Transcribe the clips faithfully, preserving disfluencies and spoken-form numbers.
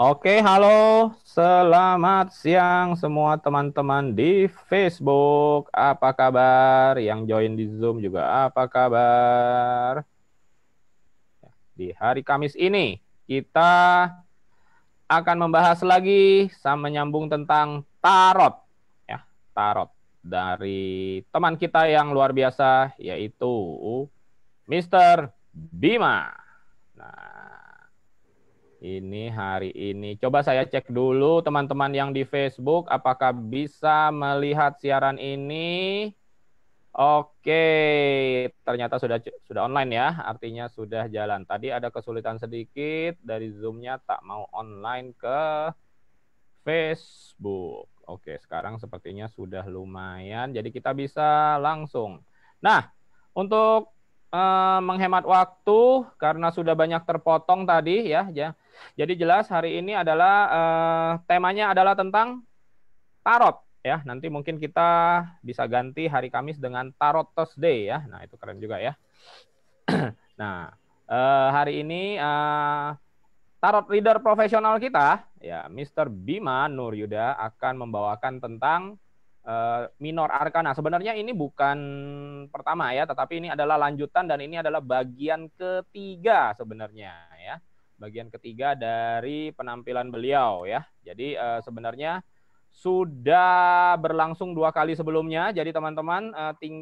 Oke, halo, selamat siang semua teman-teman di Facebook. Apa kabar? Yang join di Zoom juga apa kabar? Di hari Kamis ini kita akan membahas lagi sama menyambung tentang tarot, ya, tarot dari teman kita yang luar biasa yaitu mister Bima. Nah, ini hari ini. Coba saya cek dulu teman-teman yang di Facebook apakah bisa melihat siaran ini. Oke, ternyata sudah sudah online ya. Artinya sudah jalan. Tadi ada kesulitan sedikit dari Zoom-nya tak mau online ke Facebook. Oke, sekarang sepertinya sudah lumayan. Jadi kita bisa langsung. Nah, untuk eh, menghemat waktu karena sudah banyak terpotong tadi ya, ya. Jadi jelas hari ini adalah eh, temanya adalah tentang tarot ya. Nanti mungkin kita bisa ganti hari Kamis dengan Tarot Thursday ya. Nah, itu keren juga ya. Nah, eh, hari ini eh, tarot reader profesional kita ya, mister Bima Nuryudha akan membawakan tentang eh, Minor Arcana. Sebenarnya ini bukan pertama ya, tetapi ini adalah lanjutan dan ini adalah bagian ketiga sebenarnya ya. Bagian ketiga dari penampilan beliau ya. Jadi eh, sebenarnya sudah berlangsung dua kali sebelumnya. Jadi teman-teman eh, ting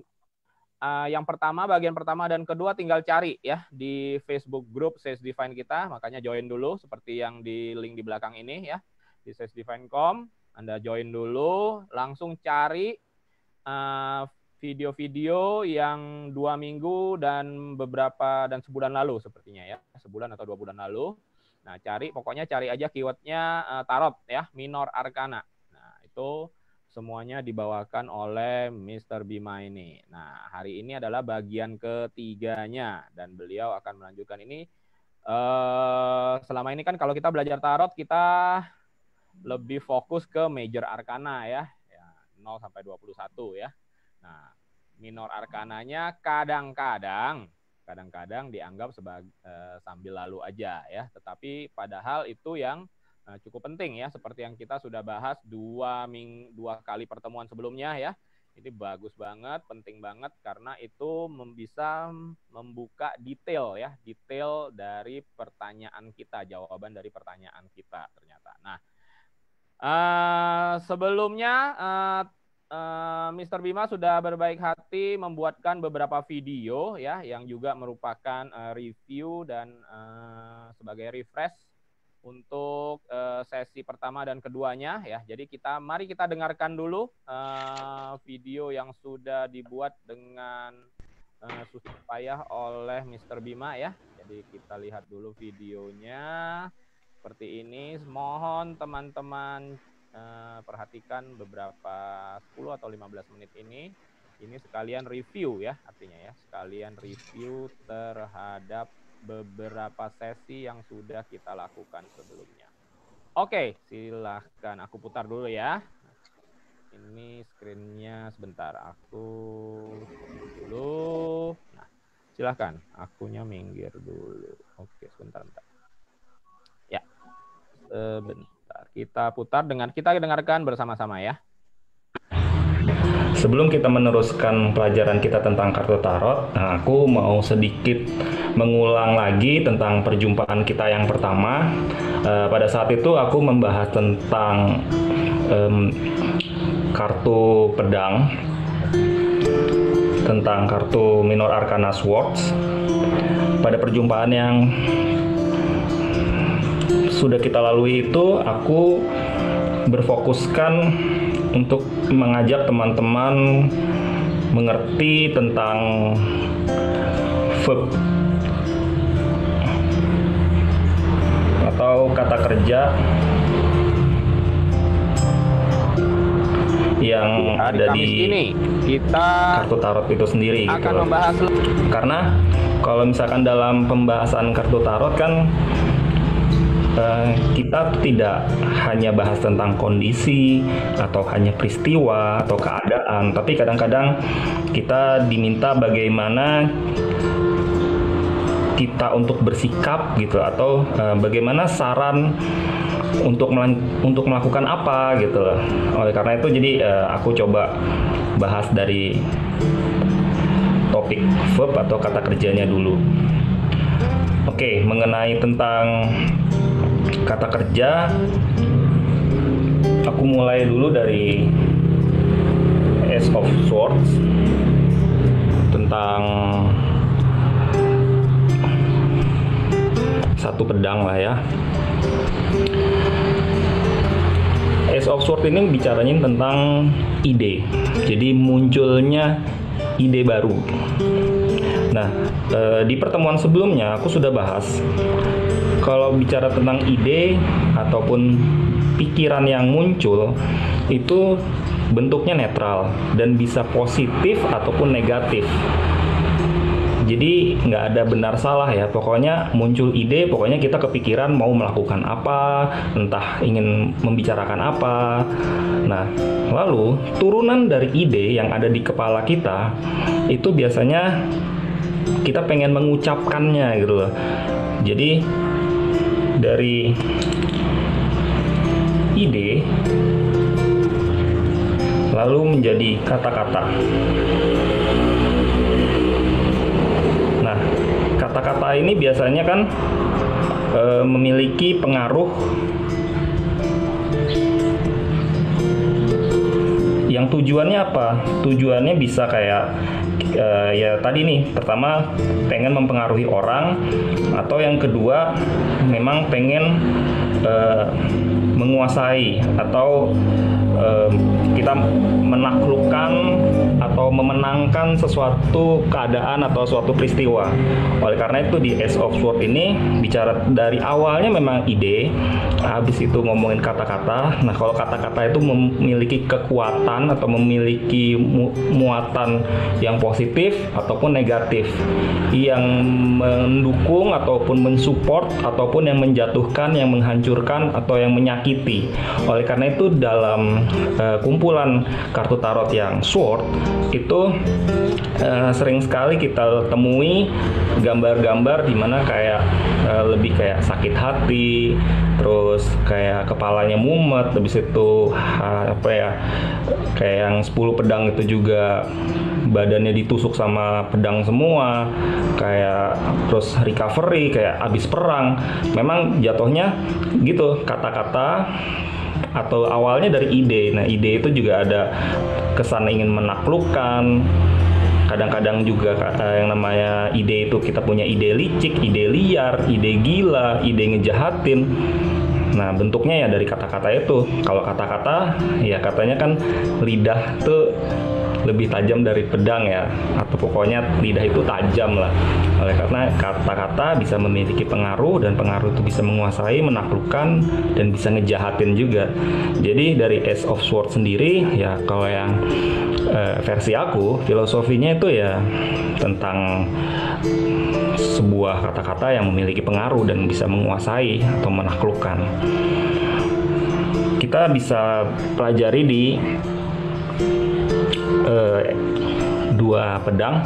eh, yang pertama, bagian pertama dan kedua tinggal cari ya di Facebook grup SageDivine kita. Makanya join dulu seperti yang di link di belakang ini ya. Di SageDivine dot com Anda join dulu, langsung cari eh, video-video yang dua minggu dan beberapa dan sebulan lalu sepertinya ya, sebulan atau dua bulan lalu. Nah, cari pokoknya cari aja keywordnya uh, tarot ya, Minor Arcana. Nah, itu semuanya dibawakan oleh mister Bima ini. Nah, hari ini adalah bagian ketiganya dan beliau akan melanjutkan ini. Uh, selama ini kan kalau kita belajar tarot kita lebih fokus ke Major Arcana ya, ya nol sampai dua puluh satu ya. Nah, minor arkananya kadang-kadang kadang-kadang dianggap sebagai eh, sambil lalu aja ya, tetapi padahal itu yang eh, cukup penting ya, seperti yang kita sudah bahas dua ming dua kali pertemuan sebelumnya ya. Ini bagus banget, penting banget karena itu bisa membuka detail ya, detail dari pertanyaan kita, jawaban dari pertanyaan kita ternyata. Nah, eh, sebelumnya eh, Uh, mister Bima sudah berbaik hati membuatkan beberapa video ya, yang juga merupakan uh, review dan uh, sebagai refresh untuk uh, sesi pertama dan keduanya ya. Jadi kita mari kita dengarkan dulu uh, video yang sudah dibuat dengan uh, susah payah oleh mister Bima ya. Jadi kita lihat dulu videonya seperti ini. Mohon teman-teman Uh, perhatikan beberapa sepuluh atau lima belas menit ini ini sekalian review ya, artinya ya sekalian review terhadap beberapa sesi yang sudah kita lakukan sebelumnya. Oke, silahkan aku putar dulu ya. Ini screen-nya sebentar aku dulu. Nah, silahkan akunya minggir dulu. Oke, sebentar bentar. Ya, sebentar. Kita putar dengan kita dengarkan bersama-sama ya. Sebelum kita meneruskan pelajaran kita tentang kartu tarot, nah aku mau sedikit mengulang lagi tentang perjumpaan kita yang pertama. E, pada saat itu aku membahas tentang um, kartu pedang, tentang kartu Minor Arcana Swords. Pada perjumpaan yang sudah kita lalui itu, aku berfokuskan untuk mengajak teman-teman mengerti tentang verb atau kata kerja yang hari ada Kamis di ini, kita kartu tarot itu sendiri akan gitu membahas. Karena kalau misalkan dalam pembahasan kartu tarot kan kita tidak hanya bahas tentang kondisi atau hanya peristiwa atau keadaan, tapi kadang-kadang kita diminta bagaimana kita untuk bersikap gitu, atau uh, bagaimana saran untuk melan untuk melakukan apa gitu loh. Oleh karena itu jadi uh, aku coba bahas dari topik verb atau kata kerjanya dulu. Oke, mengenai tentang kata kerja, aku mulai dulu dari Ace of Swords tentang satu pedang lah ya. Ace of Swords ini bicaranya tentang ide, jadi munculnya ide baru. Nah, di pertemuan sebelumnya aku sudah bahas kalau bicara tentang ide ataupun pikiran yang muncul itu bentuknya netral dan bisa positif ataupun negatif. Jadi nggak ada benar salah ya, pokoknya muncul ide, pokoknya kita kepikiran mau melakukan apa, entah ingin membicarakan apa. Nah, lalu turunan dari ide yang ada di kepala kita itu biasanya kita pengen mengucapkannya gitu loh. Jadi dari ide lalu menjadi kata-kata. Nah, kata-kata ini biasanya kan e, memiliki pengaruh yang tujuannya apa? Tujuannya bisa kayak e, ya tadi nih, pertama pengen mempengaruhi orang, atau yang kedua memang pengen e, menguasai atau eh, kita menaklukkan atau memenangkan sesuatu keadaan atau suatu peristiwa. Oleh karena itu di Ace of Swords ini bicara dari awalnya memang ide, habis itu ngomongin kata-kata. Nah, kalau kata-kata itu memiliki kekuatan atau memiliki mu muatan yang positif ataupun negatif, yang mendukung ataupun mensupport ataupun yang menjatuhkan, yang menghancurkan atau yang menyakiti. Oleh karena itu dalam uh, kumpulan kartu tarot yang sword itu uh, sering sekali kita temui gambar-gambar dimana kayak uh, lebih kayak sakit hati, terus kayak kepalanya mumet, habis itu uh, apa ya kayak yang sepuluh pedang itu juga badannya ditusuk sama pedang semua, kayak terus recovery kayak abis perang. Memang jatuhnya gitu, kata-kata atau awalnya dari ide. Nah, ide itu juga ada kesan ingin menaklukkan. Kadang-kadang juga yang namanya ide itu kita punya ide licik, ide liar, ide gila, ide ngejahatin. Nah, bentuknya ya dari kata-kata itu. Kalau kata-kata ya katanya kan lidah tuh lebih tajam dari pedang ya, atau pokoknya lidah itu tajam lah. Oleh karena kata-kata bisa memiliki pengaruh, dan pengaruh itu bisa menguasai, menaklukkan, dan bisa ngejahatin juga. Jadi dari Ace of Swords sendiri ya, kalau yang eh, versi aku, filosofinya itu ya tentang sebuah kata-kata yang memiliki pengaruh dan bisa menguasai atau menaklukkan. Kita bisa pelajari di Uh, dua pedang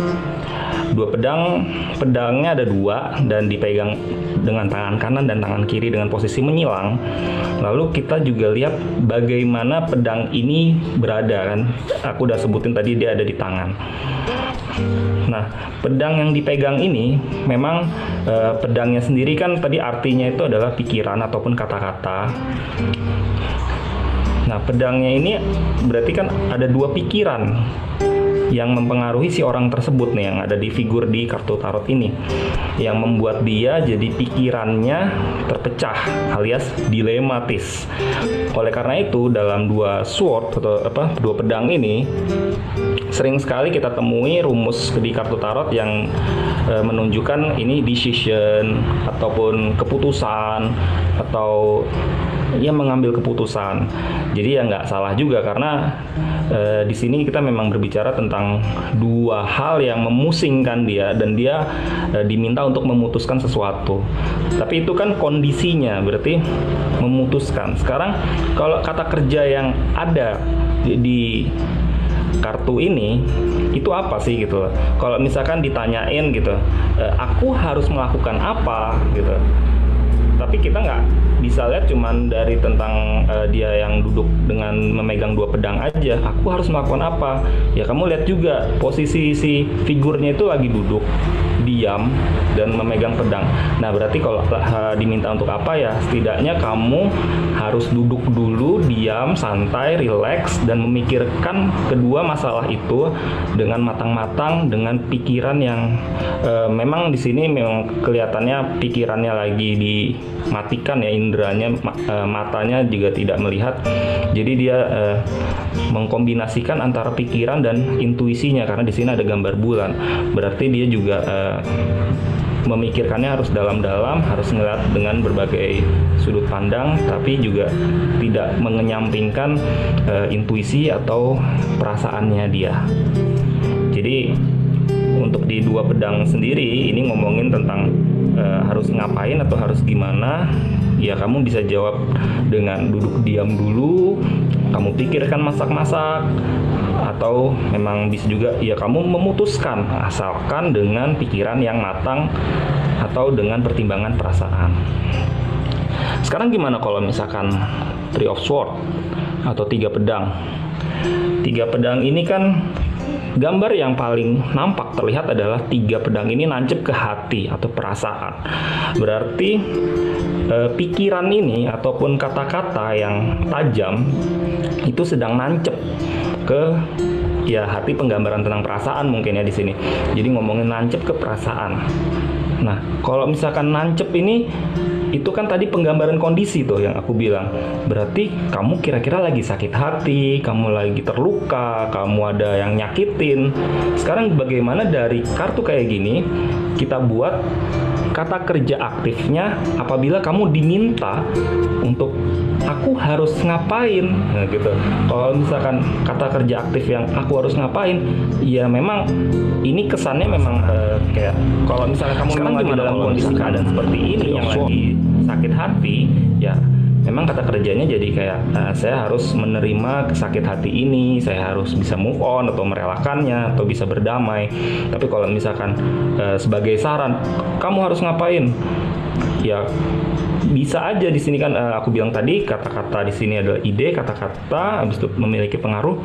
dua pedang pedangnya ada dua dan dipegang dengan tangan kanan dan tangan kiri dengan posisi menyilang. Lalu kita juga lihat bagaimana pedang ini berada, kan aku udah sebutin tadi dia ada di tangan. Nah, pedang yang dipegang ini memang eh, pedangnya sendiri kan tadi artinya itu adalah pikiran ataupun kata-kata. Nah, pedangnya ini berarti kan ada dua pikiran yang mempengaruhi si orang tersebut nih, yang ada di figur di kartu tarot ini, yang membuat dia jadi pikirannya terpecah alias dilematis. Oleh karena itu dalam dua sword atau apa dua pedang ini sering sekali kita temui rumus di kartu tarot yang e, menunjukkan ini decision ataupun keputusan atau ya mengambil keputusan. Jadi ya nggak salah juga karena e, di sini kita memang berbicara tentang dua hal yang memusingkan dia dan dia e, diminta untuk memutuskan sesuatu. Tapi itu kan kondisinya berarti memutuskan. Sekarang kalau kata kerja yang ada di, di kartu ini itu apa sih gitu? Kalau misalkan ditanyain gitu, e, aku harus melakukan apa gitu? tapi kita nggak bisa lihat cuman dari tentang uh, dia yang duduk dengan memegang dua pedang aja. Aku harus melakukan apa? Ya kamu lihat juga posisi si figurnya itu lagi duduk diam dan memegang pedang. Nah berarti kalau uh, diminta untuk apa ya? Setidaknya kamu harus duduk dulu, diam, santai, rileks dan memikirkan kedua masalah itu dengan matang-matang, dengan pikiran yang uh, memang di sini memang kelihatannya pikirannya lagi dimatikan ya, inderanya, matanya juga tidak melihat. Jadi dia eh, mengkombinasikan antara pikiran dan intuisinya karena di sini ada gambar bulan. Berarti dia juga eh, memikirkannya harus dalam-dalam, harus melihat dengan berbagai sudut pandang, tapi juga tidak mengenyampingkan eh, intuisi atau perasaannya dia. Jadi untuk di dua pedang sendiri ini ngomongin tentang Uh, harus ngapain atau harus gimana. Ya kamu bisa jawab dengan duduk diam dulu, kamu pikirkan masak-masak, atau memang bisa juga ya kamu memutuskan asalkan dengan pikiran yang matang atau dengan pertimbangan perasaan. Sekarang gimana kalau misalkan Three of Swords atau tiga pedang? Tiga pedang ini kan gambar yang paling nampak terlihat adalah tiga pedang ini nancep ke hati atau perasaan. Berarti e, pikiran ini ataupun kata-kata yang tajam itu sedang nancep ke ya hati, penggambaran tentang perasaan mungkin ya di sini. Jadi ngomongin nancep ke perasaan. Nah, kalau misalkan nancep ini itu kan tadi penggambaran kondisi tuh yang aku bilang. Berarti kamu kira-kira lagi sakit hati, kamu lagi terluka, kamu ada yang nyakitin. Sekarang bagaimana dari kartu kayak gini kita buat kata kerja aktifnya apabila kamu diminta untuk aku harus ngapain, nah, gitu. Kalau misalkan kata kerja aktif yang aku harus ngapain, ya memang ini kesannya memang uh, kayak kalau misalkan kamu memang lagi dalam kondisi keadaan seperti ini yang lagi sakit hati, ya memang kata kerjanya jadi kayak uh, saya harus menerima sakit hati ini, saya harus bisa move on atau merelakannya atau bisa berdamai. Tapi kalau misalkan uh, sebagai saran kamu harus ngapain, ya bisa aja di sini kan uh, aku bilang tadi kata-kata di sini adalah ide, kata-kata habis itu memiliki pengaruh.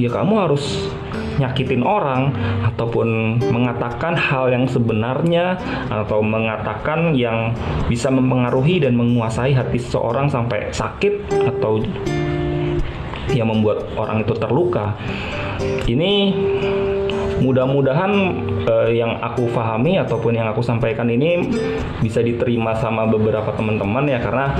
Ya kamu harus nyakitin orang ataupun mengatakan hal yang sebenarnya atau mengatakan yang bisa mempengaruhi dan menguasai hati seseorang sampai sakit atau yang membuat orang itu terluka. Ini mudah-mudahan eh, yang aku pahami ataupun yang aku sampaikan ini bisa diterima sama beberapa teman-teman ya, karena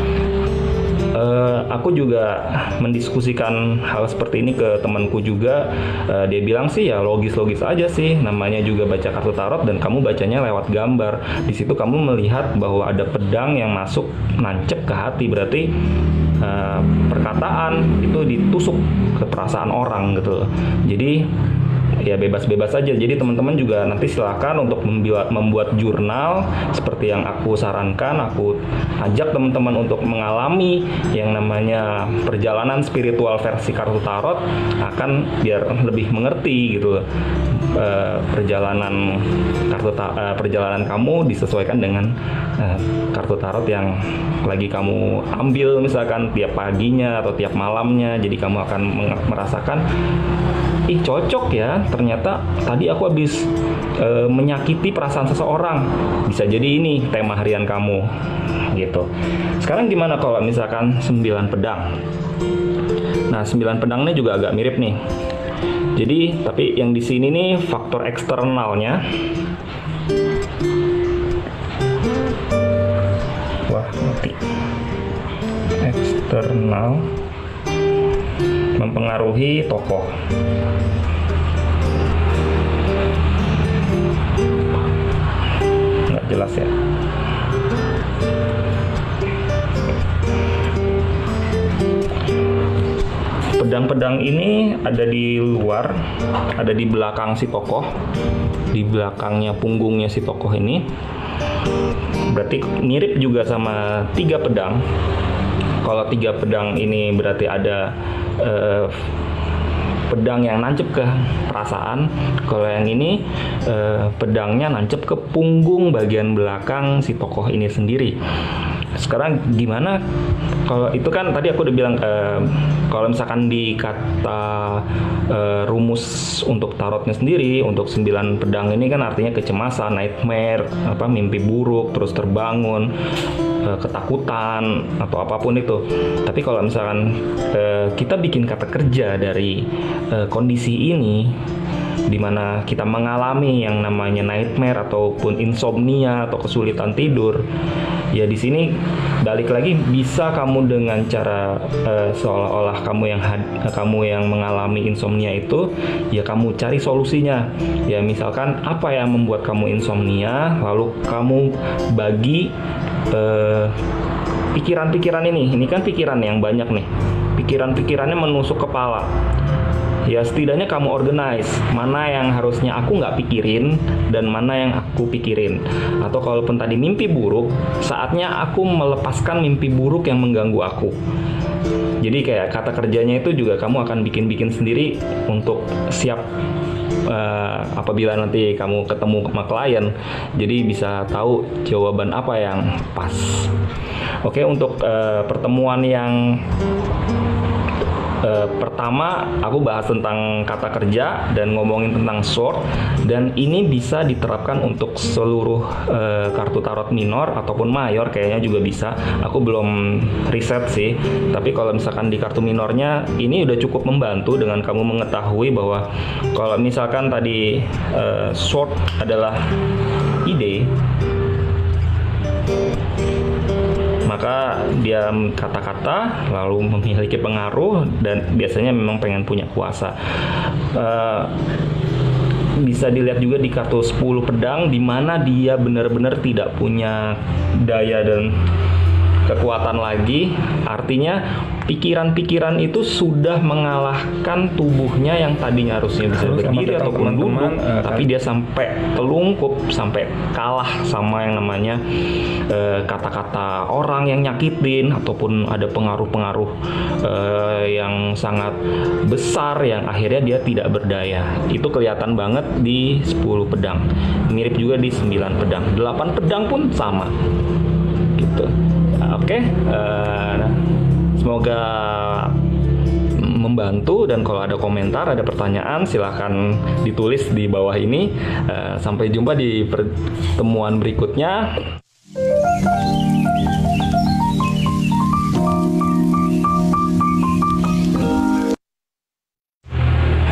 eh, aku juga mendiskusikan hal seperti ini ke temanku juga. Eh, dia bilang sih ya logis-logis aja sih, namanya juga baca kartu tarot dan kamu bacanya lewat gambar. Di situ kamu melihat bahwa ada pedang yang masuk nancep ke hati, berarti eh, perkataan itu ditusuk ke perasaan orang gitu. Jadi ya bebas-bebas aja. Jadi teman-teman juga nanti silakan untuk membuat, membuat jurnal seperti yang aku sarankan. Aku ajak teman-teman untuk mengalami yang namanya perjalanan spiritual versi kartu tarot, akan biar lebih mengerti gitu e, perjalanan kartu ta, perjalanan kamu disesuaikan dengan e, kartu tarot yang lagi kamu ambil misalkan tiap paginya atau tiap malamnya. Jadi kamu akan merasakan ih cocok ya, ternyata tadi aku habis e, menyakiti perasaan seseorang, bisa jadi ini tema harian kamu gitu. Sekarang gimana kalau misalkan sembilan pedang? Nah sembilan pedangnya juga agak mirip nih. Jadi tapi yang di sini nih faktor eksternalnya. Wah mati. Eksternal mempengaruhi tokoh. Nggak jelas ya. Pedang-pedang ini ada di luar, ada di belakang si tokoh, di belakangnya punggungnya si tokoh ini. Berarti mirip juga sama tiga pedang. Kalau tiga pedang ini berarti ada eh, pedang yang nancep ke perasaan. Kalau yang ini eh, pedangnya nancep ke punggung bagian belakang si tokoh ini sendiri. sekarang gimana kalau itu kan tadi aku udah bilang eh, kalau misalkan di kata eh, rumus untuk tarotnya sendiri untuk sembilan pedang ini kan artinya kecemasan, nightmare, apa mimpi buruk, terus terbangun, eh, ketakutan atau apapun itu. Tapi kalau misalkan eh, kita bikin kata kerja dari eh, kondisi ini dimana kita mengalami yang namanya nightmare ataupun insomnia atau kesulitan tidur, ya di sini balik lagi bisa kamu dengan cara uh, seolah-olah kamu yang kamu yang mengalami insomnia itu, ya kamu cari solusinya. Ya misalkan apa yang membuat kamu insomnia, lalu kamu bagi uh, pikiran-pikiran ini. Ini kan pikiran yang banyak nih, pikiran-pikirannya menusuk kepala. Ya setidaknya kamu organize mana yang harusnya aku nggak pikirin dan mana yang aku pikirin. Atau kalaupun tadi mimpi buruk, saatnya aku melepaskan mimpi buruk yang mengganggu aku. Jadi kayak kata kerjanya itu juga kamu akan bikin-bikin sendiri untuk siap uh, apabila nanti kamu ketemu sama klien. Jadi bisa tahu jawaban apa yang pas. Oke, untuk uh, pertemuan yang Uh, pertama aku bahas tentang kata kerja dan ngomongin tentang sword, dan ini bisa diterapkan untuk seluruh uh, kartu tarot minor ataupun mayor kayaknya juga bisa. Aku belum riset sih, tapi kalau misalkan di kartu minornya ini udah cukup membantu dengan kamu mengetahui bahwa kalau misalkan tadi uh, sword adalah ide, maka dia kata-kata lalu memiliki pengaruh dan biasanya memang pengen punya kuasa. Uh, bisa dilihat juga di kartu sepuluh pedang di mana dia benar-benar tidak punya daya dan kekuatan lagi. Artinya pikiran-pikiran itu sudah mengalahkan tubuhnya yang tadinya harusnya bisa Terus berdiri ataupun duduk, uh, tapi kan. Dia sampai telungkup, sampai kalah sama yang namanya uh, kata-kata orang yang nyakitin ataupun ada pengaruh-pengaruh uh, yang sangat besar yang akhirnya dia tidak berdaya. Itu kelihatan banget di sepuluh pedang. Mirip juga di sembilan pedang. delapan pedang pun sama. Gitu. Oke. Okay. Uh, Semoga membantu, dan kalau ada komentar, ada pertanyaan, silahkan ditulis di bawah ini. Sampai jumpa di pertemuan berikutnya.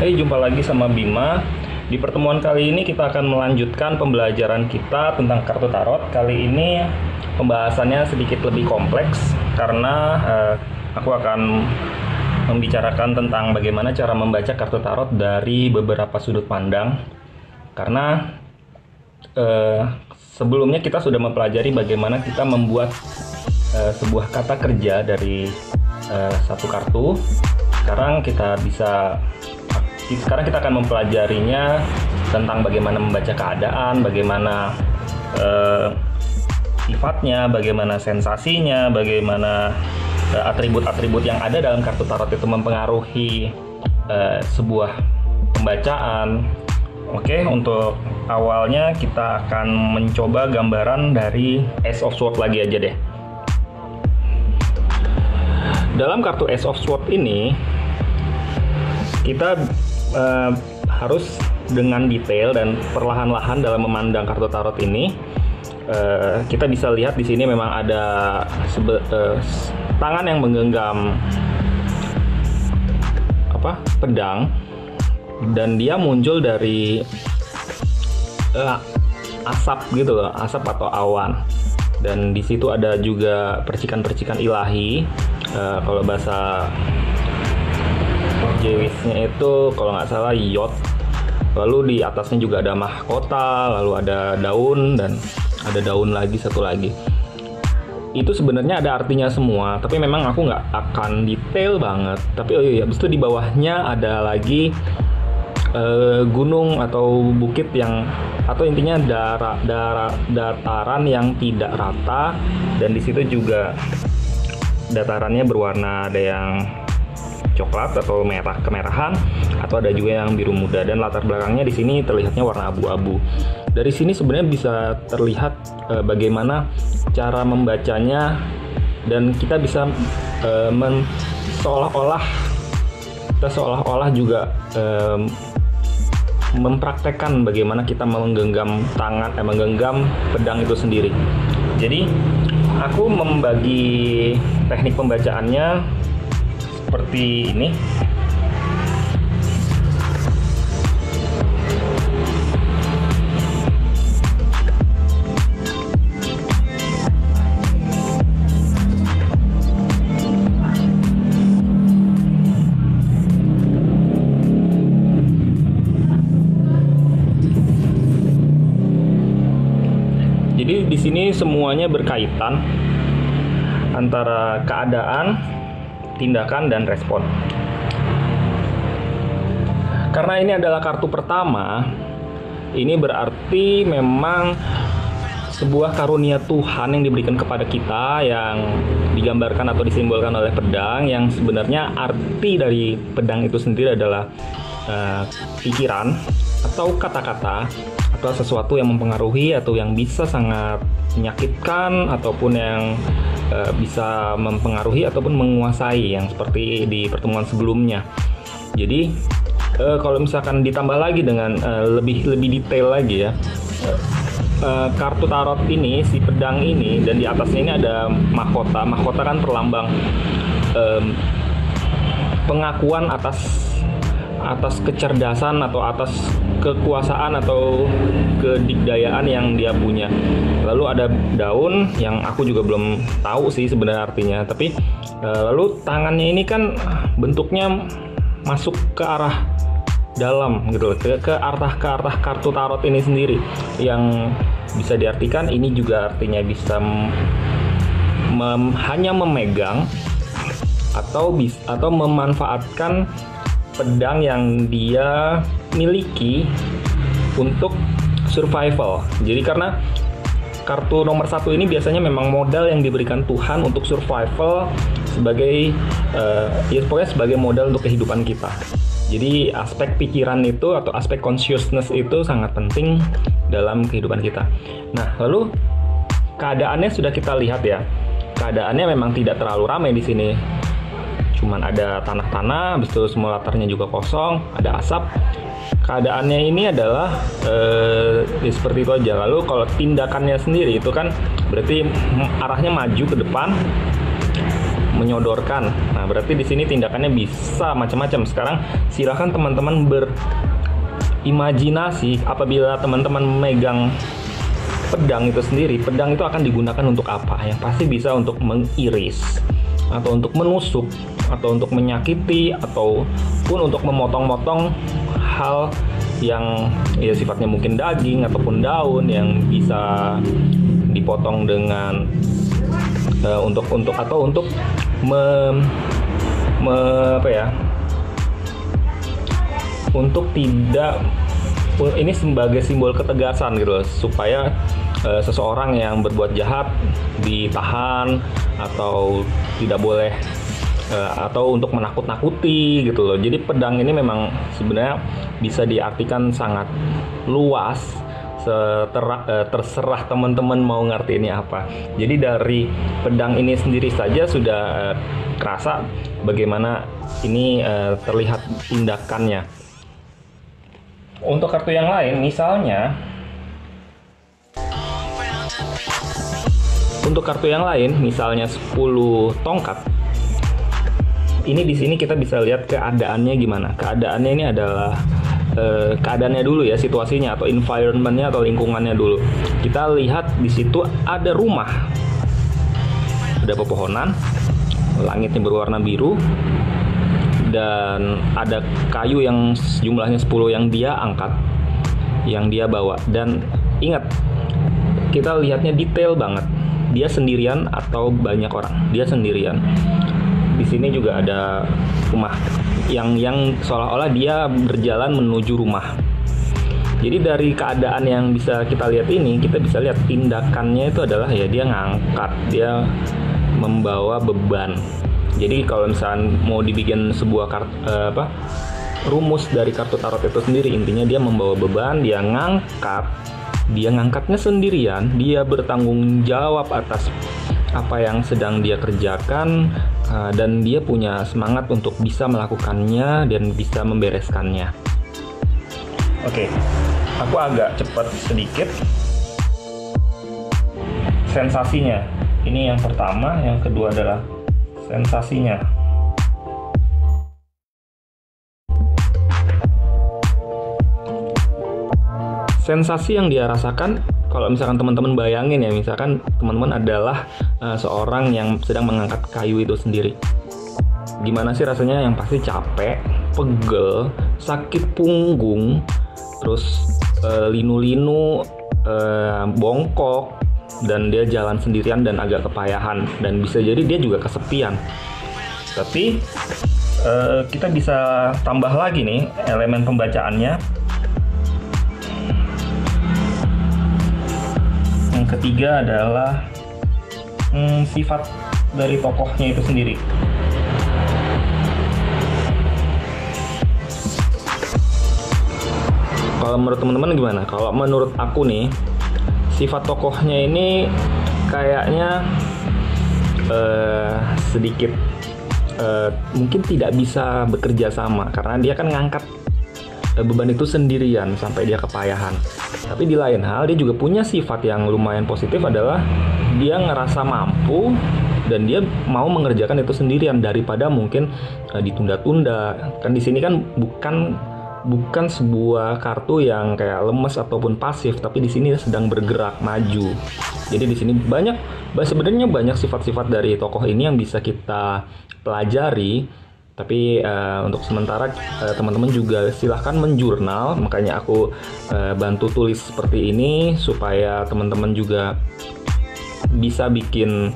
Hai, jumpa lagi sama Bima. Di pertemuan kali ini kita akan melanjutkan pembelajaran kita tentang kartu tarot. Kali ini pembahasannya sedikit lebih kompleks karena eh, aku akan membicarakan tentang bagaimana cara membaca kartu tarot dari beberapa sudut pandang. Karena eh, sebelumnya kita sudah mempelajari bagaimana kita membuat eh, sebuah kata kerja dari eh, satu kartu. Sekarang kita bisa Sekarang kita akan mempelajarinya tentang bagaimana membaca keadaan, bagaimana eh, sifatnya, bagaimana sensasinya, bagaimana eh, atribut-atribut yang ada dalam kartu tarot itu mempengaruhi eh, sebuah pembacaan. Oke, untuk awalnya kita akan mencoba gambaran dari Ace of Swords lagi aja deh. Dalam kartu Ace of Swords ini, kita Uh, harus dengan detail dan perlahan-lahan dalam memandang kartu tarot ini. Uh, kita bisa lihat di sini memang ada sebe, uh, tangan yang menggenggam apa pedang, dan dia muncul dari uh, asap gitu loh, asap atau awan. Dan di situ ada juga percikan-percikan ilahi. Uh, kalau bahasa Jewisnya itu kalau nggak salah yod, lalu di atasnya juga ada mahkota, lalu ada daun, dan ada daun lagi satu lagi. Itu sebenarnya ada artinya semua, tapi memang aku nggak akan detail banget. Tapi oh iya, habis itu di bawahnya ada lagi eh, gunung atau bukit yang, atau intinya dara, dara, dataran yang tidak rata, dan di situ juga datarannya berwarna, ada yang coklat atau merah kemerahan, atau ada juga yang biru muda, dan latar belakangnya di sini terlihatnya warna abu-abu. Dari sini sebenarnya bisa terlihat e, bagaimana cara membacanya, dan kita bisa e, men, seolah-olah kita seolah-olah juga e, mempraktekkan bagaimana kita menggenggam tangan, eh, menggenggam pedang itu sendiri. Jadi aku membagi teknik pembacaannya seperti ini. Jadi di sini semuanya berkaitan antara keadaan, tindakan, dan respon. Karena ini adalah kartu pertama, ini berarti memang sebuah karunia Tuhan yang diberikan kepada kita, yang digambarkan atau disimbolkan oleh pedang, yang sebenarnya arti dari pedang itu sendiri adalah uh, pikiran atau kata-kata, atau sesuatu yang mempengaruhi atau yang bisa sangat menyakitkan, ataupun yang e, bisa mempengaruhi ataupun menguasai, yang seperti di pertemuan sebelumnya. Jadi e, kalau misalkan ditambah lagi dengan e, lebih lebih detail lagi ya, e, kartu tarot ini, si pedang ini, dan di atasnya ini ada mahkota. Mahkota kan perlambang e, pengakuan atas atas kecerdasan atau atas kekuasaan atau kedikdayaan yang dia punya. Lalu ada daun yang aku juga belum tahu sih sebenarnya artinya, tapi lalu tangannya ini kan bentuknya masuk ke arah dalam gitu, ke, ke arah ke arah kartu tarot ini sendiri, yang bisa diartikan ini juga artinya bisa mem, hanya memegang atau bis, atau memanfaatkan pedang yang dia miliki untuk survival. Jadi karena kartu nomor satu ini biasanya memang modal yang diberikan Tuhan untuk survival, sebagai uh, ya pokoknya sebagai modal untuk kehidupan kita. Jadi aspek pikiran itu atau aspek consciousness itu sangat penting dalam kehidupan kita. Nah, lalu keadaannya sudah kita lihat ya. Keadaannya memang tidak terlalu ramai di sini. Cuman ada tanah-tanah, habis itu semua latarnya juga kosong, ada asap. Keadaannya ini adalah eh, ya seperti itu aja. Lalu kalau tindakannya sendiri itu kan berarti arahnya maju ke depan, menyodorkan. Nah, berarti di sini tindakannya bisa macam-macam. Sekarang silahkan teman-teman berimajinasi, apabila teman-teman memegang pedang itu sendiri, pedang itu akan digunakan untuk apa? Yang pasti bisa untuk mengiris, atau untuk menusuk, atau untuk menyakiti, ataupun untuk memotong-motong hal yang ya sifatnya mungkin daging ataupun daun, yang bisa dipotong dengan uh, untuk untuk atau untuk me, me, apa ya untuk tidak, ini sebagai simbol ketegasan gitu loh, supaya uh, seseorang yang berbuat jahat ditahan, atau tidak boleh, atau untuk menakut-nakuti gitu loh. Jadi pedang ini memang sebenarnya bisa diartikan sangat luas, seterah, terserah teman-teman mau ngerti ini apa. Jadi dari pedang ini sendiri saja sudah terasa bagaimana ini terlihat tindakannya. Untuk kartu yang lain, misalnya Untuk kartu yang lain, misalnya sepuluh tongkat. Ini di sini kita bisa lihat keadaannya gimana. Keadaannya ini adalah eh, keadaannya dulu ya, situasinya atau environmentnya atau lingkungannya dulu. Kita lihat di situ ada rumah, ada pepohonan, langitnya berwarna biru, dan ada kayu yang jumlahnya sepuluh yang dia angkat, yang dia bawa. Dan ingat, kita lihatnya detail banget. Dia sendirian atau banyak orang? Dia sendirian. Di sini juga ada rumah yang yang seolah-olah dia berjalan menuju rumah. Jadi dari keadaan yang bisa kita lihat ini, kita bisa lihat tindakannya itu adalah ya dia ngangkat, dia membawa beban. Jadi kalau misalkan mau dibikin sebuah kartu, uh, apa, rumus dari kartu tarot itu sendiri, intinya dia membawa beban, dia ngangkat, dia ngangkatnya sendirian, dia bertanggung jawab atas apa yang sedang dia kerjakan, uh, dan dia punya semangat untuk bisa melakukannya dan bisa membereskannya. Oke, aku agak cepat sedikit. Sensasinya, ini yang pertama, yang kedua adalah sensasinya. Sensasi yang dia rasakan, kalau misalkan teman-teman bayangin ya, misalkan teman-teman adalah uh, seorang yang sedang mengangkat kayu itu sendiri. Gimana sih rasanya? Yang pasti capek, pegel, sakit punggung, terus uh, linu-linu, uh, bongkok, dan dia jalan sendirian dan agak kepayahan, dan bisa jadi dia juga kesepian. Tapi eh, kita bisa tambah lagi nih elemen pembacaannya. Yang ketiga adalah hmm, sifat dari tokohnya itu sendiri. Kalau menurut teman-teman gimana? Kalau menurut aku nih, sifat tokohnya ini kayaknya uh, sedikit uh, mungkin tidak bisa bekerja sama, karena dia kan ngangkat uh, beban itu sendirian sampai dia kepayahan. Tapi di lain hal, dia juga punya sifat yang lumayan positif, adalah dia ngerasa mampu dan dia mau mengerjakan itu sendirian daripada mungkin uh, ditunda-tunda. Kan di sini kan bukan bukan sebuah kartu yang kayak lemes ataupun pasif, tapi di sini sedang bergerak maju. Jadi di sini banyak, sebenarnya banyak sifat-sifat dari tokoh ini yang bisa kita pelajari. Tapi uh, untuk sementara uh, teman-teman juga silahkan menjurnal. Makanya aku uh, bantu tulis seperti ini supaya teman-teman juga bisa bikin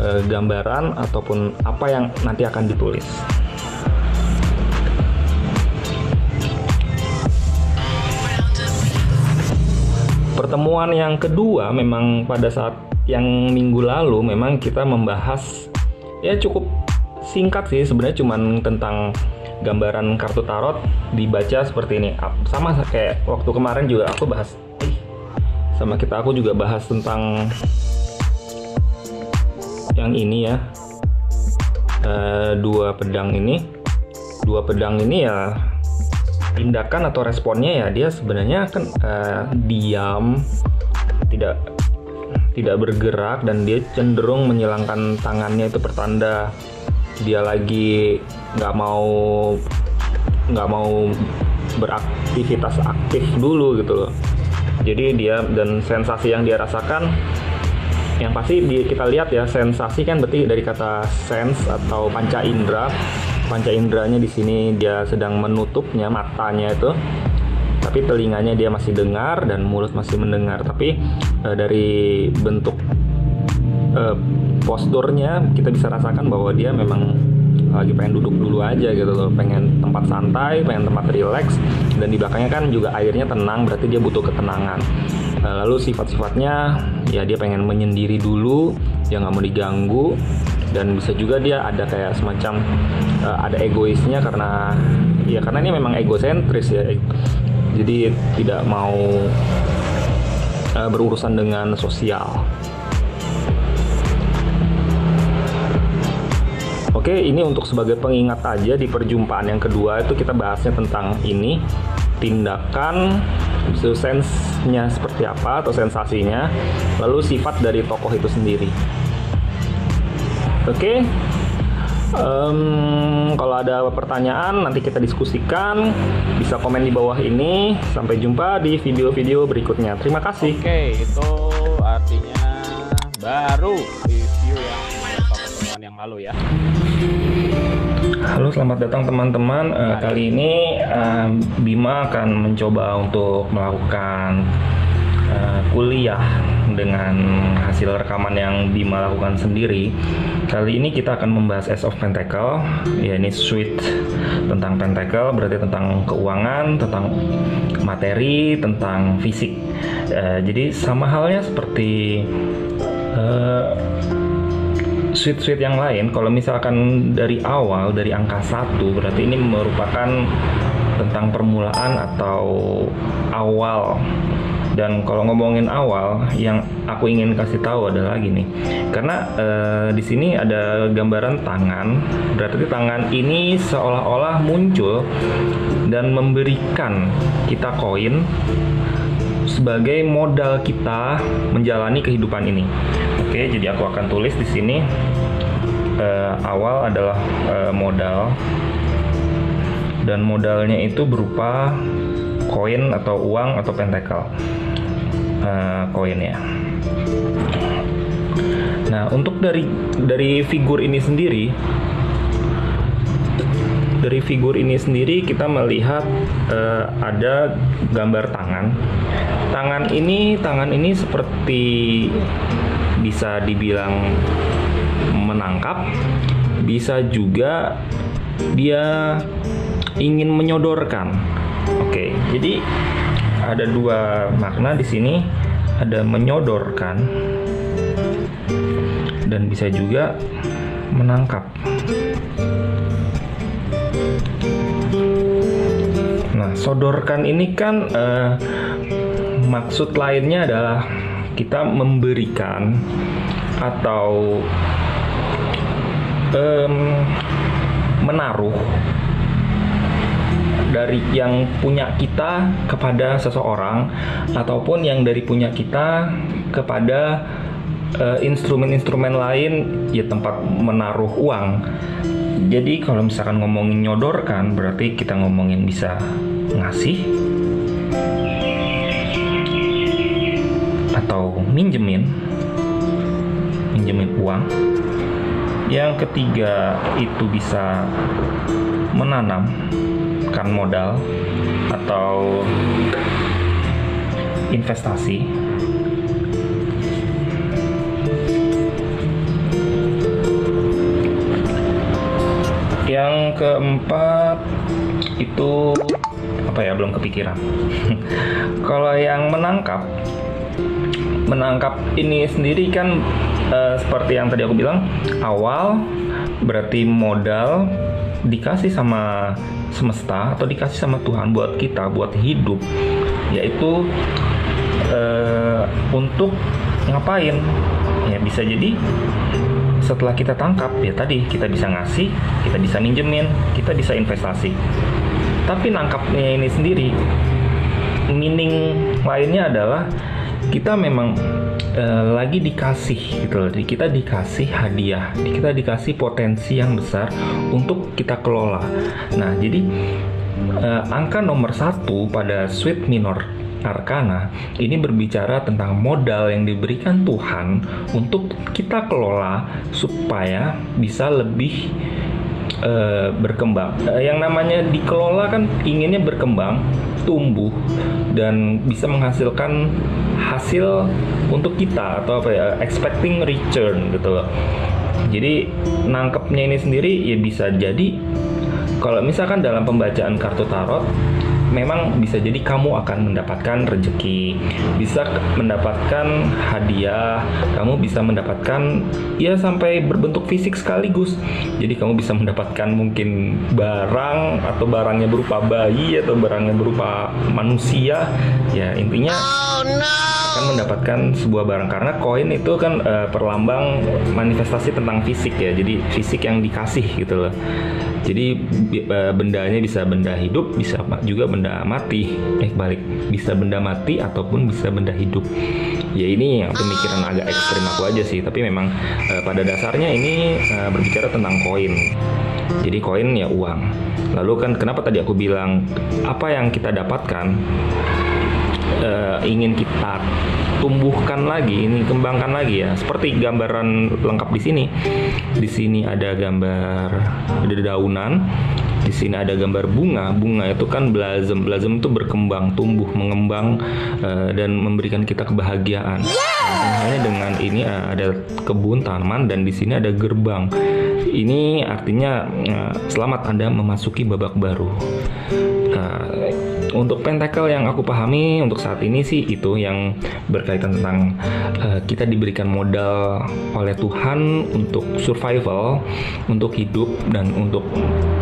uh, gambaran ataupun apa yang nanti akan ditulis. Pertemuan yang kedua, memang pada saat yang minggu lalu memang kita membahas ya cukup singkat sih sebenarnya, cuman tentang gambaran kartu tarot dibaca seperti ini. Sama kayak waktu kemarin juga aku bahas, eh, sama kita aku juga bahas tentang yang ini ya, e, dua pedang ini. Dua pedang ini ya, tindakan atau responnya ya dia sebenarnya kan uh, diam, tidak tidak bergerak, dan dia cenderung menyilangkan tangannya. Itu pertanda dia lagi nggak mau nggak mau beraktivitas aktif dulu gitu loh. Jadi dia, dan sensasi yang dia rasakan yang pasti dia, kita lihat ya, sensasi kan berarti dari kata sense atau panca indera. Panca inderanya di sini dia sedang menutupnya, matanya itu, tapi telinganya dia masih dengar dan mulut masih mendengar. Tapi e, dari bentuk e, posturnya kita bisa rasakan bahwa dia memang lagi pengen duduk dulu aja gitu loh, pengen tempat santai, pengen tempat rileks, dan di belakangnya kan juga airnya tenang, berarti dia butuh ketenangan. E, lalu sifat-sifatnya ya dia pengen menyendiri dulu, dia nggak mau diganggu, dan bisa juga dia ada kayak semacam uh, ada egoisnya, karena ya karena ini memang egosentris ya, jadi tidak mau uh, berurusan dengan sosial. Oke, ini untuk sebagai pengingat aja. Di perjumpaan yang kedua itu kita bahasnya tentang ini, tindakan, sense-nya seperti apa atau sensasinya, lalu sifat dari tokoh itu sendiri. Oke, okay. um, kalau ada pertanyaan nanti kita diskusikan, bisa komen di bawah ini. Sampai jumpa di video-video berikutnya. Terima kasih. Oke, okay, itu artinya baru review yang pertemuan yang lalu ya. Halo, selamat datang teman-teman. Uh, kali ini uh, Bima akan mencoba untuk melakukan uh, kuliah dengan hasil rekaman yang Bima lakukan sendiri. Kali ini kita akan membahas Ace of Pentacle, ya ini suite tentang Pentacle, berarti tentang keuangan, tentang materi, tentang fisik. Uh, jadi sama halnya seperti uh, suite-suite yang lain, kalau misalkan dari awal, dari angka satu, berarti ini merupakan tentang permulaan atau awal. Dan kalau ngomongin awal, yang aku ingin kasih tahu adalah gini, karena eh, di sini ada gambaran tangan, berarti tangan ini seolah-olah muncul dan memberikan kita koin sebagai modal kita menjalani kehidupan ini. Oke, jadi aku akan tulis di sini eh, awal adalah eh, modal, dan modalnya itu berupa koin atau uang atau pentakel koin uh, ya. Nah, untuk dari dari figur ini sendiri, dari figur ini sendiri kita melihat uh, ada gambar tangan. Tangan ini tangan ini seperti bisa dibilang menangkap, bisa juga dia ingin menyodorkan. Oke, jadi ada dua makna di sini, ada menyodorkan dan bisa juga menangkap. Nah, sodorkan ini kan eh, maksud lainnya adalah kita memberikan atau eh, menaruh dari yang punya kita kepada seseorang, ataupun yang dari punya kita kepada instrumen-instrumen uh, lain, ya tempat menaruh uang. Jadi kalau misalkan ngomongin nyodorkan, berarti kita ngomongin bisa ngasih atau minjemin, minjemin uang. Yang ketiga itu bisa menanam kan modal atau investasi. Yang keempat itu apa ya, belum kepikiran. Kalau yang menangkap, menangkap ini sendiri kan eh, seperti yang tadi aku bilang, awal berarti modal dikasih sama semesta atau dikasih sama Tuhan buat kita, buat hidup, yaitu eh, untuk ngapain ya. Bisa jadi setelah kita tangkap, ya tadi kita bisa ngasih, kita bisa minjemin, kita bisa investasi. Tapi nangkapnya ini sendiri meaning lainnya adalah kita memang Uh, lagi dikasih gitu loh. Kita dikasih hadiah, kita dikasih potensi yang besar untuk kita kelola. Nah, jadi uh, angka nomor satu pada suite Minor Arcana ini berbicara tentang modal yang diberikan Tuhan untuk kita kelola supaya bisa lebih uh, berkembang. Uh, yang namanya dikelola kan inginnya berkembang, tumbuh, dan bisa menghasilkan hasil untuk kita, atau apa ya, expecting return gitu loh. Jadi nangkepnya ini sendiri ya bisa jadi, kalau misalkan dalam pembacaan kartu tarot, memang bisa jadi kamu akan mendapatkan rezeki, bisa mendapatkan hadiah, kamu bisa mendapatkan ya sampai berbentuk fisik sekaligus. Jadi kamu bisa mendapatkan mungkin barang, atau barangnya berupa bayi, atau barangnya berupa manusia. Ya intinya oh, no. akan mendapatkan sebuah barang, karena koin itu kan uh, perlambang manifestasi tentang fisik ya. Jadi fisik yang dikasih gitu loh. Jadi bendanya bisa benda hidup, bisa juga benda mati. Eh balik, bisa benda mati ataupun bisa benda hidup. Ya ini yang pemikiran agak ekstrim aku aja sih, tapi memang eh, pada dasarnya ini eh, berbicara tentang koin. Jadi koin ya uang. Lalu kan kenapa tadi aku bilang apa yang kita dapatkan eh, ingin kita tumbuhkan lagi, ini kembangkan lagi ya. Seperti gambaran lengkap di sini. Di sini ada gambar dedaunan, di sini ada gambar bunga. Bunga itu kan blossom, blossom itu berkembang, tumbuh, mengembang, uh, dan memberikan kita kebahagiaan. Hanya dengan ini uh, ada kebun, taman, dan di sini ada gerbang. Ini artinya uh, selamat Anda memasuki babak baru. Uh, untuk pentacle yang aku pahami untuk saat ini sih itu yang berkaitan tentang uh, kita diberikan modal oleh Tuhan untuk survival, untuk hidup, dan untuk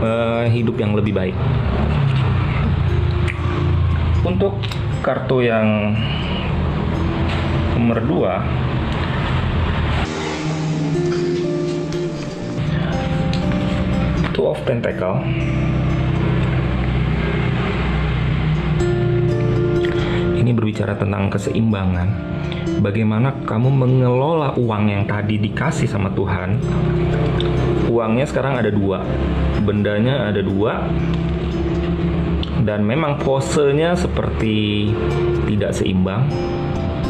uh, hidup yang lebih baik. Untuk kartu yang nomor dua, Two of Pentacle, ini berbicara tentang keseimbangan. Bagaimana kamu mengelola uang yang tadi dikasih sama Tuhan? Uangnya sekarang ada dua, bendanya ada dua, dan memang posenya seperti tidak seimbang.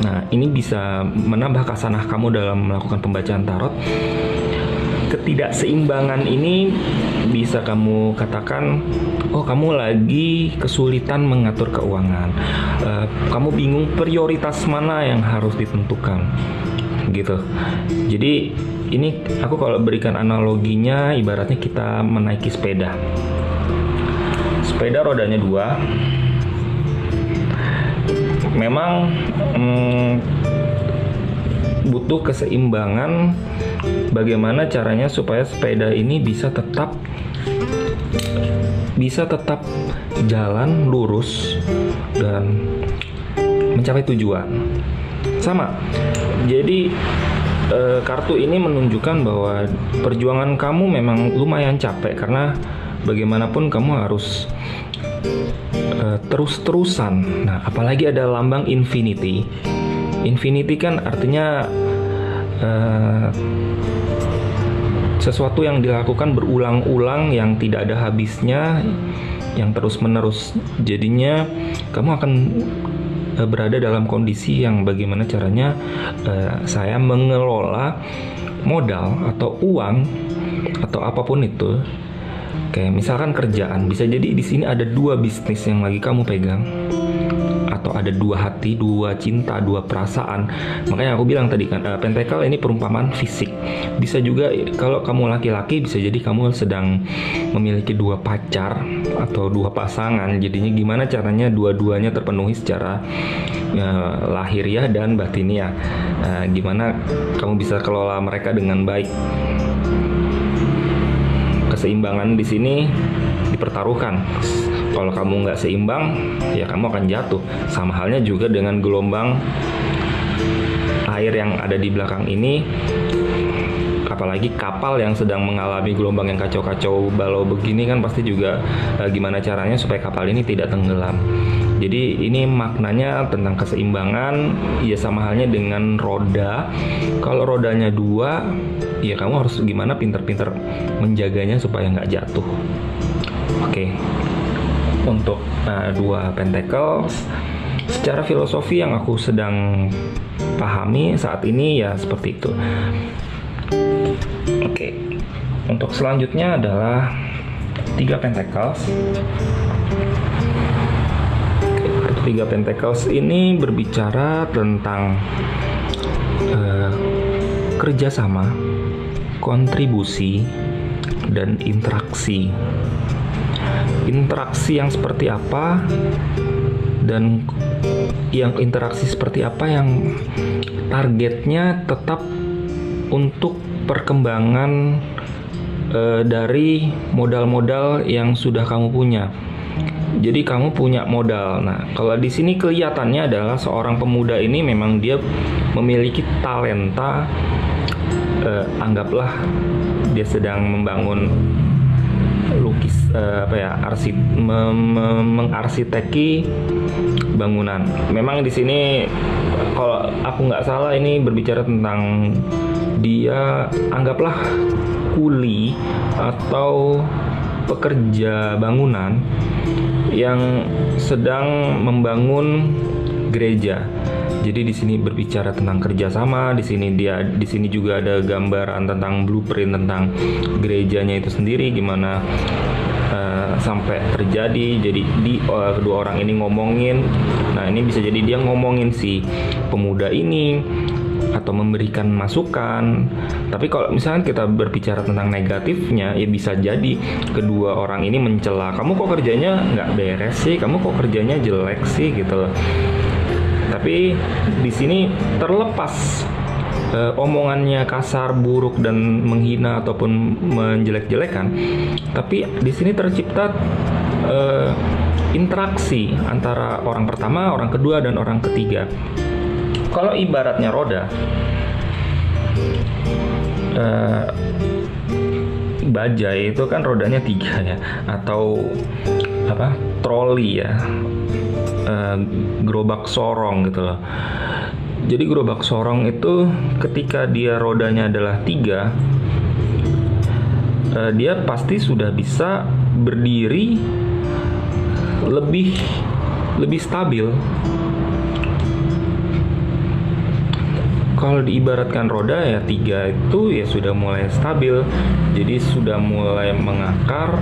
Nah, ini bisa menambah kasanah kamu dalam melakukan pembacaan tarot. Ketidakseimbangan ini bisa kamu katakan, oh kamu lagi kesulitan mengatur keuangan, uh, kamu bingung prioritas mana yang harus ditentukan, gitu. Jadi ini aku kalau berikan analoginya, ibaratnya kita menaiki sepeda. Sepeda rodanya dua. Memang hmm, butuh keseimbangan. Bagaimana caranya supaya sepeda ini bisa tetap bisa tetap jalan lurus dan mencapai tujuan sama. Jadi e, kartu ini menunjukkan bahwa perjuangan kamu memang lumayan capek, karena bagaimanapun kamu harus e, terus-terusan. Nah, apalagi ada lambang infinity. Infinity kan artinya Uh, sesuatu yang dilakukan berulang-ulang, yang tidak ada habisnya, yang terus-menerus. Jadinya kamu akan uh, berada dalam kondisi yang bagaimana caranya uh, saya mengelola modal atau uang atau apapun itu. Kayak misalkan kerjaan, bisa jadi di sini ada dua bisnis yang lagi kamu pegang, atau ada dua hati, dua cinta, dua perasaan. Makanya aku bilang tadi kan, uh, pentacle ini perumpamaan fisik. Bisa juga kalau kamu laki-laki, bisa jadi kamu sedang memiliki dua pacar atau dua pasangan. Jadinya gimana caranya dua-duanya terpenuhi secara uh, lahiriah dan batiniah. Uh, gimana kamu bisa kelola mereka dengan baik. Keseimbangan di sini dipertaruhkan. Kalau kamu nggak seimbang, ya kamu akan jatuh. Sama halnya juga dengan gelombang air yang ada di belakang ini. Apalagi kapal yang sedang mengalami gelombang yang kacau-kacau balau begini kan pasti juga eh, gimana caranya supaya kapal ini tidak tenggelam. Jadi ini maknanya tentang keseimbangan, ya sama halnya dengan roda. Kalau rodanya dua, ya kamu harus gimana pinter-pinter menjaganya supaya nggak jatuh. Oke. Okay. Untuk uh, dua pentacle, secara filosofi yang aku sedang pahami saat ini ya seperti itu. Oke, okay. Untuk selanjutnya adalah tiga pentacle. Okay. Tiga pentacle ini berbicara tentang uh, kerjasama, kontribusi, dan interaksi. Interaksi yang seperti apa, dan yang interaksi seperti apa yang targetnya tetap untuk perkembangan e, dari modal-modal yang sudah kamu punya. Jadi kamu punya modal. Nah, kalau di sini kelihatannya adalah seorang pemuda ini memang dia memiliki talenta. E, anggaplah dia sedang membangun lukis, uh, apa ya, arsit, mem, mengarsiteki bangunan. Memang di sini kalau aku nggak salah ini berbicara tentang dia, anggaplah kuli atau pekerja bangunan yang sedang membangun gereja. Jadi di sini berbicara tentang kerjasama. Di sini dia, di sini juga ada gambaran tentang blueprint tentang gerejanya itu sendiri, gimana uh, sampai terjadi. Jadi di uh, kedua orang ini ngomongin. Nah, ini bisa jadi dia ngomongin si pemuda ini. atau memberikan masukan. Tapi kalau misalkan kita berbicara tentang negatifnya, ya bisa jadi kedua orang ini mencela, kamu kok kerjanya nggak beres sih, kamu kok kerjanya jelek sih, gitu loh. Tapi di sini terlepas eh, omongannya kasar, buruk, dan menghina ataupun menjelek-jelekan, tapi di sini tercipta eh, interaksi antara orang pertama, orang kedua, dan orang ketiga. Kalau ibaratnya roda, uh, bajai itu kan rodanya tiga ya, atau apa, troli ya, uh, gerobak sorong gitu loh. Jadi gerobak sorong itu ketika dia rodanya adalah tiga, uh, dia pasti sudah bisa berdiri lebih lebih stabil. Kalau diibaratkan roda ya tiga itu ya sudah mulai stabil, jadi sudah mulai mengakar,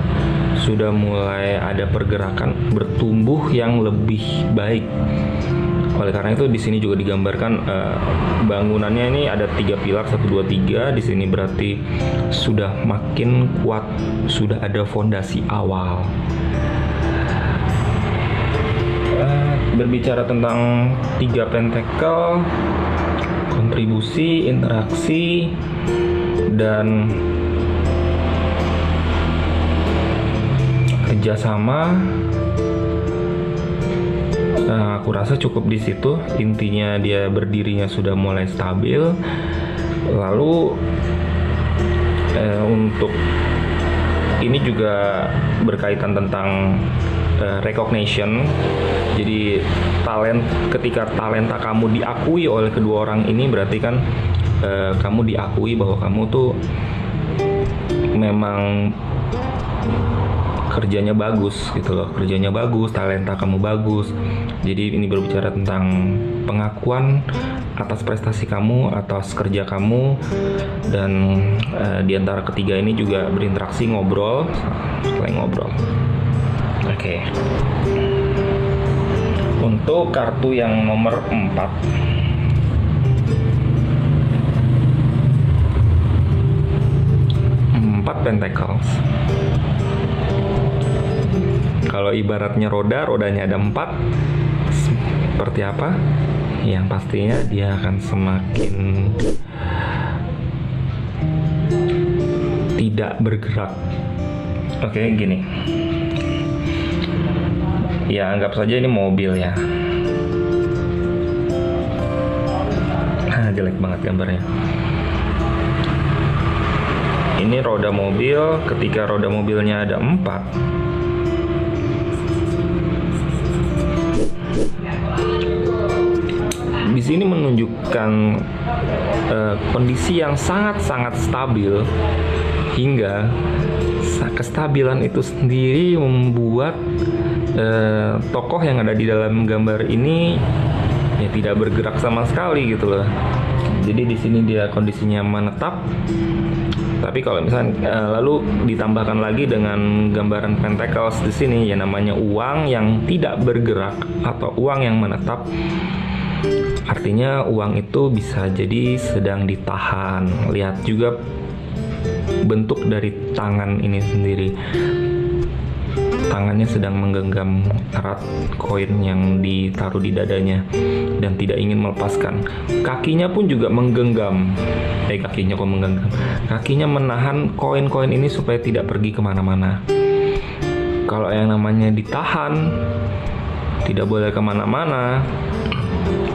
sudah mulai ada pergerakan bertumbuh yang lebih baik. Oleh karena itu di sini juga digambarkan eh, bangunannya ini ada tiga pilar, satu dua tiga. Di sini berarti sudah makin kuat, sudah ada fondasi awal. Eh, berbicara tentang tiga pentakel, kontribusi, interaksi, dan kerjasama. Nah, aku rasa cukup di situ. Intinya dia berdirinya sudah mulai stabil. Lalu eh, untuk ini juga berkaitan tentang recognition. Jadi talent, ketika talenta kamu diakui oleh kedua orang ini, berarti kan eh, kamu diakui bahwa kamu tuh memang kerjanya bagus gitu loh, kerjanya bagus, talenta kamu bagus. Jadi ini berbicara tentang pengakuan atas prestasi kamu, atas kerja kamu. Dan eh, di antara ketiga ini juga berinteraksi, ngobrol, selain ngobrol. Oke, okay. Untuk kartu yang nomor empat, empat pentacles. Kalau ibaratnya roda, rodanya ada empat. Seperti apa? Yang pastinya dia akan semakin tidak bergerak. Oke, okay, gini. Ya, anggap saja ini mobil ya. Nah, jelek banget gambarnya. Ini roda mobil, ketika roda mobilnya ada empat, di sini menunjukkan eh, kondisi yang sangat-sangat stabil, hingga kestabilan itu sendiri membuat Eh, tokoh yang ada di dalam gambar ini ya tidak bergerak sama sekali gitu loh. Jadi di sini dia kondisinya menetap. Tapi kalau misalnya eh, lalu ditambahkan lagi dengan gambaran pentacles di sini, ya namanya uang yang tidak bergerak atau uang yang menetap. Artinya uang itu bisa jadi sedang ditahan. Lihat juga bentuk dari tangan ini sendiri. Tangannya sedang menggenggam erat koin yang ditaruh di dadanya dan tidak ingin melepaskan. Kakinya pun juga menggenggam. Eh kakinya kok menggenggam? Kakinya menahan koin-koin ini supaya tidak pergi kemana-mana. Kalau yang namanya ditahan, tidak boleh kemana-mana,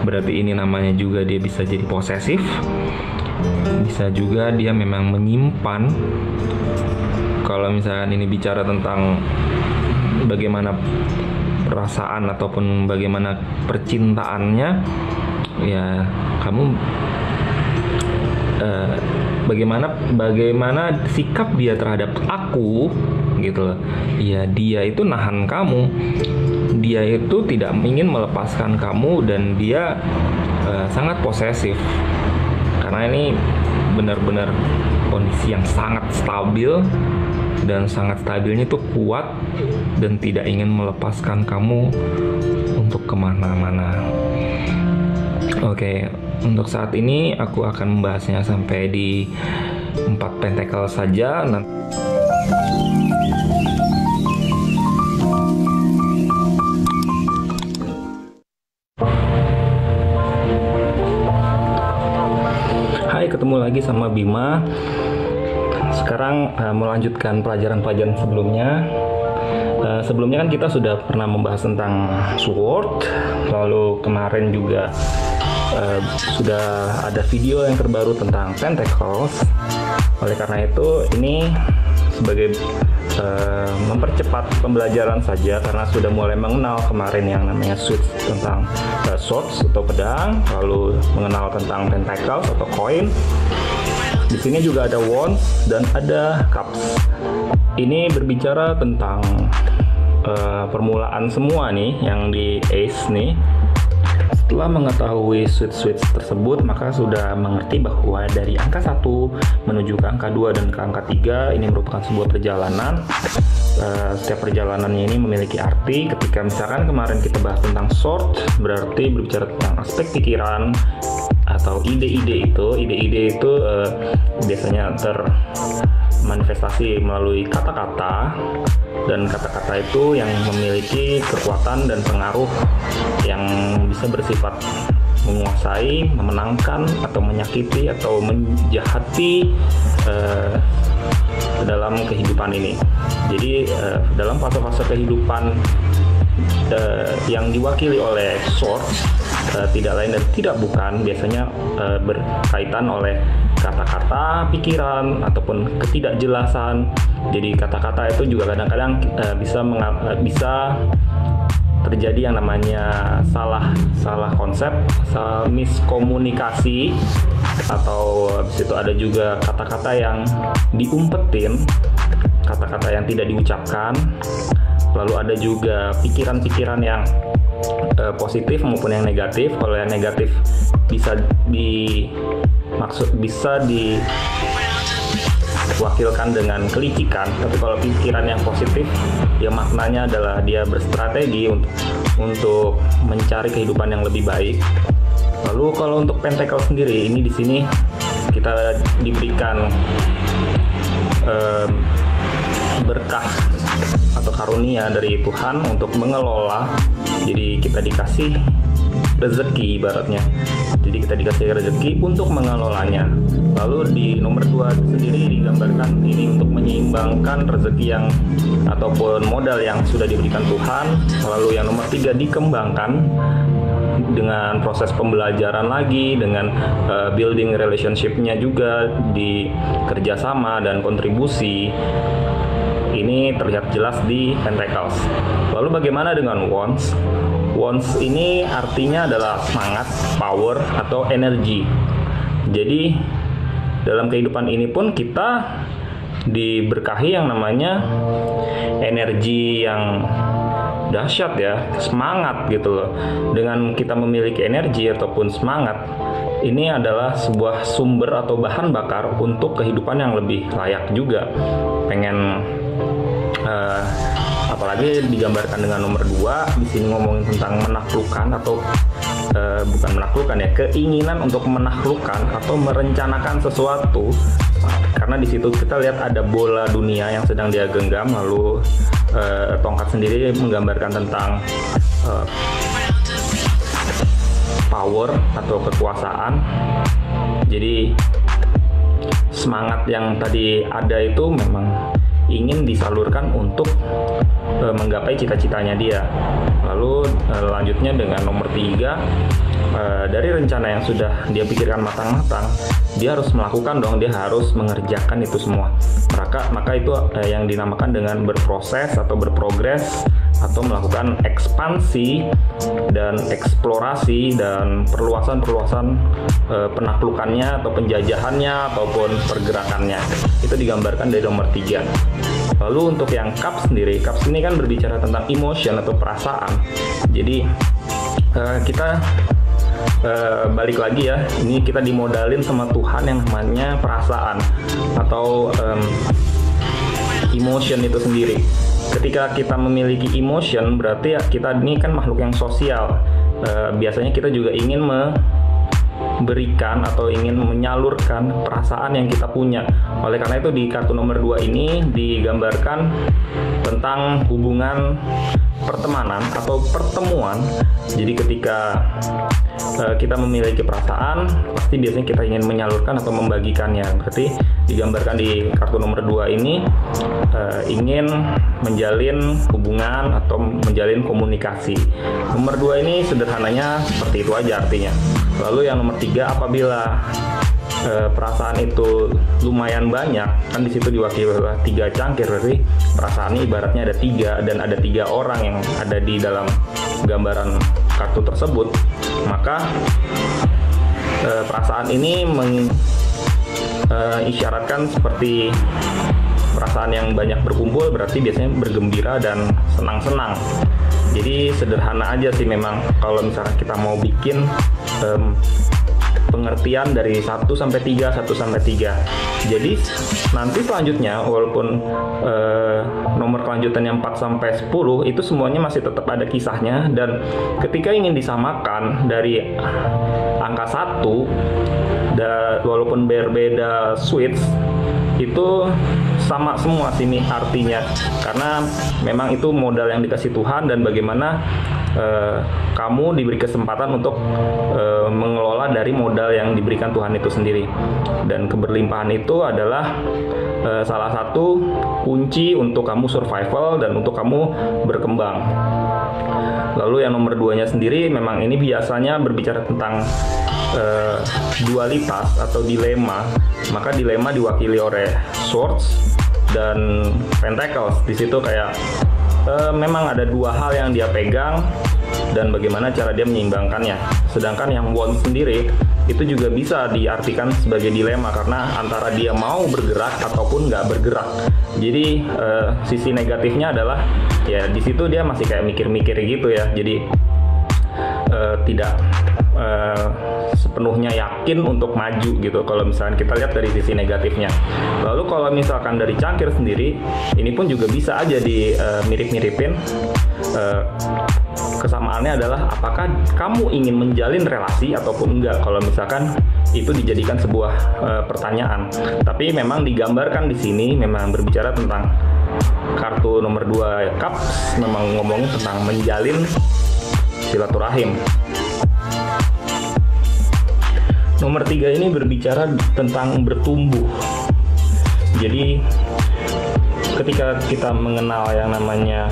berarti ini namanya juga dia bisa jadi posesif. Bisa juga dia memang menyimpan. Kalau misalkan ini bicara tentang bagaimana perasaan ataupun bagaimana percintaannya, ya kamu eh, bagaimana bagaimana sikap dia terhadap aku gitu loh. Ya dia itu nahan kamu, dia itu tidak ingin melepaskan kamu, dan dia eh, sangat posesif karena ini benar-benar kondisi yang sangat stabil. Dan sangat stabilnya itu kuat dan tidak ingin melepaskan kamu untuk kemana-mana. Oke, Untuk saat ini aku akan membahasnya sampai di empat pentacle saja. Hai, ketemu lagi sama Bima. Sekarang uh, melanjutkan pelajaran-pelajaran sebelumnya. Uh, sebelumnya kan kita sudah pernah membahas tentang sword, lalu kemarin juga Uh, sudah ada video yang terbaru tentang pentacles. Oleh karena itu ini sebagai uh, mempercepat pembelajaran saja, karena sudah mulai mengenal kemarin yang namanya swords, tentang uh, swords atau pedang, lalu mengenal tentang pentacles atau koin. Di sini juga ada wands dan ada cups. Ini berbicara tentang uh, permulaan semua nih yang di ace nih. Setelah mengetahui switch-switch tersebut, maka sudah mengerti bahwa dari angka satu menuju ke angka dua dan ke angka tiga ini merupakan sebuah perjalanan. Uh, setiap perjalanannya ini memiliki arti. Ketika misalkan kemarin kita bahas tentang sword, berarti berbicara tentang aspek pikiran atau ide-ide itu. Ide-ide itu uh, biasanya termanifestasi melalui kata-kata, dan kata-kata itu yang memiliki kekuatan dan pengaruh yang bisa bersifat menguasai, memenangkan, atau menyakiti, atau menjahati eh, dalam kehidupan ini. Jadi eh, dalam fase-fase kehidupan eh, yang diwakili oleh sword, eh, tidak lain dan tidak bukan, biasanya eh, berkaitan oleh kata-kata, pikiran, ataupun ketidakjelasan. Jadi kata-kata itu juga kadang-kadang uh, bisa uh, bisa terjadi yang namanya salah salah konsep, salah miskomunikasi, atau habis itu ada juga kata-kata yang diumpetin, kata-kata yang tidak diucapkan. Lalu ada juga pikiran-pikiran yang uh, positif maupun yang negatif. Kalau yang negatif bisa di Maksud bisa diwakilkan dengan kelicikan, tapi kalau pikiran yang positif, ya maknanya adalah dia berstrategi untuk, untuk mencari kehidupan yang lebih baik. Lalu kalau untuk pentacle sendiri, ini di sini kita diberikan eh, berkah atau karunia dari Tuhan untuk mengelola. Jadi kita dikasih rezeki, ibaratnya. Jadi kita dikasih rezeki untuk mengelolanya. Lalu di nomor dua sendiri digambarkan ini untuk menyeimbangkan rezeki yang ataupun modal yang sudah diberikan Tuhan. Lalu yang nomor tiga dikembangkan dengan proses pembelajaran lagi, dengan uh, building relationship-nya juga, di kerjasama dan kontribusi. Ini terlihat jelas di pentacles. Lalu bagaimana dengan wands? Wands ini artinya adalah semangat, power, atau energi. Jadi dalam kehidupan ini pun kita diberkahi yang namanya energi yang dahsyat ya, semangat gitu loh. Dengan kita memiliki energi ataupun semangat, ini adalah sebuah sumber atau bahan bakar untuk kehidupan yang lebih layak juga. Pengen uh, apalagi digambarkan dengan nomor dua, di sini ngomongin tentang menaklukkan atau e, bukan menaklukkan ya, keinginan untuk menaklukkan atau merencanakan sesuatu. Karena di situ kita lihat ada bola dunia yang sedang dia genggam, lalu e, tongkat sendiri menggambarkan tentang e, power atau kekuasaan. Jadi semangat yang tadi ada itu memang ingin disalurkan untuk e, menggapai cita-citanya dia. Lalu e, lanjutnya dengan nomor tiga, e, dari rencana yang sudah dia pikirkan matang-matang, dia harus melakukan dong, dia harus mengerjakan itu semua. Maka, maka itu e, yang dinamakan dengan berproses atau berprogres, atau melakukan ekspansi dan eksplorasi dan perluasan-perluasan e, penaklukannya atau penjajahannya ataupun pergerakannya. Itu digambarkan dari nomor tiga. Lalu untuk yang cups sendiri, cups ini kan berbicara tentang emotion atau perasaan. Jadi uh, kita uh, balik lagi ya, ini kita dimodalin sama Tuhan yang namanya perasaan atau um, emotion itu sendiri. Ketika kita memiliki emotion, berarti ya kita ini kan makhluk yang sosial. Uh, biasanya kita juga ingin me berikan atau ingin menyalurkan perasaan yang kita punya. Oleh karena itu di kartu nomor dua ini digambarkan tentang hubungan pertemanan atau pertemuan. Jadi ketika uh, kita memiliki perasaan, pasti biasanya kita ingin menyalurkan atau membagikannya. Berarti digambarkan di kartu nomor dua ini uh, ingin menjalin hubungan atau menjalin komunikasi. Nomor dua ini sederhananya seperti itu aja artinya. Lalu yang nomor tiga, apabila E, perasaan itu lumayan banyak, kan di situ diwakili oleh tiga cangkir, berarti perasaan ini ibaratnya ada tiga dan ada tiga orang yang ada di dalam gambaran kartu tersebut, maka e, perasaan ini mengisyaratkan e, seperti perasaan yang banyak berkumpul, berarti biasanya bergembira dan senang-senang. Jadi sederhana aja sih memang kalau misalnya kita mau bikin e, pengertian dari satu sampai tiga, satu sampai tiga. Jadi nanti selanjutnya walaupun eh, nomor kelanjutan yang empat sampai sepuluh itu semuanya masih tetap ada kisahnya, dan ketika ingin disamakan dari angka satu da, walaupun berbeda switch itu sama semua sini artinya, karena memang itu modal yang dikasih Tuhan dan bagaimana eh, kamu diberi kesempatan untuk eh, mengelola dari modal yang diberikan Tuhan itu sendiri. Dan keberlimpahan itu adalah eh, salah satu kunci untuk kamu survival dan untuk kamu berkembang. Lalu yang nomor duanya sendiri memang ini biasanya berbicara tentang eh, dualitas atau dilema, maka dilema diwakili oleh swords dan pentacles. Di situ kayak eh, memang ada dua hal yang dia pegang dan bagaimana cara dia menyeimbangkannya. Sedangkan yang want sendiri itu juga bisa diartikan sebagai dilema, karena antara dia mau bergerak ataupun nggak bergerak. Jadi eh, sisi negatifnya adalah ya di situ dia masih kayak mikir-mikir gitu ya. Jadi eh, tidak eh, sepenuhnya yakin untuk maju gitu kalau misalkan kita lihat dari sisi negatifnya. Lalu kalau misalkan dari cangkir sendiri, ini pun juga bisa aja di eh, mirip-miripin. Eh, Kesamaannya adalah apakah kamu ingin menjalin relasi ataupun enggak, kalau misalkan itu dijadikan sebuah e, pertanyaan. Tapi memang digambarkan di sini memang berbicara tentang kartu nomor dua cup, memang ngomong tentang menjalin silaturahim. Nomor tiga ini berbicara tentang bertumbuh. Jadi ketika kita mengenal yang namanya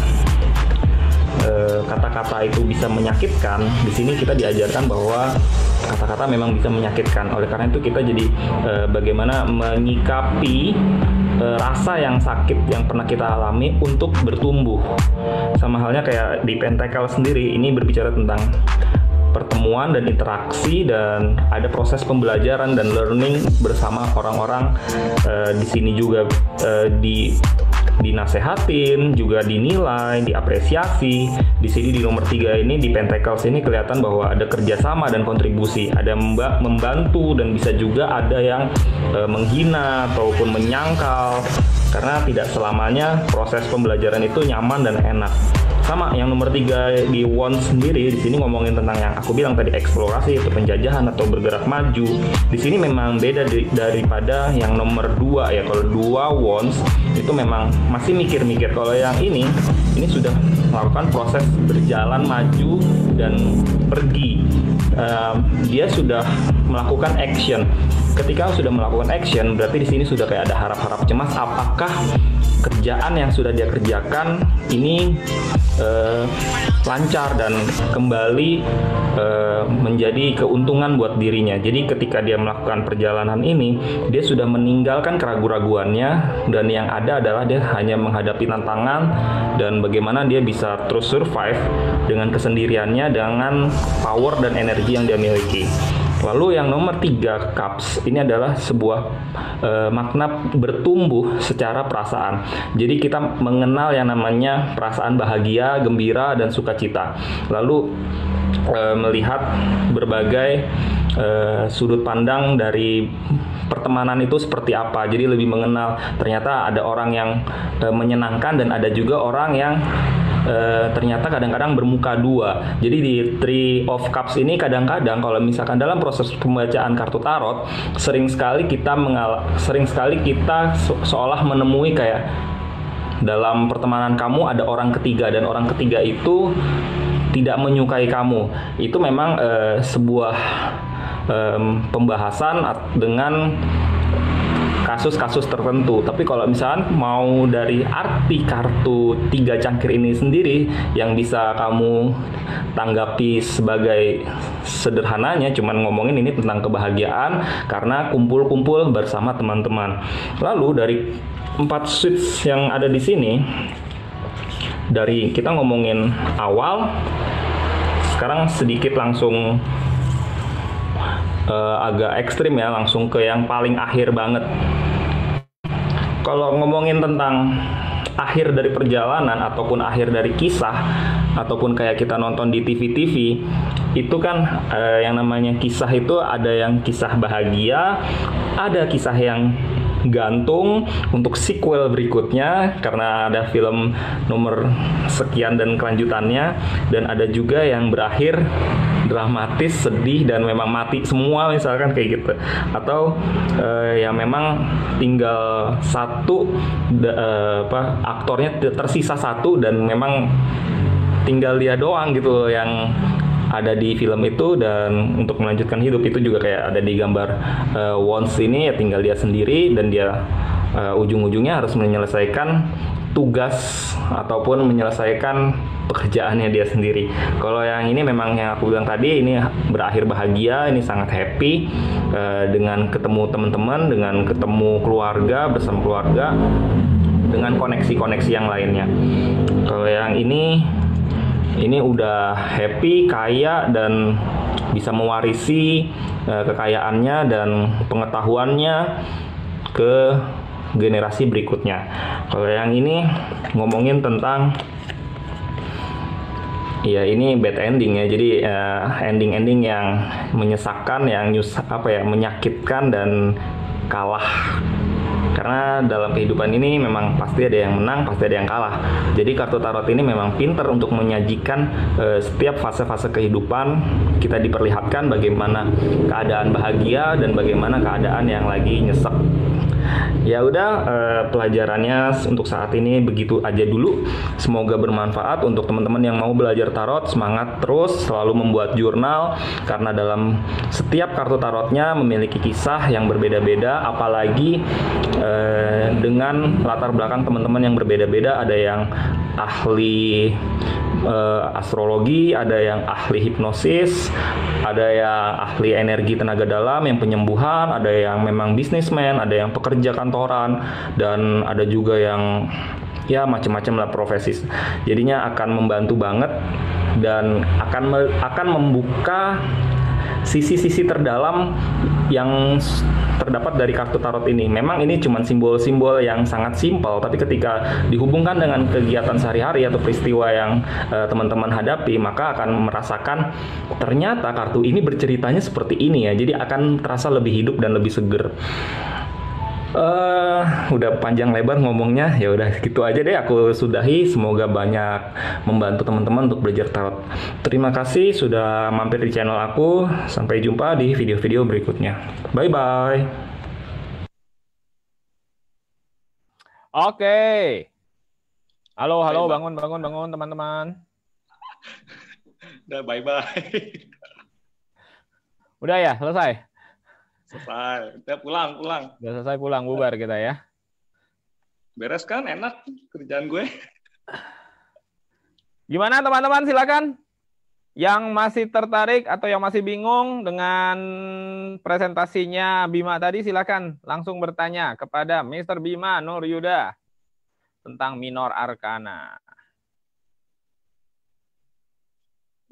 kata-kata itu bisa menyakitkan, di sini kita diajarkan bahwa kata-kata memang bisa menyakitkan. Oleh karena itu kita jadi e, bagaimana menyikapi e, rasa yang sakit yang pernah kita alami untuk bertumbuh. Sama halnya kayak di pentakel sendiri, ini berbicara tentang pertemuan dan interaksi, dan ada proses pembelajaran dan learning bersama orang-orang e, di sini juga e, di dinasehatin, juga dinilai, diapresiasi. Di sini di nomor tiga ini di Pentacles ini kelihatan bahwa ada kerjasama dan kontribusi, ada membantu dan bisa juga ada yang e, menghina ataupun menyangkal, karena tidak selamanya proses pembelajaran itu nyaman dan enak. Sama yang nomor tiga di Wand sendiri, di sini ngomongin tentang yang aku bilang tadi, eksplorasi atau penjajahan atau bergerak maju. Di sini memang beda di, daripada yang nomor dua ya. Kalau dua Wands itu memang masih mikir-mikir, kalau yang ini ini sudah melakukan proses berjalan maju dan pergi. Uh, dia sudah melakukan action. Ketika sudah melakukan action, berarti di sini sudah kayak ada harap-harap cemas, apakah kerjaan yang sudah dia kerjakan ini eh, lancar dan kembali eh, menjadi keuntungan buat dirinya. Jadi ketika dia melakukan perjalanan ini, dia sudah meninggalkan keraguan-raguannya, dan yang ada adalah dia hanya menghadapi tantangan dan bagaimana dia bisa terus survive dengan kesendiriannya, dengan power dan energi yang dia miliki. Lalu yang nomor tiga cups ini adalah sebuah e, makna bertumbuh secara perasaan. Jadi kita mengenal yang namanya perasaan bahagia, gembira, dan sukacita. Lalu e, melihat berbagai e, sudut pandang dari pertemanan itu seperti apa. Jadi lebih mengenal ternyata ada orang yang e, menyenangkan dan ada juga orang yang uh, ternyata kadang-kadang bermuka dua. Jadi di Three of Cups ini kadang-kadang kalau misalkan dalam proses pembacaan kartu tarot, sering sekali kita mengal- sering sekali kita se- seolah menemui kayak dalam pertemanan kamu ada orang ketiga, dan orang ketiga itu tidak menyukai kamu. Itu memang uh, sebuah um, pembahasan dengan kasus-kasus tertentu. Tapi kalau misalkan mau dari arti kartu tiga cangkir ini sendiri, yang bisa kamu tanggapi sebagai sederhananya cuman ngomongin ini tentang kebahagiaan karena kumpul-kumpul bersama teman-teman. Lalu dari empat switch yang ada di sini, dari kita ngomongin awal, sekarang sedikit langsung Uh, agak ekstrim ya, langsung ke yang paling akhir banget. Kalau ngomongin tentang akhir dari perjalanan ataupun akhir dari kisah, ataupun kayak kita nonton di T V-T V, itu kan uh, yang namanya kisah itu ada yang kisah bahagia, ada kisah yang gantung untuk sequel berikutnya karena ada film nomor sekian dan kelanjutannya, dan ada juga yang berakhir dramatis, sedih, dan memang mati semua misalkan kayak gitu, atau eh, yang memang tinggal satu da, eh, apa, aktornya tersisa satu dan memang tinggal dia doang gitu yang ada di film itu, dan untuk melanjutkan hidup itu juga kayak ada di gambar uh, Wands ini ya, tinggal dia sendiri dan dia uh, ujung-ujungnya harus menyelesaikan tugas ataupun menyelesaikan pekerjaannya dia sendiri. Kalau yang ini memang yang aku bilang tadi, ini berakhir bahagia, ini sangat happy uh, dengan ketemu teman-teman, dengan ketemu keluarga, bersama keluarga, dengan koneksi-koneksi yang lainnya. Kalau yang ini Ini udah happy, kaya, dan bisa mewarisi uh, kekayaannya dan pengetahuannya ke generasi berikutnya. Kalau yang ini ngomongin tentang, ya ini bad ending ya. Jadi uh, ending-ending yang menyesakkan, yang nyus- apa ya, menyakitkan dan kalah. Karena dalam kehidupan ini memang pasti ada yang menang, pasti ada yang kalah. Jadi kartu tarot ini memang pintar untuk menyajikan e, setiap fase-fase kehidupan. Kita diperlihatkan bagaimana keadaan bahagia dan bagaimana keadaan yang lagi nyesek. Ya udah, e, pelajarannya untuk saat ini begitu aja dulu. Semoga bermanfaat untuk teman-teman yang mau belajar tarot. Semangat terus, selalu membuat jurnal, karena dalam setiap kartu tarotnya memiliki kisah yang berbeda-beda, apalagi dengan latar belakang teman-teman yang berbeda-beda. Ada yang ahli uh, astrologi, ada yang ahli hipnosis, ada yang ahli energi tenaga dalam, yang penyembuhan, ada yang memang bisnismen, ada yang pekerja kantoran, dan ada juga yang ya macam-macam lah profesi. Jadinya akan membantu banget dan akan me- akan membuka sisi-sisi terdalam yang terdapat dari kartu tarot ini. Memang ini cuma simbol-simbol yang sangat simpel, tapi ketika dihubungkan dengan kegiatan sehari-hari atau peristiwa yang uh, teman-teman hadapi, maka akan merasakan ternyata kartu ini berceritanya seperti ini ya. Jadi akan terasa lebih hidup dan lebih seger. Uh, udah panjang lebar ngomongnya, ya udah gitu aja deh aku sudahi. Semoga banyak membantu teman-teman untuk belajar tarot. Terima kasih sudah mampir di channel aku. Sampai jumpa di video-video berikutnya. Bye bye. Oke. Okay. Halo halo, bye, bangun bangun bangun teman-teman. Udah bye bye. Udah ya, selesai. Selesai, udah pulang, pulang. Udah selesai pulang, bubar kita ya. Beres kan, enak kerjaan gue. Gimana teman-teman, silakan. Yang masih tertarik atau yang masih bingung dengan presentasinya Bima tadi, silakan langsung bertanya kepada mister Bima Nuryudha tentang Minor Arcana.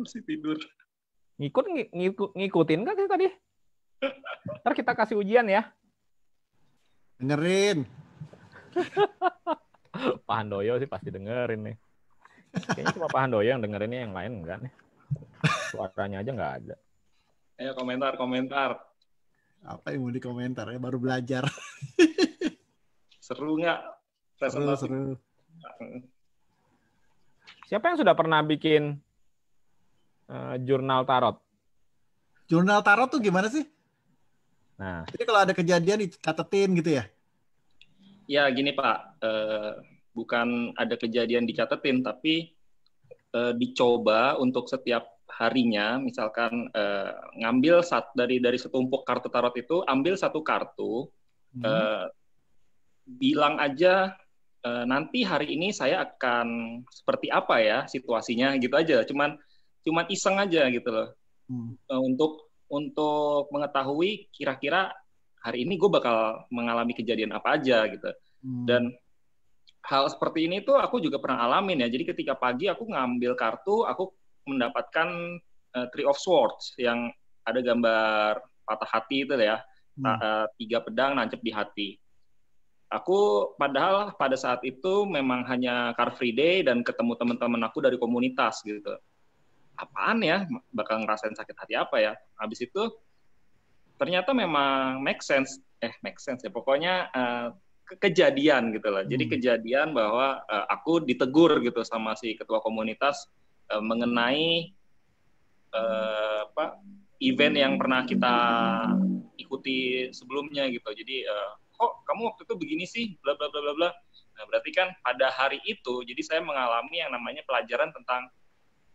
Masih tidur. Ngikut, ngikut ngikutin kan sih tadi? Ntar kita kasih ujian ya. Dengerin. Pak Handoyo sih pasti dengerin nih. Kayaknya cuma Pak Handoyo yang dengerinnya, yang lain enggak nih. Suaranya aja enggak ada. Ayo komentar-komentar. Apa yang mau dikomentar ya? Baru belajar. Seru nggak? Seru, seru. Siapa yang sudah pernah bikin uh, jurnal tarot? Jurnal tarot tuh gimana sih? Nah, jadi kalau ada kejadian dicatetin gitu ya? Ya gini Pak, uh, bukan ada kejadian dicatetin, tapi uh, dicoba untuk setiap harinya, misalkan eh, ngambil sat, dari dari setumpuk kartu tarot itu, ambil satu kartu, hmm. eh, bilang aja eh, nanti hari ini saya akan seperti apa ya situasinya gitu aja, cuman cuman iseng aja gitu loh, hmm. eh, untuk untuk mengetahui kira-kira hari ini gue bakal mengalami kejadian apa aja gitu, hmm. dan hal seperti ini tuh aku juga pernah alamin ya, jadi ketika pagi aku ngambil kartu, aku mendapatkan uh, Three of Swords yang ada gambar patah hati itu ya, hmm. uh, tiga pedang nancep di hati. Aku padahal pada saat itu memang hanya Car Free Day dan ketemu teman-teman aku dari komunitas gitu. Apaan ya, bakal ngerasain sakit hati apa ya? Habis itu ternyata memang make sense, eh make sense ya. Pokoknya uh, kejadian gitu lah. Hmm. Jadi kejadian bahwa uh, aku ditegur gitu sama si ketua komunitas mengenai uh, apa event yang pernah kita ikuti sebelumnya gitu. Jadi uh, kok kamu waktu itu begini sih, bla bla bla bla bla. Nah, berarti kan pada hari itu jadi saya mengalami yang namanya pelajaran tentang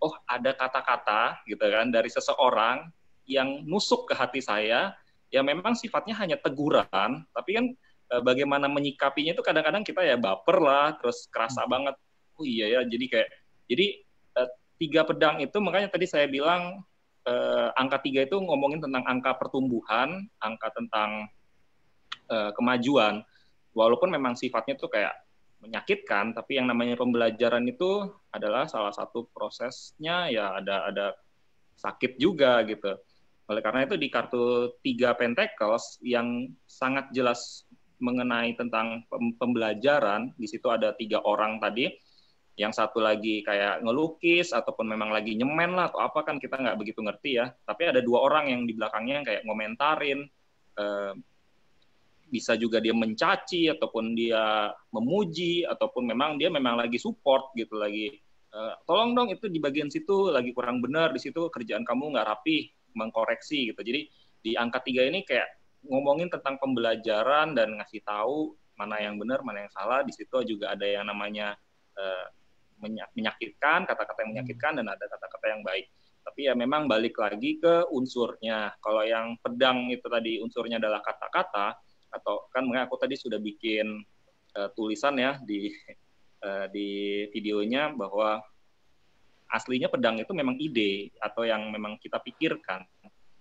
oh ada kata-kata gitu kan dari seseorang yang nusuk ke hati saya yang memang sifatnya hanya teguran, tapi kan uh, bagaimana menyikapinya itu kadang-kadang kita ya baper lah, terus kerasa banget. Oh iya ya, jadi kayak jadi tiga pedang itu, makanya tadi saya bilang eh, angka tiga itu ngomongin tentang angka pertumbuhan, angka tentang eh, kemajuan. Walaupun memang sifatnya itu kayak menyakitkan, tapi yang namanya pembelajaran itu adalah salah satu prosesnya ya ada ada sakit juga gitu. Oleh karena itu di kartu tiga Pentacles yang sangat jelas mengenai tentang pembelajaran, di situ ada tiga orang tadi. Yang satu lagi kayak ngelukis ataupun memang lagi nyemen lah atau apa kan kita nggak begitu ngerti ya. Tapi ada dua orang yang di belakangnya yang kayak ngomentarin, eh, bisa juga dia mencaci ataupun dia memuji ataupun memang dia memang lagi support gitu, lagi eh, tolong dong itu di bagian situ lagi kurang benar, di situ kerjaan kamu nggak rapi, mengkoreksi gitu. Jadi di angka tiga ini kayak ngomongin tentang pembelajaran dan ngasih tahu mana yang benar, mana yang salah. Di situ juga ada yang namanya eh, menyakitkan, kata-kata yang menyakitkan, dan ada kata-kata yang baik. Tapi ya memang balik lagi ke unsurnya. Kalau yang pedang itu tadi unsurnya adalah kata-kata, atau kan makanya aku tadi sudah bikin uh, tulisan ya di uh, di videonya bahwa aslinya pedang itu memang ide atau yang memang kita pikirkan.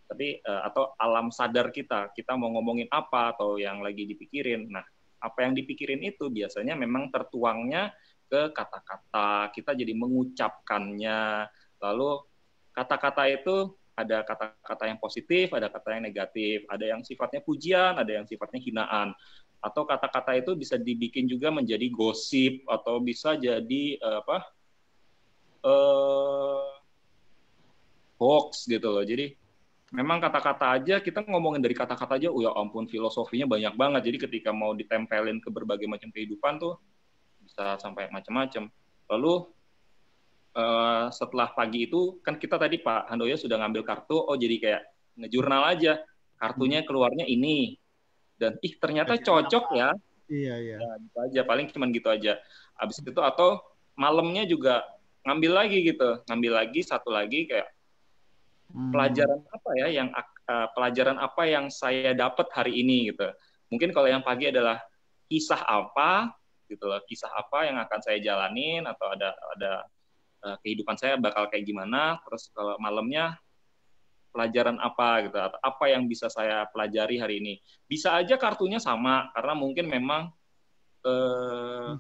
Tapi uh, atau alam sadar kita, kita mau ngomongin apa atau yang lagi dipikirin. Nah, apa yang dipikirin itu biasanya memang tertuangnya ke kata-kata, kita jadi mengucapkannya. Lalu kata-kata itu ada kata-kata yang positif, ada kata yang negatif, ada yang sifatnya pujian, ada yang sifatnya hinaan. Atau kata-kata itu bisa dibikin juga menjadi gosip atau bisa jadi apa eh, hoax gitu loh. Jadi memang kata-kata aja, kita ngomongin dari kata-kata aja, oh ya ampun filosofinya banyak banget. Jadi ketika mau ditempelin ke berbagai macam kehidupan tuh bisa sampai macam-macam. Lalu uh, setelah pagi itu kan kita tadi Pak Handoyo sudah ngambil kartu, oh jadi kayak ngejurnal aja, kartunya keluarnya ini dan ih ternyata cocok ya. Iya iya. Nah, gitu aja paling cuman gitu aja. Habis itu atau malamnya juga ngambil lagi gitu, ngambil lagi satu lagi kayak hmm. pelajaran apa ya yang uh, pelajaran apa yang saya dapat hari ini gitu. Mungkin kalau yang pagi adalah kisah apa gitu loh, kisah apa yang akan saya jalanin atau ada ada uh, kehidupan saya bakal kayak gimana. Terus kalau malamnya pelajaran apa gitu atau apa yang bisa saya pelajari hari ini. Bisa aja kartunya sama karena mungkin memang uh,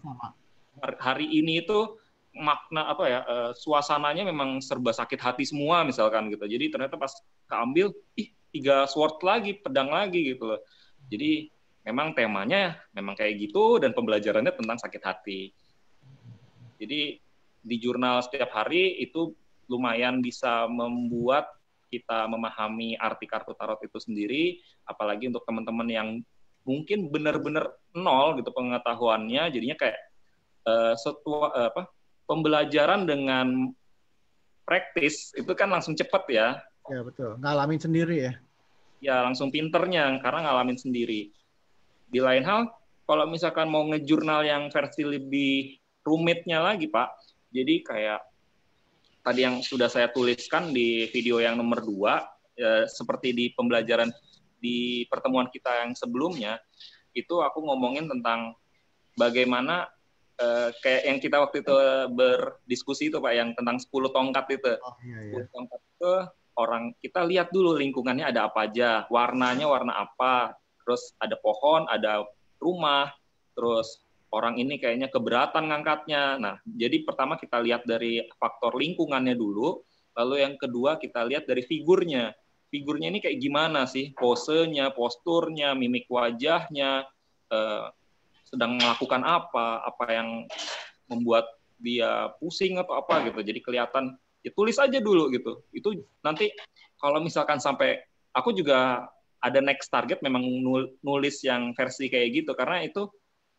hari ini itu makna apa ya uh, suasananya memang serba sakit hati semua misalkan gitu. Jadi ternyata pas keambil ih tiga sword lagi, pedang lagi gitu loh. Jadi memang temanya memang kayak gitu dan pembelajarannya tentang sakit hati. Jadi di jurnal setiap hari itu lumayan bisa membuat kita memahami arti kartu tarot itu sendiri, apalagi untuk teman-teman yang mungkin benar-benar nol gitu pengetahuannya, jadinya kayak uh, setua, uh, apa pembelajaran dengan praktis itu kan langsung cepat ya. Ya betul, ngalamin sendiri ya. Ya langsung pinternya karena ngalamin sendiri. Di lain hal, kalau misalkan mau ngejurnal yang versi lebih rumitnya lagi Pak, jadi kayak tadi yang sudah saya tuliskan di video yang nomor dua, eh, seperti di pembelajaran di pertemuan kita yang sebelumnya, itu aku ngomongin tentang bagaimana eh, kayak yang kita waktu itu berdiskusi itu Pak, yang tentang sepuluh tongkat itu. Oh, iya, iya. sepuluh tongkat itu orang, kita lihat dulu lingkungannya ada apa aja, warnanya warna apa, terus ada pohon, ada rumah, terus orang ini kayaknya keberatan ngangkatnya. Nah, jadi pertama kita lihat dari faktor lingkungannya dulu, lalu yang kedua kita lihat dari figurnya. Figurnya ini kayak gimana sih? Posenya, posturnya, mimik wajahnya, eh, sedang melakukan apa, apa yang membuat dia pusing atau apa gitu. Jadi kelihatan, ya tulis aja dulu gitu. Itu nanti kalau misalkan sampai, aku juga ada next target memang nulis yang versi kayak gitu. Karena itu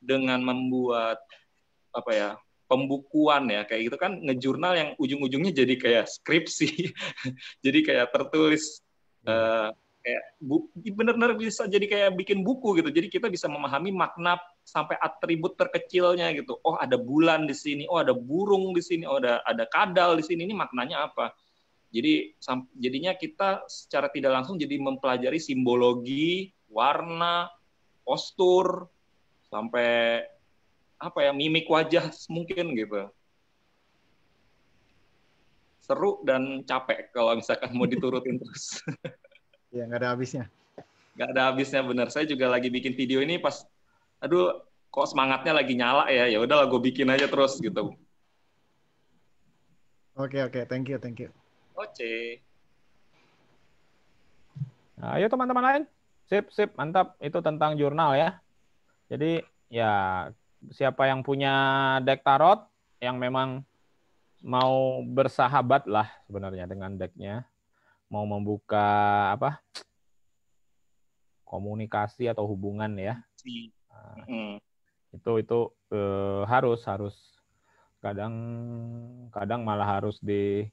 dengan membuat apa ya pembukuan ya kayak gitu kan ngejurnal yang ujung-ujungnya jadi kayak skripsi. Jadi kayak tertulis. Uh, kayak benar-benar bisa jadi kayak bikin buku gitu. Jadi kita bisa memahami makna sampai atribut terkecilnya gitu. Oh ada bulan di sini, oh ada burung di sini, oh ada ada kadal di sini. Ini maknanya apa? Jadi jadinya kita secara tidak langsung jadi mempelajari simbologi, warna, postur, sampai apa ya mimik wajah mungkin gitu. Seru dan capek kalau misalkan mau diturutin terus. Ya nggak ada habisnya. Nggak ada habisnya benar. Saya juga lagi bikin video ini pas, aduh kok semangatnya lagi nyala ya. Ya udahlah gue bikin aja terus gitu. Oke okay, oke, okay. thank you thank you. Oke. Nah, ayo teman-teman lain, sip sip mantap itu tentang jurnal ya. Jadi ya siapa yang punya deck tarot yang memang mau bersahabat lah sebenarnya dengan decknya, mau membuka apa komunikasi atau hubungan ya, nah, mm. itu itu eh, harus harus kadang kadang malah harus di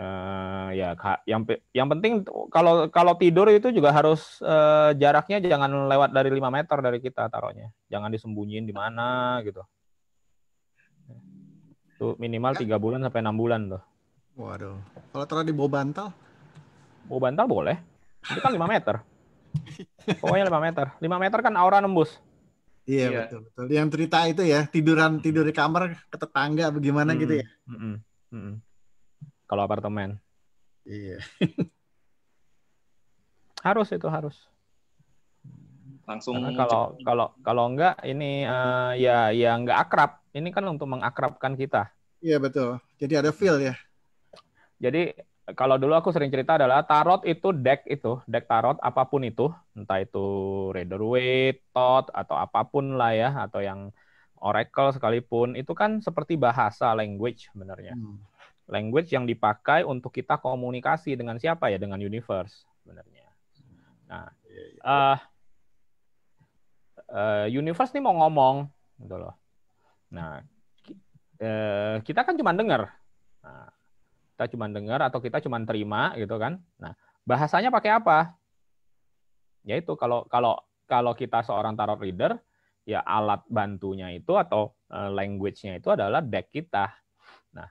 eh, ya yang yang penting kalau kalau tidur itu juga harus eh, jaraknya jangan lewat dari lima meter dari kita taruhnya, jangan disembunyiin di mana gitu. Tuh, minimal tiga bulan sampai enam bulan tuh. Waduh. Kalau taruh di bawah bantal? Bawah bantal boleh. Itu kan lima meter. Pokoknya lima meter. lima meter kan aura nembus. Iya, iya. Betul, betul. Yang cerita itu ya, tiduran tidur di kamar ke tetangga bagaimana hmm, gitu ya. Mm-mm, mm-mm. Kalau apartemen. Iya. Harus itu harus. Langsung karena kalau kalau kalau enggak ini uh, ya ya enggak akrab. Ini kan untuk mengakrabkan kita. Iya betul. Jadi ada feel ya. Jadi kalau dulu aku sering cerita adalah tarot itu deck itu, deck tarot apapun itu, entah itu Rider-Waite, Tot atau apapun lah ya, atau yang oracle sekalipun, itu kan seperti bahasa language sebenarnya. Hmm. Language yang dipakai untuk kita komunikasi dengan siapa ya, dengan universe sebenarnya. Nah, uh, uh, universe nih mau ngomong, gitu loh. Nah, kita kan cuma dengar, nah, kita cuma dengar atau kita cuma terima gitu kan. Nah, bahasanya pakai apa? Yaitu kalau kalau kalau kita seorang tarot reader, ya alat bantunya itu atau language-nya itu adalah deck kita. Nah,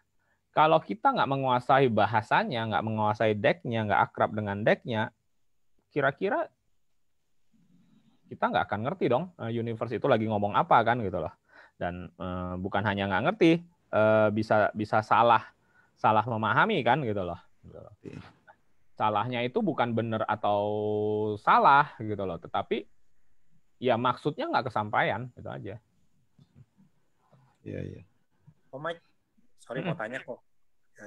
kalau kita nggak menguasai bahasanya, nggak menguasai deck-nya, nggak akrab dengan deck-nya, kira-kira kita nggak akan ngerti dong universe itu lagi ngomong apa kan gitu loh. Dan e, bukan hanya nggak ngerti, e, bisa bisa salah salah memahami kan gitu loh. Salahnya itu bukan benar atau salah gitu loh, tetapi ya maksudnya nggak kesampaian gitu aja. Iya iya. Oh Mike, sorry hmm. mau tanya kok.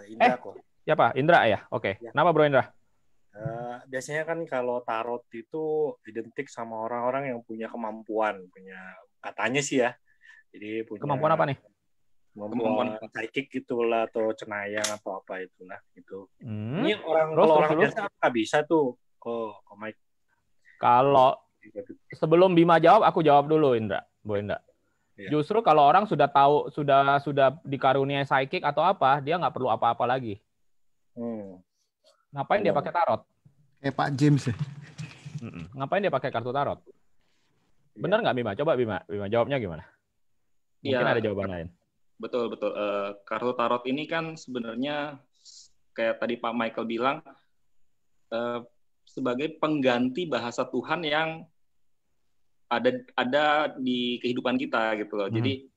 Indra eh, kok. Ya Pak, Indra ya. Oke. Okay. Ya. Kenapa Bro Indra? Uh, biasanya kan kalau tarot itu identik sama orang-orang yang punya kemampuan, punya katanya sih ya. Jadi punya kemampuan apa nih? Kemampuan psychic gitulah atau cenayang atau apa itulah gitu. Hmm. Ini orang terus, kalau terus, orang terus. biasa nggak bisa tuh. Oh, oh Mike. Kalau sebelum Bima jawab, aku jawab dulu Indra, Bu Indra. Iya. Justru kalau orang sudah tahu, sudah sudah dikaruniai psychic atau apa, dia nggak perlu apa-apa lagi. Hmm. Ngapain dia pakai tarot? Kayak Pak James ya. Ngapain dia pakai kartu tarot? Bener nggak Bima? Coba Bima, Bima jawabnya gimana? Mungkin ya, ada jawaban lain. Betul betul. Uh, kartu tarot ini kan sebenarnya kayak tadi Pak Michael bilang uh, sebagai pengganti bahasa Tuhan yang ada ada di kehidupan kita gitu loh. Hmm. Jadi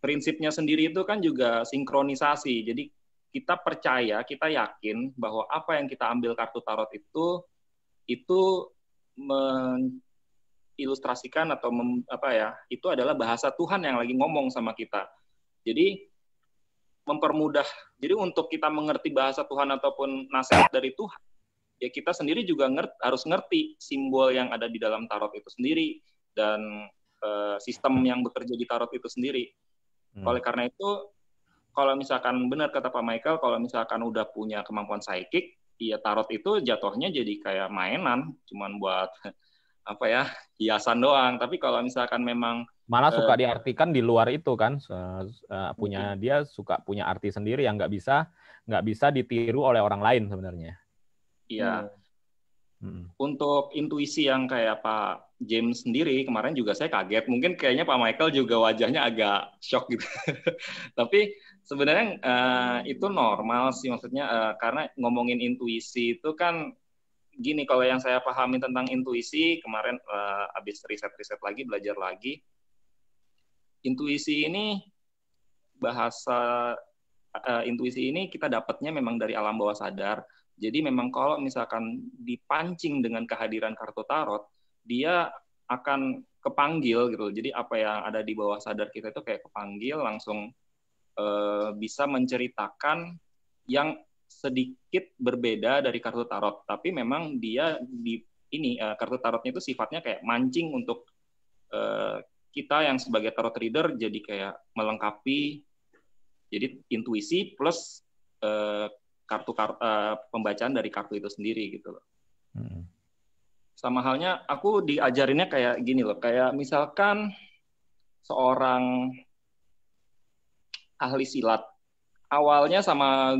prinsipnya sendiri itu kan juga sinkronisasi. Jadi kita percaya, kita yakin bahwa apa yang kita ambil kartu tarot itu itu mengilustrasikan atau mem, apa ya, itu adalah bahasa Tuhan yang lagi ngomong sama kita. Jadi mempermudah. Jadi untuk kita mengerti bahasa Tuhan ataupun nasihat dari Tuhan, ya kita sendiri juga ngerti, harus ngerti simbol yang ada di dalam tarot itu sendiri dan e, sistem yang bekerja di tarot itu sendiri. Hmm. Oleh karena itu, kalau misalkan benar kata Pak Michael, kalau misalkan udah punya kemampuan psychic, ya tarot itu jatuhnya jadi kayak mainan, cuman buat apa ya, hiasan doang. Tapi kalau misalkan memang malah e, suka diartikan di luar itu kan, punya mungkin. Dia suka punya arti sendiri yang nggak bisa nggak bisa ditiru oleh orang lain sebenarnya. Iya, hmm. Untuk intuisi yang kayak Pak James sendiri kemarin juga saya kaget. Mungkin kayaknya Pak Michael juga wajahnya agak shock gitu. Tapi sebenarnya uh, itu normal sih, maksudnya uh, karena ngomongin intuisi itu kan gini, kalau yang saya pahami tentang intuisi kemarin uh, abis riset-riset lagi, belajar lagi, intuisi ini bahasa uh, intuisi ini kita dapatnya memang dari alam bawah sadar. Jadi memang kalau misalkan dipancing dengan kehadiran kartu tarot, dia akan kepanggil gitu. Jadi apa yang ada di bawah sadar kita itu kayak kepanggil, langsung e, bisa menceritakan yang sedikit berbeda dari kartu tarot. Tapi memang dia di ini e, kartu tarotnya itu sifatnya kayak mancing untuk e, kita yang sebagai tarot reader jadi kayak melengkapi. Jadi intuisi plus e, kartu kartu uh, pembacaan dari kartu itu sendiri gitu loh. Hmm. Sama halnya aku diajarinnya kayak gini loh, kayak misalkan seorang ahli silat awalnya sama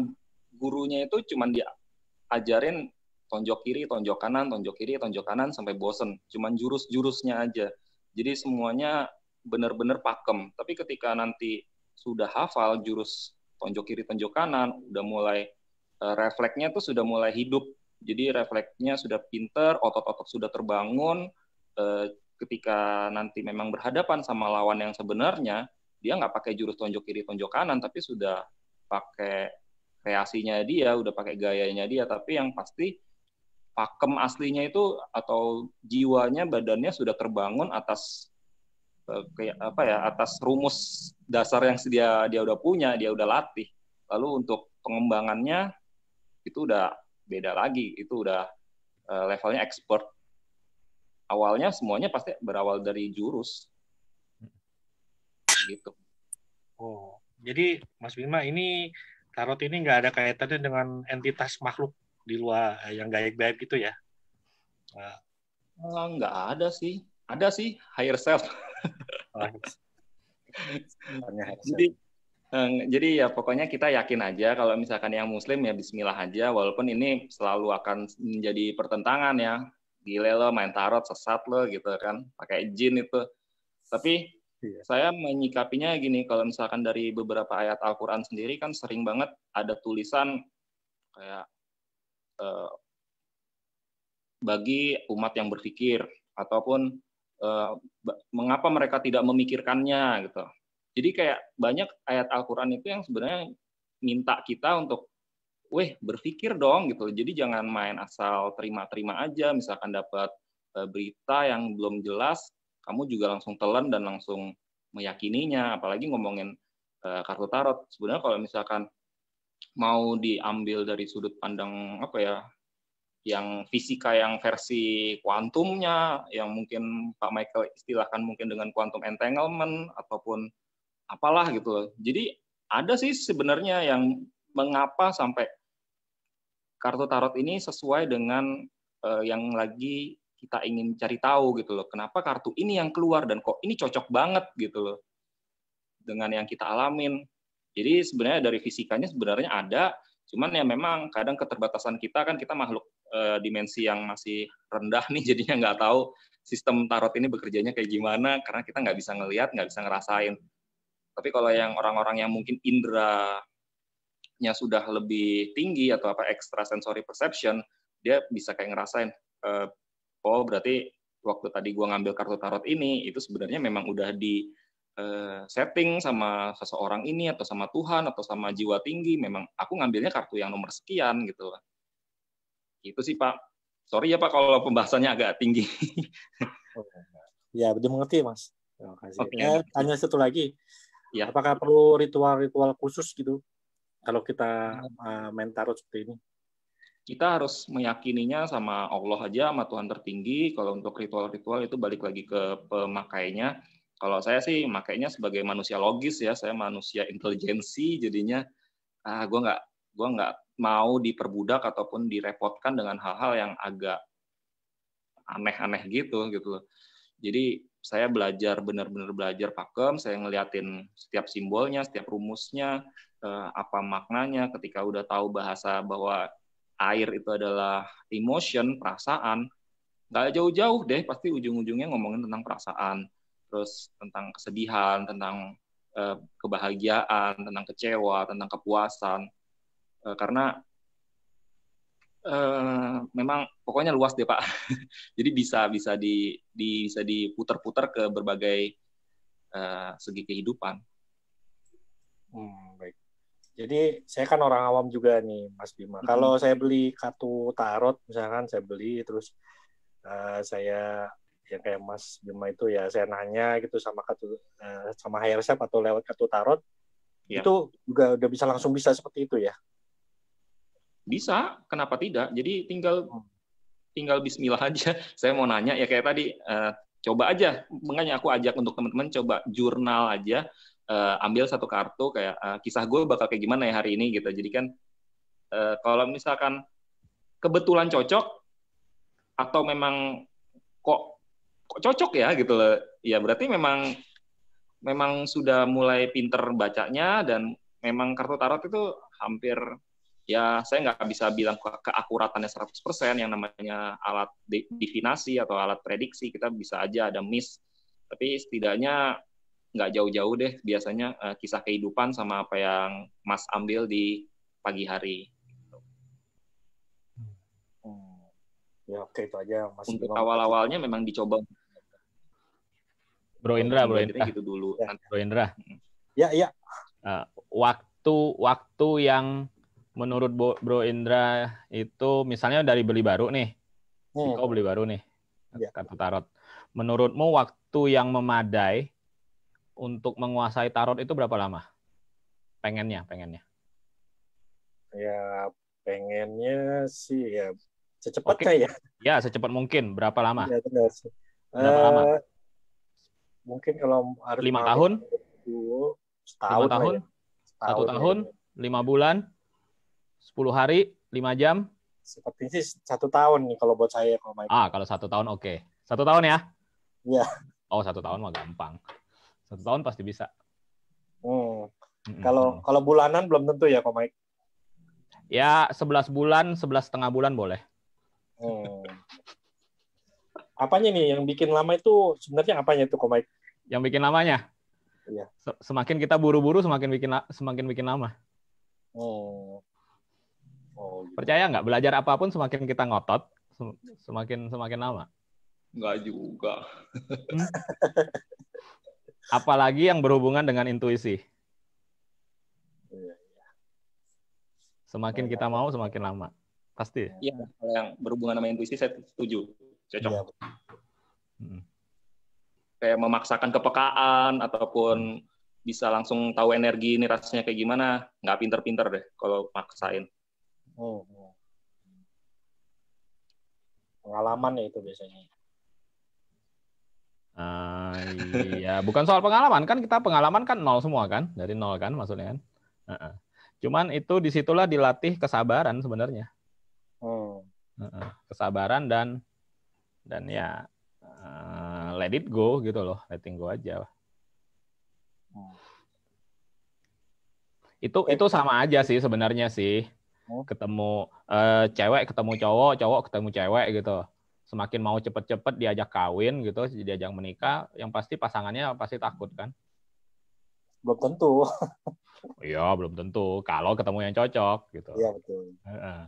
gurunya itu cuman diajarin tonjok kiri, tonjok kanan, tonjok kiri, tonjok kanan sampai bosen, cuman jurus-jurusnya aja. Jadi semuanya benar-benar pakem. Tapi ketika nanti sudah hafal jurus tonjok kiri, tonjok kanan, udah mulai refleksnya tuh sudah mulai hidup, jadi refleksnya sudah pinter, otot-otot sudah terbangun. Ketika nanti memang berhadapan sama lawan yang sebenarnya, dia nggak pakai jurus tonjok kiri, tonjok kanan, tapi sudah pakai kreasinya dia, udah pakai gayanya dia, tapi yang pasti pakem aslinya itu atau jiwanya, badannya sudah terbangun atas kayak apa ya, atas rumus dasar yang dia dia udah punya, dia udah latih. Lalu untuk pengembangannya itu udah beda lagi, itu udah uh, levelnya expert. Awalnya semuanya pasti berawal dari jurus. Gitu. Oh, jadi Mas Bima, ini tarot ini nggak ada kaitannya dengan entitas makhluk di luar yang gaib-gaib gitu ya? Nah. Oh, nggak ada sih. Ada sih, higher self. Oh. Jadi Jadi ya pokoknya kita yakin aja kalau misalkan yang muslim ya bismillah aja, walaupun ini selalu akan menjadi pertentangan ya. Gile lo main tarot, sesat lo gitu kan, pakai jin itu. Tapi iya, saya menyikapinya gini, kalau misalkan dari beberapa ayat Al-Quran sendiri kan sering banget ada tulisan kayak eh, bagi umat yang berpikir, ataupun eh, mengapa mereka tidak memikirkannya gitu. Jadi kayak banyak ayat Al-Quran itu yang sebenarnya minta kita untuk, weh berpikir dong gitu. Jadi jangan main asal terima-terima aja. Misalkan dapat berita yang belum jelas, kamu juga langsung telan dan langsung meyakininya. Apalagi ngomongin kartu tarot. Sebenarnya kalau misalkan mau diambil dari sudut pandang apa ya, yang fisika, yang versi kuantumnya, yang mungkin Pak Michael istilahkan mungkin dengan quantum entanglement ataupun apalah gitu loh. Jadi ada sih sebenarnya yang mengapa sampai kartu tarot ini sesuai dengan uh, yang lagi kita ingin cari tahu gitu loh, kenapa kartu ini yang keluar dan kok ini cocok banget gitu loh dengan yang kita alamin. Jadi sebenarnya dari fisikanya sebenarnya ada, cuman ya memang kadang keterbatasan kita kan, kita makhluk e, dimensi yang masih rendah nih, jadinya nggak tahu sistem tarot ini bekerjanya kayak gimana karena kita nggak bisa ngelihat, nggak bisa ngerasain. Tapi kalau yang orang-orang yang mungkin indranya sudah lebih tinggi atau apa extra sensory perception, dia bisa kayak ngerasain, e, oh berarti waktu tadi gua ngambil kartu tarot ini itu sebenarnya memang udah di setting sama seseorang ini atau sama Tuhan atau sama jiwa tinggi, memang aku ngambilnya kartu yang nomor sekian gitu. Itu sih Pak, sorry ya Pak kalau pembahasannya agak tinggi. Ya, dimengerti Mas. Terima kasih. Okay. Eh, hanya satu lagi, ya. Apakah perlu ritual-ritual khusus gitu kalau kita main tarot seperti ini? Kita harus meyakininya sama Allah aja, sama Tuhan tertinggi. Kalau untuk ritual-ritual itu balik lagi ke pemakainya. Kalau saya sih makanya sebagai manusia logis ya, saya manusia intelijensi, jadinya ah gue nggak gue nggak mau diperbudak ataupun direpotkan dengan hal-hal yang agak aneh-aneh gitu gitu loh. Jadi saya belajar, benar-benar belajar pakem, saya ngeliatin setiap simbolnya, setiap rumusnya, eh, apa maknanya. Ketika udah tahu bahasa bahwa air itu adalah emotion, perasaan, nggak jauh-jauh deh pasti ujung-ujungnya ngomongin tentang perasaan. Terus tentang kesedihan, tentang eh, kebahagiaan, tentang kecewa, tentang kepuasan. Eh, karena eh, memang pokoknya luas deh Pak. Jadi bisa bisa di, di bisa diputar-putar ke berbagai eh, segi kehidupan. Hmm, baik. Jadi saya kan orang awam juga nih Mas Bima. Hmm. Kalau saya beli kartu tarot misalkan, saya beli terus eh, saya yang kayak Mas Bima itu ya, saya nanya gitu sama kartu sama higher self atau lewat kartu tarot ya. Itu juga udah bisa langsung bisa seperti itu ya? Bisa, kenapa tidak? Jadi tinggal tinggal bismillah aja. Saya mau nanya ya kayak tadi, uh, coba aja. Makanya aku ajak untuk teman-teman coba jurnal aja, uh, ambil satu kartu kayak uh, kisah gue bakal kayak gimana ya hari ini gitu. Jadi kan uh, kalau misalkan kebetulan cocok atau memang kok cocok ya gitu loh. Ya berarti memang memang sudah mulai pinter bacanya, dan memang kartu tarot itu hampir ya, saya nggak bisa bilang keakuratannya seratus persen, yang namanya alat divinasi atau alat prediksi kita bisa aja ada miss. Tapi setidaknya nggak jauh-jauh deh biasanya eh, kisah kehidupan sama apa yang Mas ambil di pagi hari. Hmm. Ya oke, itu aja Mas. Untuk awal-awalnya memang dicoba Bro Indra, Bro Indra gitu dulu. Ya. Bro Indra. Ya, ya. Uh, waktu waktu yang menurut Bro Indra itu misalnya dari beli baru nih. Hmm. Kau beli baru nih. Ya. Kartu tarot. Menurutmu waktu yang memadai untuk menguasai tarot itu berapa lama? Pengennya, pengennya. Ya, pengennya sih ya secepatnya ya. Ya, secepat mungkin. Berapa lama? Ya, berapa uh... lama? Mungkin kalau harus lima tahun, setahun, lima tahun, satu tahun, lima bulan, sepuluh hari, lima jam. Seperti sih satu tahun nih kalau buat saya. Kalau ah, kalau satu tahun oke, okay. Satu tahun ya? Iya. Oh, satu tahun mah gampang. Satu tahun pasti bisa. Hmm. Kalau mm-hmm. kalau bulanan belum tentu ya, Ko Mike. Ya, sebelas bulan, sebelas setengah bulan boleh. Hmm. Apanya nih yang bikin lama itu sebenarnya, apanya itu Ko Mike? Yang bikin lamanya? Iya. Semakin kita buru-buru semakin bikin semakin bikin lama. Oh. Oh. Gitu. Percaya nggak, belajar apapun semakin kita ngotot semakin semakin lama? Nggak juga. Hmm? Apalagi yang berhubungan dengan intuisi. Semakin kita mau semakin lama. Pasti. Iya, kalau yang berhubungan sama intuisi saya setuju. Cocok. Ya. Hmm. Kayak memaksakan kepekaan ataupun bisa langsung tahu energi ini rasanya kayak gimana, nggak pinter-pinter deh kalau maksain. Oh. Pengalaman ya itu biasanya. Uh, iya, bukan soal pengalaman kan, kita pengalaman kan nol semua kan, dari nol kan maksudnya kan. Uh-uh. Cuman itu disitulah dilatih kesabaran sebenarnya. Oh. Uh-uh. Kesabaran dan Dan ya uh, let it go gitu loh, letting go aja. Hmm. Itu itu sama aja sih sebenarnya sih. Hmm. Ketemu uh, cewek, ketemu cowok, cowok ketemu cewek gitu. Semakin mau cepet-cepet diajak kawin gitu, diajak menikah, yang pasti pasangannya pasti takut kan? Belum tentu. Iya, belum tentu. Kalau ketemu yang cocok gitu. Iya, betul. Uh,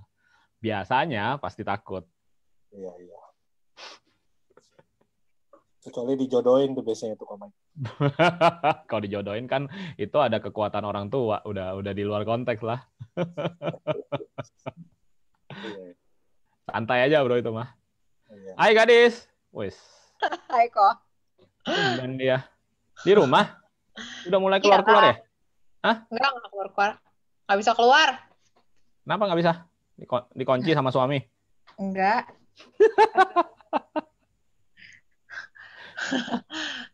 biasanya pasti takut. Iya, iya. Kecuali dijodohin tuh biasanya tuh komen. Kalau dijodohin kan itu ada kekuatan orang tua, udah udah di luar konteks lah. Santai aja bro itu mah. Hai gadis, wes. Hai kok. Dan dia di rumah, udah mulai keluar keluar ya? Hah? Enggak nggak keluar keluar, nggak bisa keluar. Kenapa nggak bisa? Dikon- dikunci sama suami? Enggak.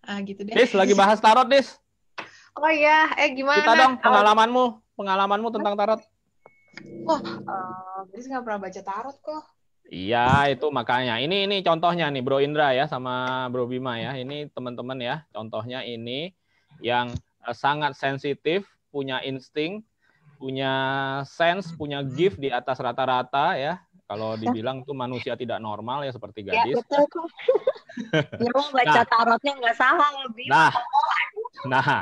Ah gitu deh. Dis, lagi bahas tarot, Dis. Oh iya, eh gimana? Kita dong pengalamanmu, pengalamanmu tentang tarot. Wah, oh, Dis uh, nggak pernah baca tarot kok. Iya, itu makanya. Ini ini contohnya nih, Bro Indra ya sama Bro Bima ya. Ini teman-teman ya, contohnya ini yang sangat sensitif, punya insting, punya sense, punya gift di atas rata-rata ya. Kalau dibilang tuh manusia tidak normal ya seperti gadis. Ya betul kok. Ya mau baca nah, tarotnya nggak salah lebih. Nah, nah,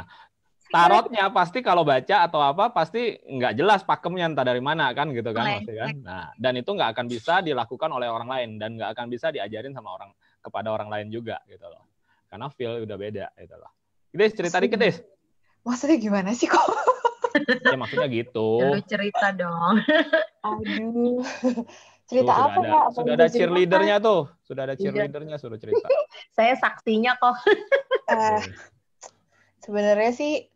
tarotnya pasti kalau baca atau apa pasti nggak jelas pakemnya entah dari mana kan gitu kan, maksudnya kan. Nah, dan itu nggak akan bisa dilakukan oleh orang lain dan nggak akan bisa diajarin sama orang kepada orang lain juga gitu loh. Karena feel udah beda gitu loh. Des, cerita dikit Des. Maksudnya gimana sih kok? Ya maksudnya gitu. Lu cerita dong. Aduh. Cerita tuh, apa, Pak? Sudah ada cheerleadernya tuh. Sudah ada cheerleadernya, suruh cerita. Saya saksinya kok. Uh, sebenarnya sih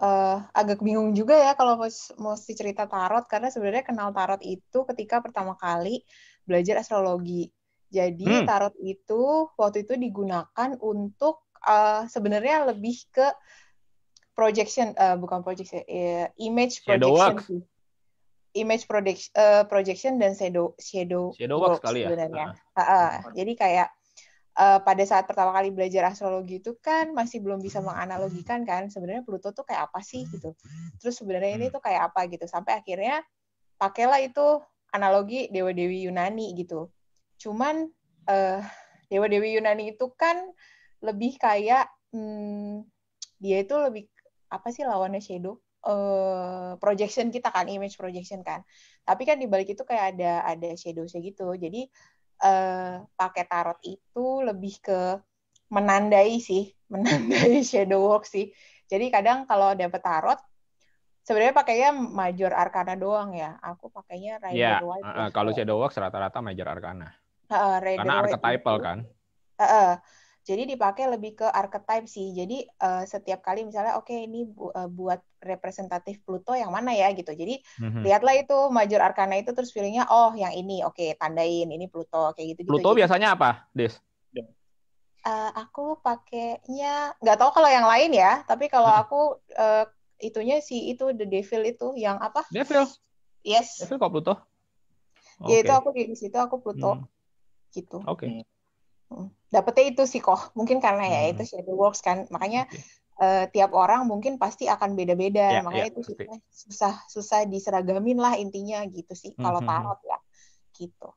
uh, agak bingung juga ya kalau mesti cerita tarot. Karena sebenarnya kenal tarot itu ketika pertama kali belajar astrologi. Jadi hmm. tarot itu waktu itu digunakan untuk uh, sebenarnya lebih ke projection, uh, bukan projection, uh, image projection sih. image projection uh, projection dan shadow shadow, shadow work kali ya. Sebenarnya. Uh. Uh, uh. Jadi kayak uh, pada saat pertama kali belajar astrologi itu kan masih belum bisa menganalogikan kan sebenarnya Pluto tuh kayak apa sih gitu. Terus sebenarnya hmm. ini tuh kayak apa gitu. Sampai akhirnya pakailah itu analogi dewa-dewi Yunani gitu. Cuman uh, dewa-dewi Yunani itu kan lebih kayak hmm, dia itu lebih apa sih lawannya shadow? Uh, projection kita kan, image projection kan. Tapi kan di balik itu kayak ada ada shadow-nya gitu. Jadi uh, pakai tarot itu lebih ke menandai sih, menandai shadow work sih. Jadi kadang kalau dapet tarot sebenarnya pakainya Major Arcana doang ya. Aku pakainya Rider-Waite. Ya, uh, kalau shadow work rata-rata Major Arcana. Uh, Karena archetypal itu, kan. Uh, uh. Jadi dipakai lebih ke archetype sih. Jadi uh, setiap kali misalnya oke okay, ini bu- uh, buat representatif Pluto yang mana ya gitu. Jadi mm-hmm. lihatlah itu Major Arcana itu terus feelingnya oh yang ini oke okay, tandain ini Pluto kayak gitu. Pluto gitu. Biasanya apa, Des? Uh, aku pakainya nggak tahu kalau yang lain ya. Tapi kalau hmm. aku uh, itunya si itu The Devil itu yang apa? Devil. Yes. Devil kok Pluto? Ya okay. Itu aku di situ aku Pluto hmm. gitu. Oke. Okay. Dapetnya itu sih kok mungkin karena ya hmm. itu shadow works kan makanya okay. uh, tiap orang mungkin pasti akan beda-beda yeah, makanya yeah, itu pasti. susah susah diseragamin lah intinya gitu sih kalau tarot ya gitu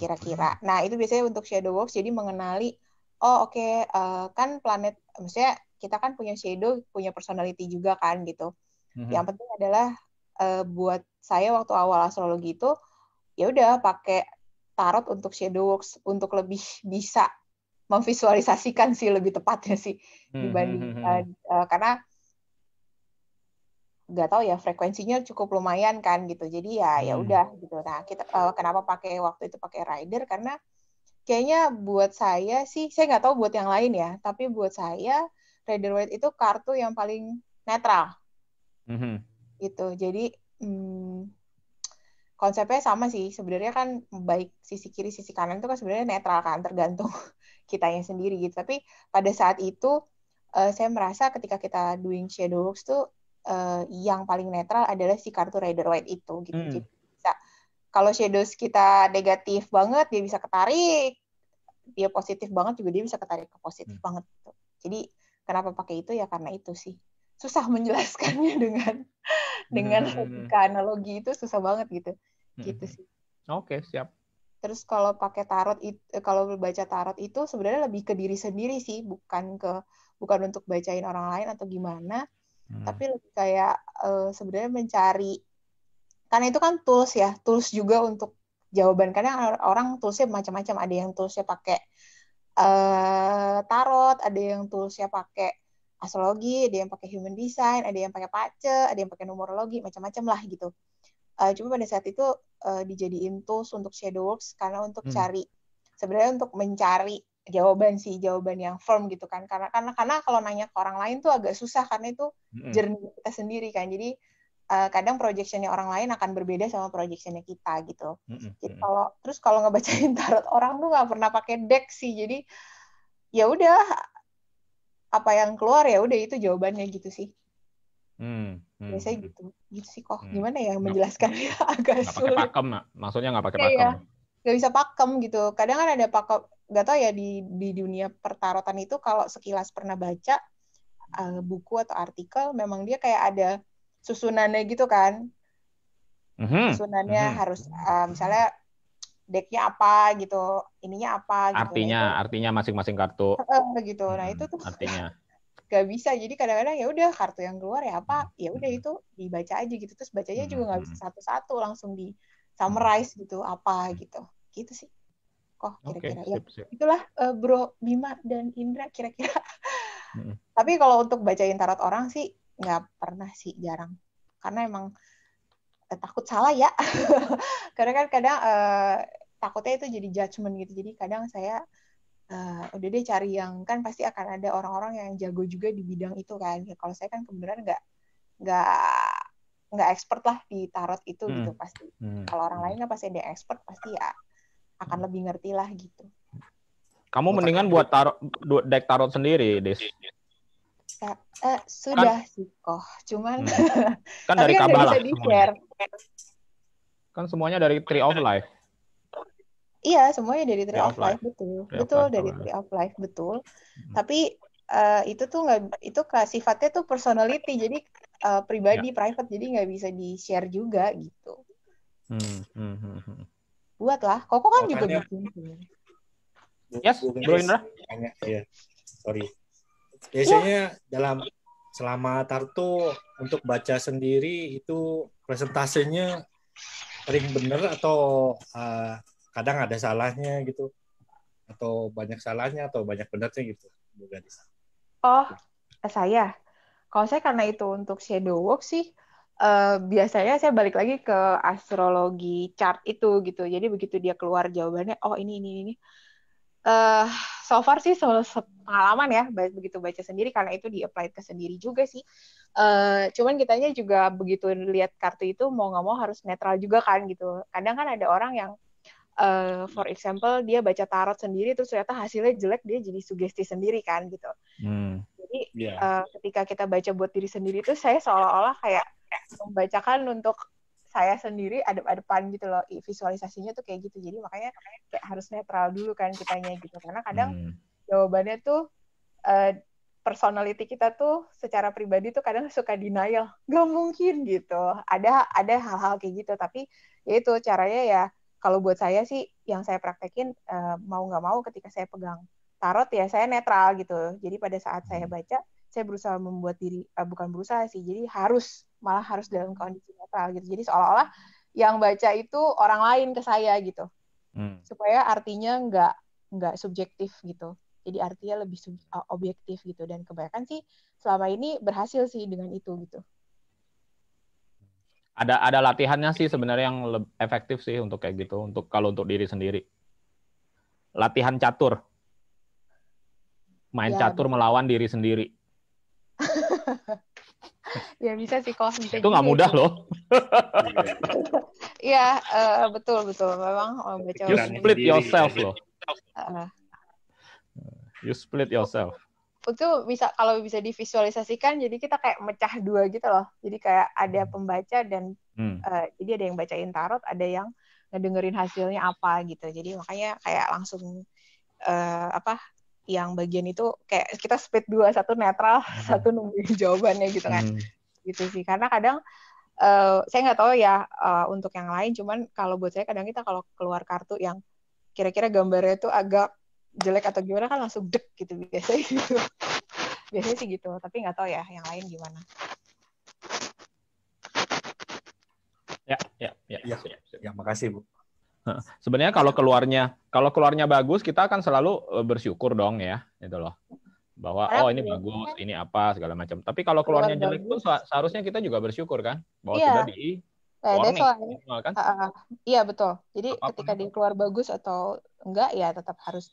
kira-kira. Nah itu biasanya untuk shadow works jadi mengenali oh oke okay, uh, kan planet maksudnya kita kan punya shadow punya personality juga kan gitu. Mm-hmm. Yang penting adalah uh, buat saya waktu awal astrologi itu ya udah pakai tarot untuk shadow works untuk lebih bisa memvisualisasikan sih lebih tepatnya sih dibanding hmm, uh, uh, karena nggak tahu ya frekuensinya cukup lumayan kan gitu jadi ya ya udah hmm. gitu. Nah kita uh, kenapa pakai waktu itu pakai rider karena kayaknya buat saya sih saya nggak tahu buat yang lain ya tapi buat saya Rider-Waite itu kartu yang paling netral hmm. gitu jadi hmm, konsepnya sama sih sebenarnya kan baik sisi kiri sisi kanan itu kan sebenarnya netral kan tergantung kitanya sendiri gitu tapi pada saat itu uh, saya merasa ketika kita doing shadow works tuh uh, yang paling netral adalah si kartu Rider-Waite itu gitu. Hmm. Jadi bisa kalau shadows kita negatif banget dia bisa ketarik dia positif banget juga dia bisa ketarik ke positif hmm. banget gitu. Jadi kenapa pakai itu ya karena itu sih. Susah menjelaskannya dengan dengan logika hmm. analogi itu susah banget gitu. Hmm. Gitu sih. Oke, okay, siap. Terus kalau pakai tarot itu, kalau baca tarot itu sebenarnya lebih ke diri sendiri sih, bukan ke bukan untuk bacain orang lain atau gimana. Hmm. Tapi lebih kayak uh, sebenarnya mencari, karena itu kan tools ya, tools juga untuk jawaban. Karena orang toolsnya macam-macam, ada yang toolsnya pakai uh, tarot, ada yang toolsnya pakai astrologi, ada yang pakai human design, ada yang pakai pace, ada yang pakai numerologi, macam-macam lah gitu. Uh, cuma pada saat itu uh, dijadiin tools untuk shadow works karena untuk hmm. cari, sebenarnya untuk mencari jawaban sih, jawaban yang firm gitu kan, karena karena karena kalau nanya ke orang lain tuh agak susah karena itu journey kita sendiri kan, jadi uh, kadang projectionnya orang lain akan berbeda sama projectionnya kita gitu. Mm-mm. Jadi kalau terus kalau ngebacain tarot orang tuh nggak pernah pakai deck sih, jadi ya udah apa yang keluar ya udah itu jawabannya gitu sih. Mm-hmm. Biasanya gitu gitu sih kok. Mm. Gimana ya menjelaskannya agak gak sulit. Nggak pakai pakem, mak. Maksudnya nggak pakai pakem. Iya, nggak bisa pakem gitu. Kadang kan ada pakem. Gak tau ya di di dunia pertarotan itu kalau sekilas pernah baca uh, buku atau artikel memang dia kayak ada susunannya gitu kan, mm-hmm. susunannya mm-hmm. harus uh, misalnya decknya apa gitu, ininya apa gitu, artinya ya, artinya masing-masing kartu uh, gitu. Nah itu tuh artinya gak bisa, jadi kadang-kadang ya udah kartu yang keluar ya apa ya udah itu dibaca aja gitu, terus bacanya juga nggak bisa satu-satu, langsung di summarize gitu apa gitu gitu sih. Oh, kira-kira okay, ya sip, sip. Itulah uh, Bro Bima dan Indra kira-kira. Mm. Tapi kalau untuk bacain tarot orang sih nggak pernah sih, jarang. Karena emang eh, takut salah ya. Karena kan kadang eh, takutnya itu jadi judgement gitu. Jadi kadang saya eh, udah deh cari yang, kan pasti akan ada orang-orang yang jago juga di bidang itu kan. Ya, kalau saya kan kebenaran nggak nggak nggak expert lah di tarot itu mm. gitu pasti. Mm. Kalau orang lain kan pasti ada expert pasti ya. Akan lebih ngerti lah gitu. Kamu oh, mendingan buat tarot, deck tarot sendiri, Des. Eh, eh, sudah kan, sih kok. Cuman hmm. kan dari kan Kabbalah. Kan semuanya dari Tree of Life. Iya, semuanya dari Tree of Life, betul. Tree betul, dari Tree of Life, betul. Hmm. Tapi uh, itu tuh nggak, itu sifatnya tuh personality, jadi uh, pribadi, ya. Private, jadi nggak bisa di-share juga gitu. Hmm, hmm, hmm. hmm. Buat lah, Koko kan oh, juga bikin. Yes, Bro Indra. Ya, sorry. Biasanya yeah. dalam selama tarot untuk baca sendiri itu presentasenya sering bener atau uh, kadang ada salahnya gitu, atau banyak salahnya atau banyak benernya gitu, Bu Gadis. Oh, saya. Kalau saya karena itu untuk shadow work sih. Uh, biasanya saya balik lagi ke astrologi chart itu gitu. Jadi begitu dia keluar jawabannya, oh ini ini ini. Uh, so far sih pengalaman ya, begitu baca sendiri karena itu di-apply ke sendiri juga sih. Uh, cuman kitanya juga begitu lihat kartu itu mau nggak mau harus netral juga kan gitu. Kadang kan ada orang yang, uh, for example dia baca tarot sendiri terus ternyata hasilnya jelek, dia jadi sugesti sendiri kan gitu. Hmm. Jadi yeah. uh, ketika kita baca buat diri sendiri itu saya seolah-olah kayak membacakan untuk saya sendiri adep-adepan gitu loh, visualisasinya tuh kayak gitu, jadi makanya kayak harus netral dulu kan kitanya gitu, karena kadang hmm. jawabannya tuh uh, personality kita tuh secara pribadi tuh kadang suka denial, nggak mungkin gitu, ada ada hal-hal kayak gitu, tapi ya itu caranya ya kalau buat saya sih yang saya praktekin uh, mau nggak mau ketika saya pegang tarot ya saya netral gitu, jadi pada saat saya baca saya berusaha membuat diri uh, bukan berusaha sih, jadi harus malah harus dalam kondisi netral gitu. Jadi seolah-olah yang baca itu orang lain ke saya gitu. Hmm. Supaya artinya nggak nggak subjektif gitu. Jadi artinya lebih sub, uh, objektif gitu. Dan kebanyakan sih selama ini berhasil sih dengan itu gitu. Ada ada latihannya sih sebenarnya yang lebih efektif sih untuk kayak gitu. Untuk kalau untuk diri sendiri. Latihan catur. Main ya, catur betul. Melawan diri sendiri. Ya bisa sih kok, bisa itu nggak mudah loh. Iya uh, betul betul memang oh, baca you split yourself loh uh. you split yourself itu bisa kalau bisa divisualisasikan jadi kita kayak mecah dua gitu loh, jadi kayak ada pembaca dan hmm. uh, jadi ada yang bacain tarot ada yang ngedengerin hasilnya apa gitu, jadi makanya kayak langsung uh, apa yang bagian itu kayak kita split dua, satu netral, hmm. satu nungguin jawabannya gitu kan. Hmm. Gitu sih. Karena kadang uh, saya nggak tahu ya uh, untuk yang lain, cuman kalau buat saya kadang kita kalau keluar kartu yang kira-kira gambarnya itu agak jelek atau gimana kan langsung dek gitu biasanya gitu. Biasanya sih gitu, tapi nggak tahu ya yang lain gimana. Ya, ya, ya, ya, ya, ya makasih Bu. Sebenarnya kalau keluarnya, kalau keluarnya bagus, kita akan selalu bersyukur dong ya, itu loh, bahwa oh ini bagus, ini apa segala macam. Tapi kalau keluarnya jelek pun seharusnya kita juga bersyukur kan, bahwa ya. Sudah di warning, normal kan? Iya betul. Jadi apapun ketika di keluar bagus atau enggak ya tetap harus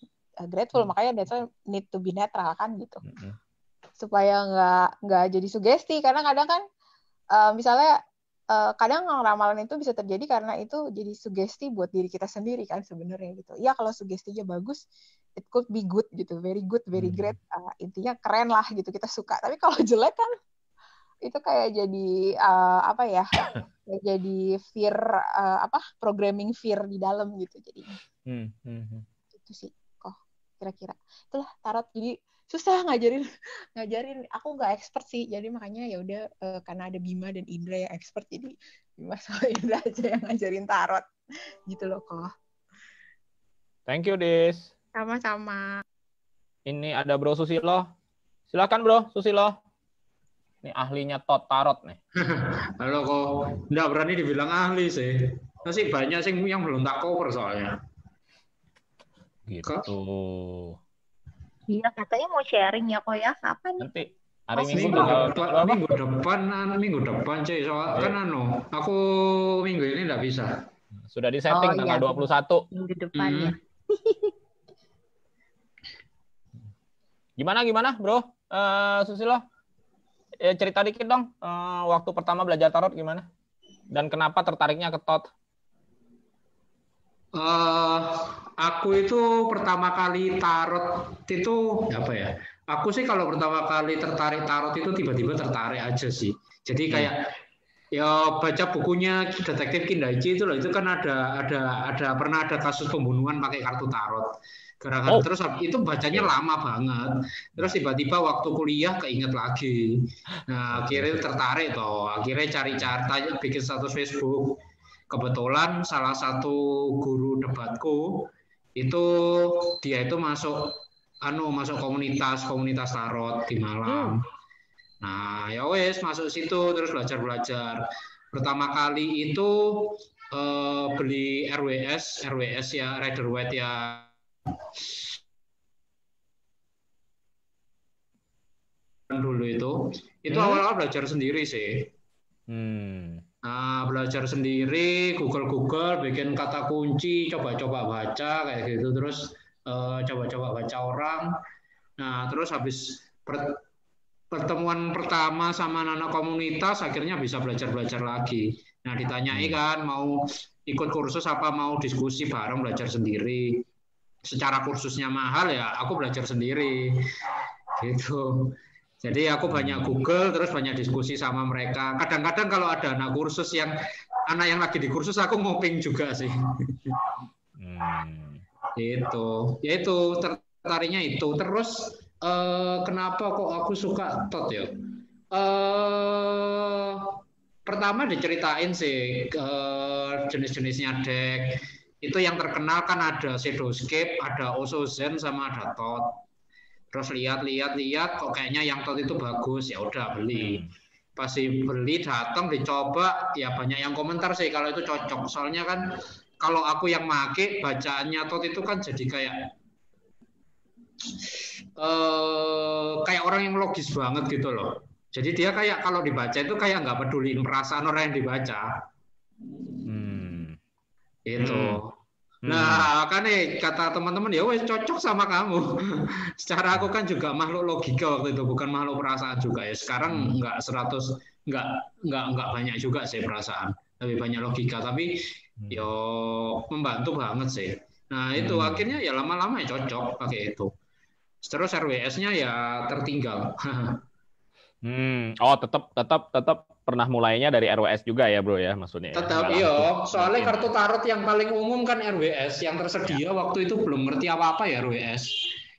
grateful. Hmm. Makanya that's why need to be netral kan gitu, hmm. supaya nggak nggak jadi sugesti. Karena kadang kan, uh, misalnya. Kadang ramalan itu bisa terjadi karena itu jadi sugesti buat diri kita sendiri kan sebenarnya gitu. Ya kalau sugestinya bagus, it could be good gitu, very good, very great. Uh, intinya keren lah gitu, kita suka. Tapi kalau jelek kan itu kayak jadi uh, apa ya? Kayak jadi fear uh, apa? Programming fear di dalam gitu jadi. Hmm, hmm, hmm. Itu sih kok kira-kira. Itulah tarot jadi susah ngajarin ngajarin aku nggak expert sih, jadi makanya ya udah uh, karena ada Bima dan Indra yang expert, jadi Bima sama Indra aja yang ngajarin tarot gitu loh kok. Thank you Dis. Sama-sama. Ini ada Bro Susilo, silakan Bro Susilo, ini ahlinya tot tarot nih. Halo kok, nggak berani dibilang ahli sih, masih banyak sih yang belum tak cover soalnya gitu kok. Iya, katanya mau sharing ya kok ya, kapan nih? Nanti hari Minggu, minggu depan, minggu depan, minggu depan cuy, soalnya kan anu, aku minggu ini nggak bisa. Sudah di setting oh, tanggal iya. dua puluh satu. Minggu depan hmm. ya. Gimana gimana, Bro? Eh, uh, Susilo. Eh, cerita dikit dong, uh, waktu pertama belajar tarot gimana? Dan kenapa tertariknya ke tot? Uh, aku itu pertama kali tarot itu apa ya? Aku sih kalau pertama kali tertarik tarot itu tiba-tiba tertarik aja sih. Jadi kayak ya baca bukunya Detektif Kindaji itu loh, itu kan ada ada ada pernah ada kasus pembunuhan pakai kartu tarot. Gara-gara oh. terus itu bacanya lama banget. Terus tiba-tiba waktu kuliah keinget lagi. Nah, akhirnya tertarik toh. Akhirnya cari-cari, tanya, bikin status Facebook. Kebetulan salah satu guru debatku itu dia itu masuk anu masuk komunitas komunitas tarot di Malang. Hmm. Nah, ya wes masuk situ terus belajar-belajar. Pertama kali itu eh, beli R W S, R W S ya, Rider-Waite ya. Dulu itu, itu awal-awal hmm. belajar sendiri sih. Hmm. Nah, belajar sendiri, Google-Google, bikin kata kunci, coba-coba baca kayak gitu, terus uh, coba-coba baca orang. Nah, terus habis per- pertemuan pertama sama anak komunitas, akhirnya bisa belajar-belajar lagi. Nah, ditanyai kan mau ikut kursus apa mau diskusi bareng belajar sendiri. Secara kursusnya mahal ya, aku belajar sendiri. Gitu. Jadi aku banyak Google, terus banyak diskusi sama mereka. Kadang-kadang kalau ada anak kursus yang anak yang lagi di kursus, aku ngoping juga sih. Hmm. Itu, ya itu tertariknya itu. Terus eh, kenapa kok aku suka tot ya? Eh, pertama diceritain sih eh, jenis-jenisnya deck. Itu yang terkenal kan ada Shadowscape, ada Oso Zen, sama ada tot. Terus lihat-lihat-lihat kok kayaknya yang tot itu bagus, ya udah beli. Pasti beli, datang dicoba, ya banyak yang komentar sih kalau itu cocok. Soalnya kan kalau aku yang make bacaannya tot itu kan jadi kayak eh, kayak orang yang logis banget gitu loh. Jadi dia kayak kalau dibaca itu kayak nggak peduli perasaan orang yang dibaca. Hmm. Itu. Hmm. Nah, kan nih kata teman-teman ya wes cocok sama kamu. Secara aku kan juga makhluk logika waktu itu, bukan makhluk perasaan juga ya. Sekarang enggak seratus enggak enggak enggak banyak juga sih perasaan. Lebih banyak logika, tapi yo membantu banget sih. Nah, itu akhirnya ya lama-lama ya cocok pakai itu. Terus R W S-nya ya tertinggal. Hmm, oh tetap tetap tetap pernah mulainya dari R W S juga ya, Bro ya, maksudnya. Tetap ya, iyo, soalnya kartu tarot yang paling umum kan R W S, yang tersedia ya. Waktu itu belum ngerti apa-apa ya R W S.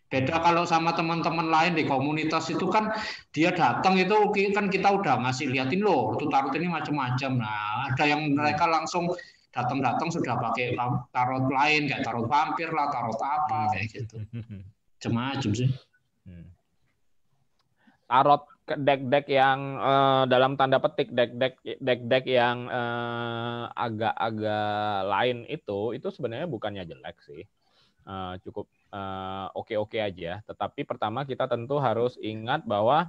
Beda kalau sama teman-teman lain di komunitas itu kan dia datang itu kan kita udah ngasih liatin loh, kartu tarot ini macam-macam. Nah, ada yang mereka langsung datang-datang sudah pakai tarot lain, kayak tarot vampir lah, tarot apa kayak gitu. Macam-macam sih. Tarot deck-deck yang uh, dalam tanda petik deck-deck deck-deck yang agak-agak uh, lain itu itu sebenarnya bukannya jelek sih, uh, cukup oke-oke uh, okay -okay aja. Tetapi pertama kita tentu harus ingat bahwa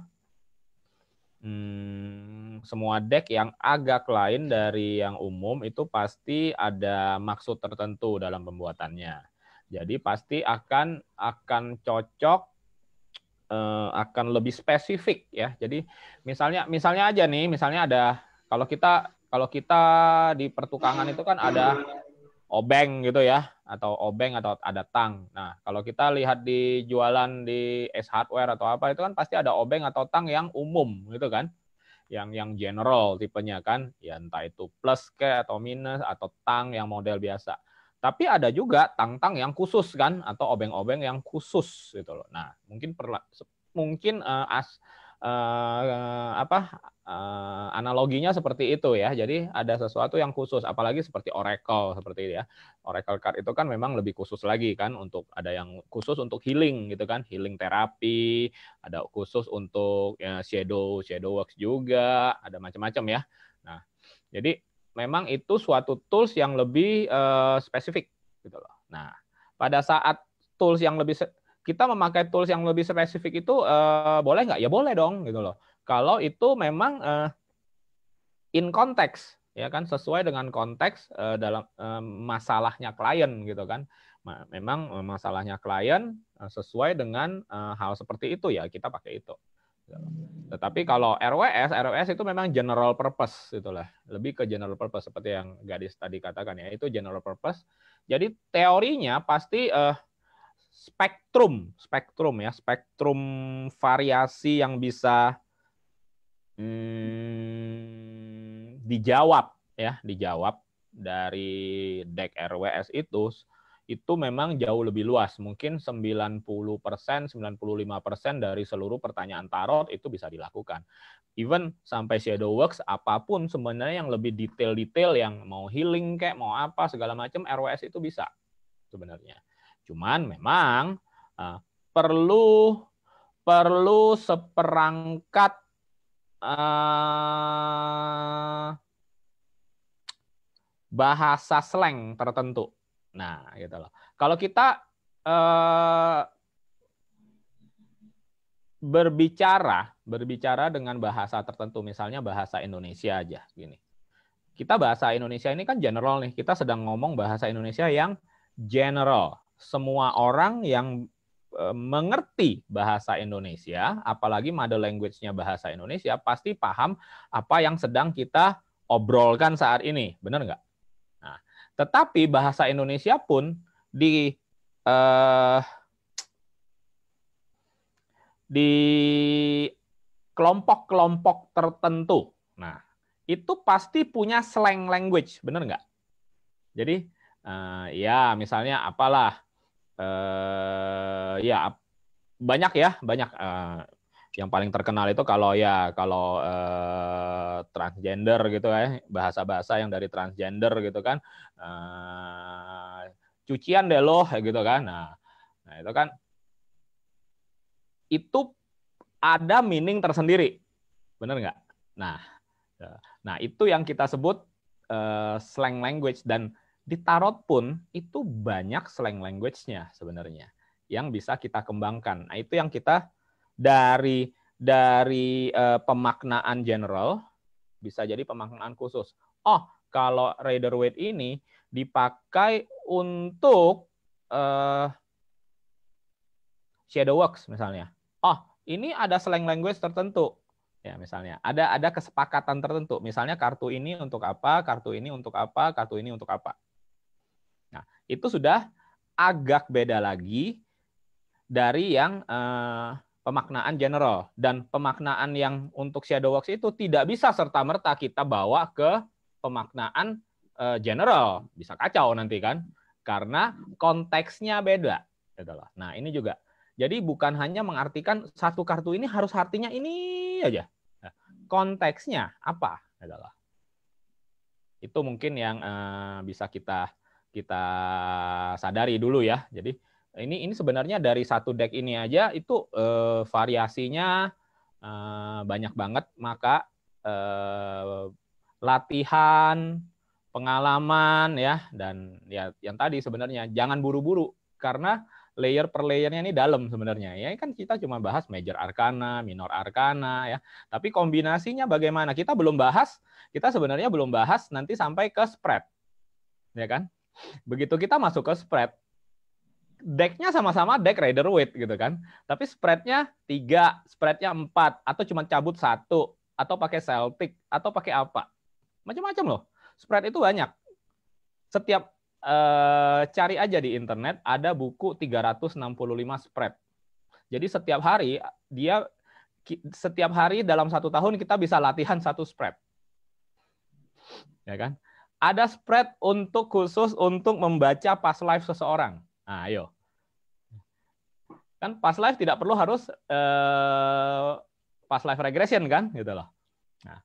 hmm, semua deck yang agak lain dari yang umum itu pasti ada maksud tertentu dalam pembuatannya. Jadi pasti akan akan cocok. Akan lebih spesifik ya. Jadi misalnya misalnya aja nih, misalnya ada kalau kita kalau kita di pertukangan itu kan ada obeng gitu ya, atau obeng atau ada tang. Nah, kalau kita lihat di jualan di S Hardware atau apa itu kan pasti ada obeng atau tang yang umum gitu kan. Yang yang general tipenya kan, ya entah itu plus ke atau minus atau tang yang model biasa. Tapi ada juga tang-tang yang khusus kan, atau obeng-obeng yang khusus gitu loh. Nah, mungkin perla mungkin uh, as uh, apa uh, analoginya seperti itu ya. Jadi ada sesuatu yang khusus, apalagi seperti oracle seperti itu ya. Oracle card itu kan memang lebih khusus lagi kan, untuk ada yang khusus untuk healing gitu kan, healing terapi, ada khusus untuk ya, shadow shadow works juga, ada macam-macam ya. Nah, jadi memang itu suatu tools yang lebih uh, spesifik gitu loh. Nah, pada saat tools yang lebih kita memakai tools yang lebih spesifik itu uh, boleh nggak? Ya boleh dong gitu loh. Kalau itu memang uh, in konteks ya kan, sesuai dengan konteks uh, dalam uh, masalahnya klien gitu kan. Memang uh, masalahnya klien uh, sesuai dengan uh, hal seperti itu ya kita pakai itu. Tetapi kalau R W S, R W S itu memang general purpose itulah, lebih ke general purpose seperti yang gadis tadi katakan ya, itu general purpose. Jadi teorinya pasti eh, spektrum, spektrum ya, spektrum variasi yang bisa hmm, dijawab ya, dijawab dari deck R W S itu. Itu memang jauh lebih luas. Mungkin sembilan puluh persen, sembilan puluh lima persen dari seluruh pertanyaan tarot itu bisa dilakukan. Even sampai shadow works, apapun sebenarnya yang lebih detail-detail, yang mau healing kayak mau apa, segala macam R W S itu bisa sebenarnya. Cuman memang uh, perlu perlu seperangkat uh, bahasa slang tertentu. Nah, gitu loh. Kalau kita eh, berbicara, berbicara dengan bahasa tertentu, misalnya bahasa Indonesia aja, gini. Kita bahasa Indonesia ini kan general nih. Kita sedang ngomong bahasa Indonesia yang general. Semua orang yang eh, mengerti bahasa Indonesia, apalagi mother language-nya bahasa Indonesia, pasti paham apa yang sedang kita obrolkan saat ini. Benar nggak? Tetapi bahasa Indonesia pun di eh, di kelompok-kelompok tertentu. Nah, itu pasti punya slang language, bener nggak? Jadi, eh, ya misalnya apalah, eh, ya banyak ya, banyak. Eh, yang paling terkenal itu kalau ya kalau eh, transgender gitu ya, bahasa-bahasa yang dari transgender gitu kan, eh, cucian deh loh gitu kan. Nah, nah itu kan itu ada meaning tersendiri, bener nggak? Nah, nah itu yang kita sebut eh, slang language, dan di tarot pun itu banyak slang language-nya sebenarnya yang bisa kita kembangkan. Nah itu yang kita dari dari uh, pemaknaan general bisa jadi pemaknaan khusus. Oh, kalau Rider-Waite ini dipakai untuk uh, shadow works misalnya. Oh, ini ada slang language tertentu. Ya, misalnya ada ada kesepakatan tertentu. Misalnya kartu ini untuk apa, kartu ini untuk apa, kartu ini untuk apa. Nah, itu sudah agak beda lagi dari yang uh, pemaknaan general, dan pemaknaan yang untuk shadow works itu tidak bisa serta-merta kita bawa ke pemaknaan general, bisa kacau nanti kan, karena konteksnya beda. Nah ini juga, jadi bukan hanya mengartikan satu kartu ini harus artinya ini aja, konteksnya apa, itu mungkin yang bisa kita kita sadari dulu ya. Jadi Ini ini sebenarnya dari satu deck ini aja itu eh, variasinya eh, banyak banget, maka eh, latihan, pengalaman ya, dan ya yang tadi sebenarnya jangan buru-buru karena layer per layernya ini dalam sebenarnya. Ya kan kita cuma bahas Major Arcana, Minor Arcana ya. Tapi kombinasinya bagaimana? Kita belum bahas, kita sebenarnya belum bahas nanti sampai ke spread. Ya kan? Begitu kita masuk ke spread, decknya sama-sama deck Rider-Waite gitu kan, tapi spreadnya tiga, spreadnya empat, atau cuma cabut satu, atau pakai Celtic, atau pakai apa, macam-macam loh. Spread itu banyak. Setiap eh, cari aja di internet ada buku tiga ratus enam puluh lima spread. Jadi setiap hari dia setiap hari dalam satu tahun kita bisa latihan satu spread, ya kan? Ada spread untuk khusus untuk membaca past life seseorang. Nah, ayo, kan past life tidak perlu harus eh, past life regression kan, gitu loh. Nah,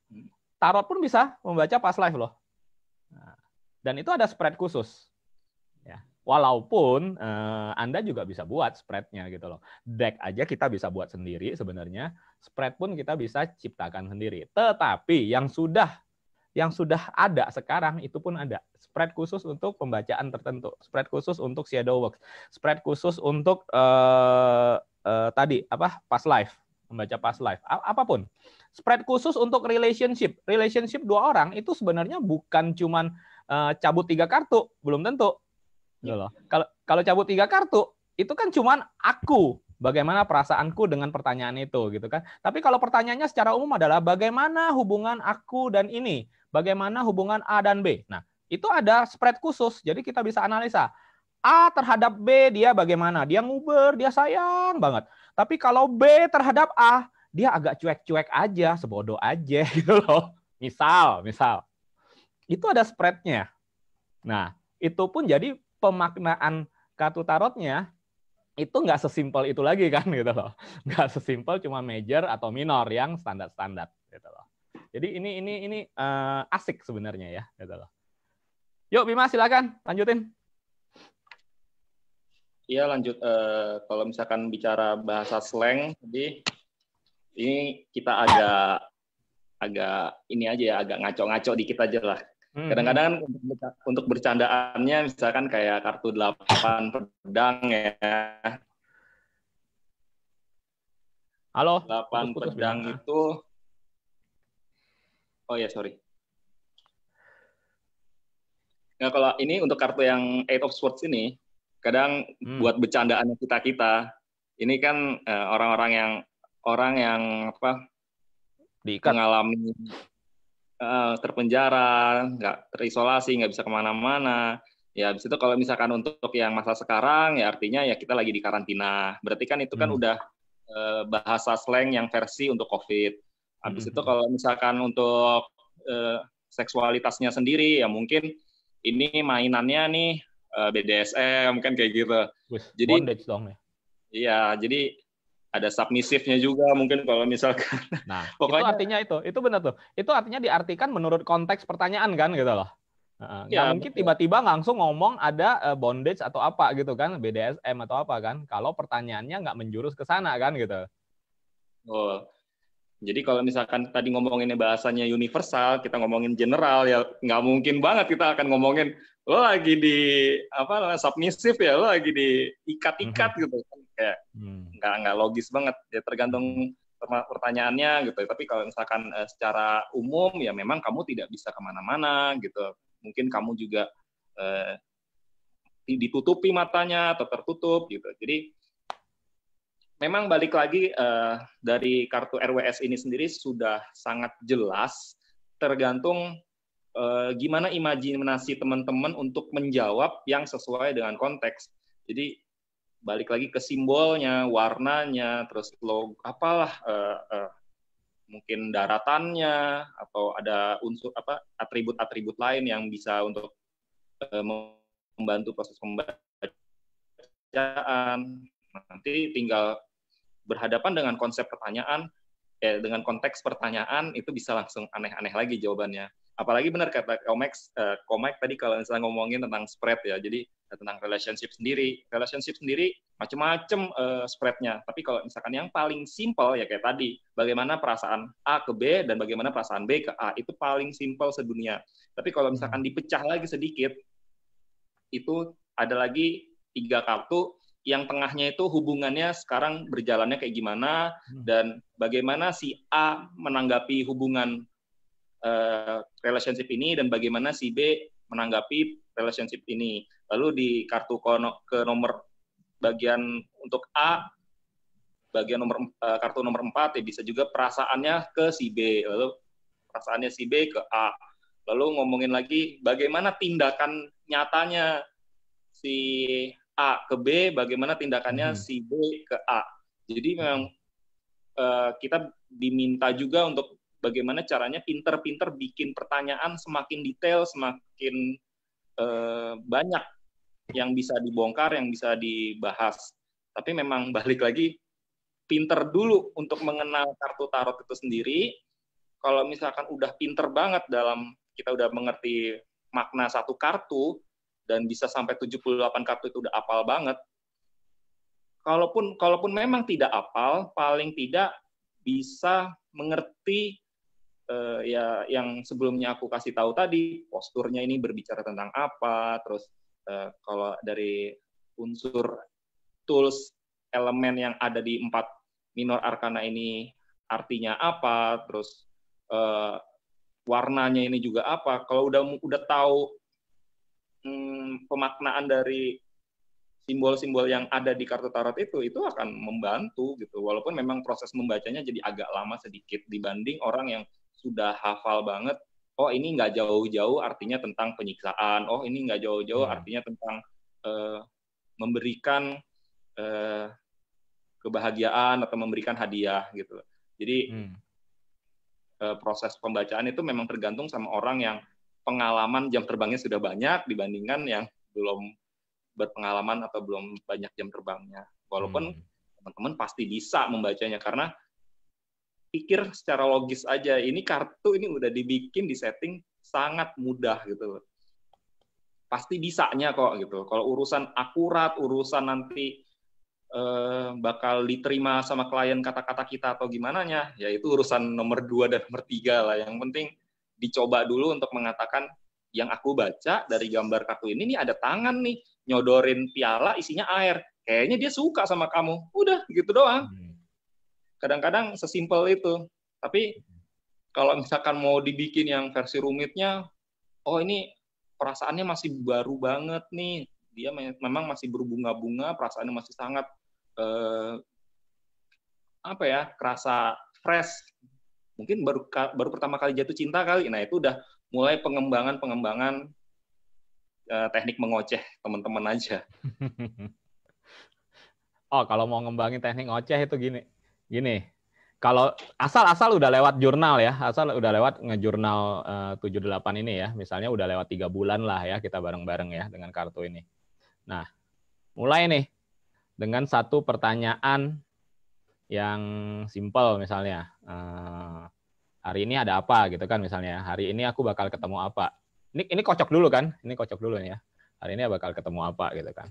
tarot pun bisa membaca past life loh. Nah, dan itu ada spread khusus. Ya, walaupun eh, Anda juga bisa buat spreadnya gitu loh. Deck aja kita bisa buat sendiri sebenarnya. Spread pun kita bisa ciptakan sendiri. Tetapi yang sudah yang sudah ada sekarang itu pun ada spread khusus untuk pembacaan tertentu, spread khusus untuk shadow works, spread khusus untuk uh, uh, tadi apa past life, membaca past life, apapun, spread khusus untuk relationship, relationship dua orang itu sebenarnya bukan cuman uh, cabut tiga kartu, belum tentu. Kalau ya. kalau cabut tiga kartu itu kan cuman aku. Bagaimana perasaanku dengan pertanyaan itu gitu kan. Tapi kalau pertanyaannya secara umum adalah bagaimana hubungan aku dan ini, bagaimana hubungan A dan B. Nah, itu ada spread khusus. Jadi kita bisa analisa A terhadap B dia bagaimana? Dia nguber, dia sayang banget. Tapi kalau B terhadap A, dia agak cuek-cuek aja, sebodoh aja gitu loh. Misal, misal. Itu ada spreadnya. Nah, itu pun jadi pemaknaan kartu tarotnya itu nggak sesimpel itu lagi kan gitu loh, nggak sesimpel cuma major atau minor yang standar-standar gitu loh. Jadi ini ini ini uh, asik sebenarnya ya gitu loh. Yuk Bima silakan lanjutin. Iya lanjut, uh, kalau misalkan bicara bahasa slang, jadi ini kita agak agak ini aja ya, agak ngaco-ngaco dikit aja lah. Kadang-kadang untuk bercandaannya misalkan kayak kartu delapan pedang ya. Halo. delapan pedang itu. Oh ya, sorry. Nah, kalau ini untuk kartu yang Eight of Swords ini, kadang hmm. buat bercandaan kita-kita. Ini kan orang-orang yang orang yang apa? Diikat. Mengalami terpenjara, nggak terisolasi, nggak bisa kemana-mana. Ya, habis itu kalau misalkan untuk yang masa sekarang, ya artinya ya kita lagi di karantina. Berarti kan itu kan hmm. udah eh, bahasa slang yang versi untuk COVID. Habis hmm. itu kalau misalkan untuk eh, seksualitasnya sendiri, ya mungkin ini mainannya nih eh, B D S M, kan kayak gitu. Jadi, bondage dong ya. Iya, jadi ada submisifnya juga mungkin kalau misalkan. Nah, pokoknya itu artinya itu, itu benar tuh. Itu artinya diartikan menurut konteks pertanyaan kan gitu loh. Nggak ya, mungkin tiba-tiba langsung ngomong ada bondage atau apa gitu kan, B D S M atau apa kan, kalau pertanyaannya nggak menjurus ke sana kan gitu. Oh, jadi kalau misalkan tadi ngomonginnya bahasanya universal, kita ngomongin general ya nggak mungkin banget kita akan ngomongin lo lagi di apa submisif ya, lo lagi di ikat-ikat mm-hmm. gitu kan. Kayak hmm. nggak nggak logis banget ya, tergantung pertanyaannya gitu. Tapi kalau misalkan eh, secara umum ya memang kamu tidak bisa kemana-mana gitu, mungkin kamu juga eh, ditutupi matanya atau tertutup gitu. Jadi memang balik lagi eh, dari kartu R W S ini sendiri sudah sangat jelas, tergantung eh, gimana imajinasi teman-teman untuk menjawab yang sesuai dengan konteks. Jadi balik lagi ke simbolnya, warnanya, terus logo apalah, uh, uh, mungkin daratannya atau ada unsur apa atribut-atribut lain yang bisa untuk uh, membantu proses pembacaan. Nanti tinggal berhadapan dengan konsep pertanyaan, eh, dengan konteks pertanyaan itu bisa langsung aneh-aneh lagi jawabannya. Apalagi benar kata Komek, uh, Komek tadi kalau misalnya ngomongin tentang spread ya, jadi tentang relationship sendiri. Relationship sendiri macam-macam uh, spreadnya. Tapi kalau misalkan yang paling simple ya kayak tadi, bagaimana perasaan A ke B dan bagaimana perasaan B ke A, itu paling simple sedunia. Tapi kalau misalkan dipecah lagi sedikit, itu ada lagi tiga kartu yang tengahnya itu hubungannya sekarang berjalannya kayak gimana, dan bagaimana si A menanggapi hubungan Uh, relationship ini dan bagaimana si B menanggapi relationship ini. Lalu di kartu kono, ke nomor bagian untuk A, bagian nomor uh, kartu nomor empat ya, bisa juga perasaannya ke si B, lalu perasaannya si B ke A. Lalu ngomongin lagi bagaimana tindakan nyatanya si A ke B, bagaimana tindakannya hmm. si B ke A. Jadi memang uh, kita diminta juga untuk bagaimana caranya pinter-pinter bikin pertanyaan semakin detail, semakin uh, banyak yang bisa dibongkar, yang bisa dibahas. Tapi memang balik lagi, pinter dulu untuk mengenal kartu tarot itu sendiri. Kalau misalkan udah pinter banget dalam, kita udah mengerti makna satu kartu, dan bisa sampai tujuh puluh delapan kartu itu udah apal banget. Kalaupun, kalaupun memang tidak apal, paling tidak bisa mengerti Uh, ya yang sebelumnya aku kasih tahu tadi, posturnya ini berbicara tentang apa, terus uh, kalau dari unsur tools elemen yang ada di empat minor arcana ini artinya apa, terus uh, warnanya ini juga apa. Kalau udah udah tahu hmm, pemaknaan dari simbol-simbol yang ada di kartu tarot itu, itu akan membantu gitu. Walaupun memang proses membacanya jadi agak lama sedikit dibanding orang yang sudah hafal banget. Oh ini nggak jauh-jauh artinya tentang penyiksaan. Oh ini nggak jauh-jauh artinya tentang uh, memberikan uh, kebahagiaan atau memberikan hadiah gitu. Jadi hmm. uh, proses pembacaan itu memang tergantung sama orang yang pengalaman jam terbangnya sudah banyak dibandingkan yang belum berpengalaman atau belum banyak jam terbangnya. Walaupun hmm. teman-teman pasti bisa membacanya, karena pikir secara logis aja, ini kartu ini udah dibikin, disetting sangat mudah gitu. Pasti bisanya kok gitu. Kalau urusan akurat, urusan nanti eh, bakal diterima sama klien kata-kata kita atau gimana nya, ya itu urusan nomor dua dan nomor tiga lah. Yang penting dicoba dulu untuk mengatakan yang aku baca dari gambar kartu ini, nih ada tangan nih, nyodorin piala isinya air. Kayaknya dia suka sama kamu. Udah, gitu doang. Kadang-kadang sesimpel itu. Tapi kalau misalkan mau dibikin yang versi rumitnya, oh ini perasaannya masih baru banget nih. Dia memang masih berbunga-bunga, perasaannya masih sangat eh, apa ya, kerasa fresh. Mungkin baru baru pertama kali jatuh cinta kali. Nah, itu udah mulai pengembangan-pengembangan eh, teknik mengoceh teman-teman aja. Oh, kalau mau ngembangin teknik ngoceh itu gini. Gini. Kalau asal-asal udah lewat jurnal ya, asal udah lewat ngejurnal eh, tujuh delapan ini ya, misalnya udah lewat tiga bulan lah ya kita bareng-bareng ya dengan kartu ini. Nah, mulai nih dengan satu pertanyaan yang simple misalnya. Eh, hari ini ada apa gitu kan misalnya, hari ini aku bakal ketemu apa, ini ini kocok dulu kan, ini kocok dulu nih ya, hari ini bakal ketemu apa gitu kan,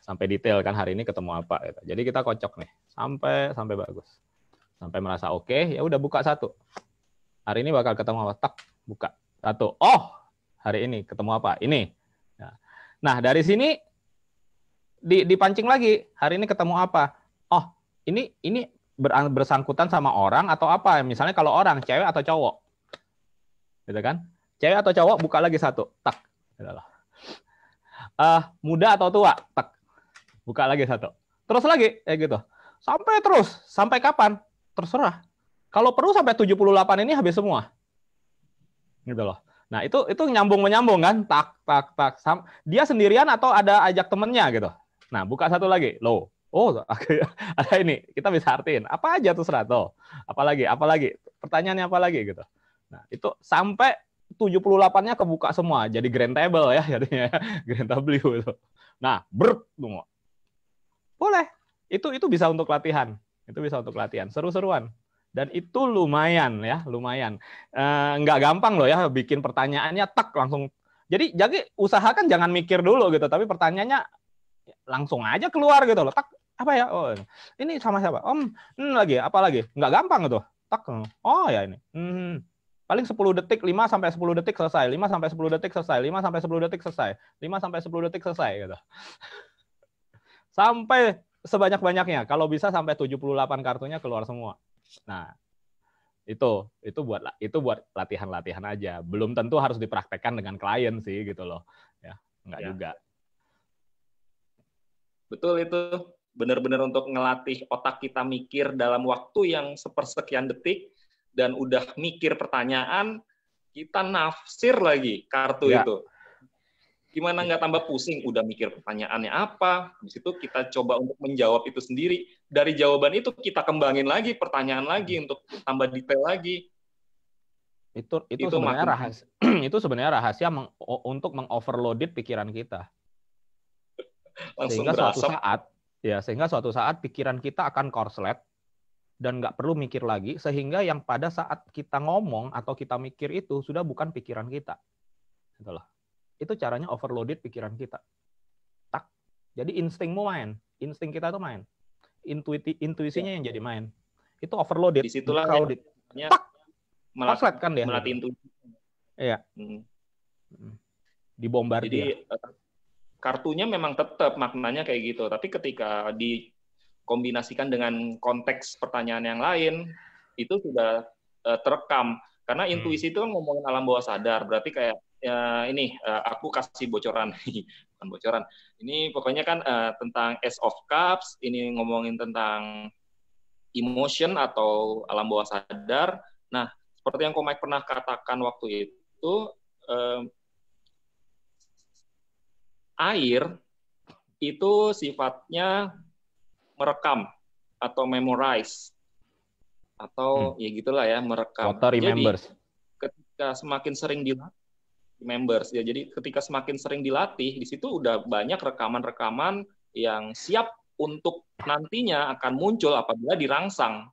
sampai detail kan hari ini ketemu apa gitu. Jadi kita kocok nih sampai sampai bagus, sampai merasa oke, okay, ya udah buka satu, hari ini bakal ketemu apa, tak buka satu, oh hari ini ketemu apa ini, nah dari sini dipancing lagi, hari ini ketemu apa, oh ini ini bersangkutan sama orang atau apa, misalnya kalau orang, cewek atau cowok gitu kan, cewek atau cowok, buka lagi satu, tak uh, muda atau tua, tak buka lagi satu, terus lagi kayak gitu sampai terus, sampai kapan terserah, kalau perlu sampai tujuh puluh delapan ini habis semua gitu loh. Nah itu itu nyambung menyambung kan, tak tak tak, dia sendirian atau ada ajak temennya gitu, Nah, buka satu lagi. Loh, oh, ada ini. Kita bisa artiin. Apa aja tuh serato? Apalagi, apalagi? Pertanyaannya apa lagi gitu. Nah, itu sampai tujuh puluh delapan-nya kebuka semua. Jadi grand table ya jadinya. Grand table itu. Nah, ber boleh. Itu itu bisa untuk latihan. Itu bisa untuk latihan. Seru-seruan. Dan itu lumayan ya, lumayan. E, nggak gampang loh ya, bikin pertanyaannya tak langsung. Jadi jadi usahakan jangan mikir dulu gitu, tapi pertanyaannya langsung aja keluar gitu loh. Tak apa ya? Oh, ini sama siapa? Om, hmm, lagi apa lagi? Nggak gampang gitu. Tak. Oh ya ini. Hmm. Paling sepuluh detik, lima sampai sepuluh detik selesai. lima sampai sepuluh detik selesai. lima sampai sepuluh detik selesai. lima sampai sepuluh detik selesai gitu. Sampai sebanyak-banyaknya. Kalau bisa sampai tujuh puluh delapan kartunya keluar semua. Nah, itu itu buat itu buat latihan-latihan aja. Belum tentu harus dipraktekkan dengan klien sih gitu loh. Ya, enggak ya. Juga. Betul itu. Benar-benar untuk ngelatih otak kita mikir dalam waktu yang sepersekian detik dan udah mikir pertanyaan, kita nafsir lagi kartu ya. Itu. Gimana nggak tambah pusing, udah mikir pertanyaannya apa, habis itu kita coba untuk menjawab itu sendiri. Dari jawaban itu kita kembangin lagi, pertanyaan lagi, untuk tambah detail lagi. Itu itu, itu sebenarnya makin... rahasia, itu sebenarnya rahasia meng, untuk mengoverloaded pikiran kita. Langsung sehingga berasap. Suatu saat, ya sehingga suatu saat pikiran kita akan korslet, dan nggak perlu mikir lagi, sehingga yang pada saat kita ngomong atau kita mikir itu sudah bukan pikiran kita. Itulah. Itu caranya overloaded pikiran kita. Tak. Jadi instingmu main, insting kita tuh main. Intuiti, intuisinya ya. Yang jadi main. Itu overloaded. Disitulah ya, tak. Melatih kan dia. Melatih intuisi. Iya. Hmm. Dibombardir. Jadi uh, kartunya memang tetap maknanya kayak gitu, tapi ketika dikombinasikan dengan konteks pertanyaan yang lain, itu sudah uh, terekam. Karena intuisi hmm. itu ngomongin alam bawah sadar, berarti kayak ya, ini uh, aku kasih bocoran, bukan bocoran. Ini pokoknya kan uh, tentang Ace of Cups. Ini ngomongin tentang emotion atau alam bawah sadar. Nah, seperti yang Komik pernah katakan waktu itu, uh, air itu sifatnya merekam atau memorize atau hmm. ya gitulah ya merekam. Water remembers. Jadi, ketika semakin sering dilatih members ya, jadi ketika semakin sering dilatih, di situ udah banyak rekaman-rekaman yang siap untuk nantinya akan muncul apabila dirangsang,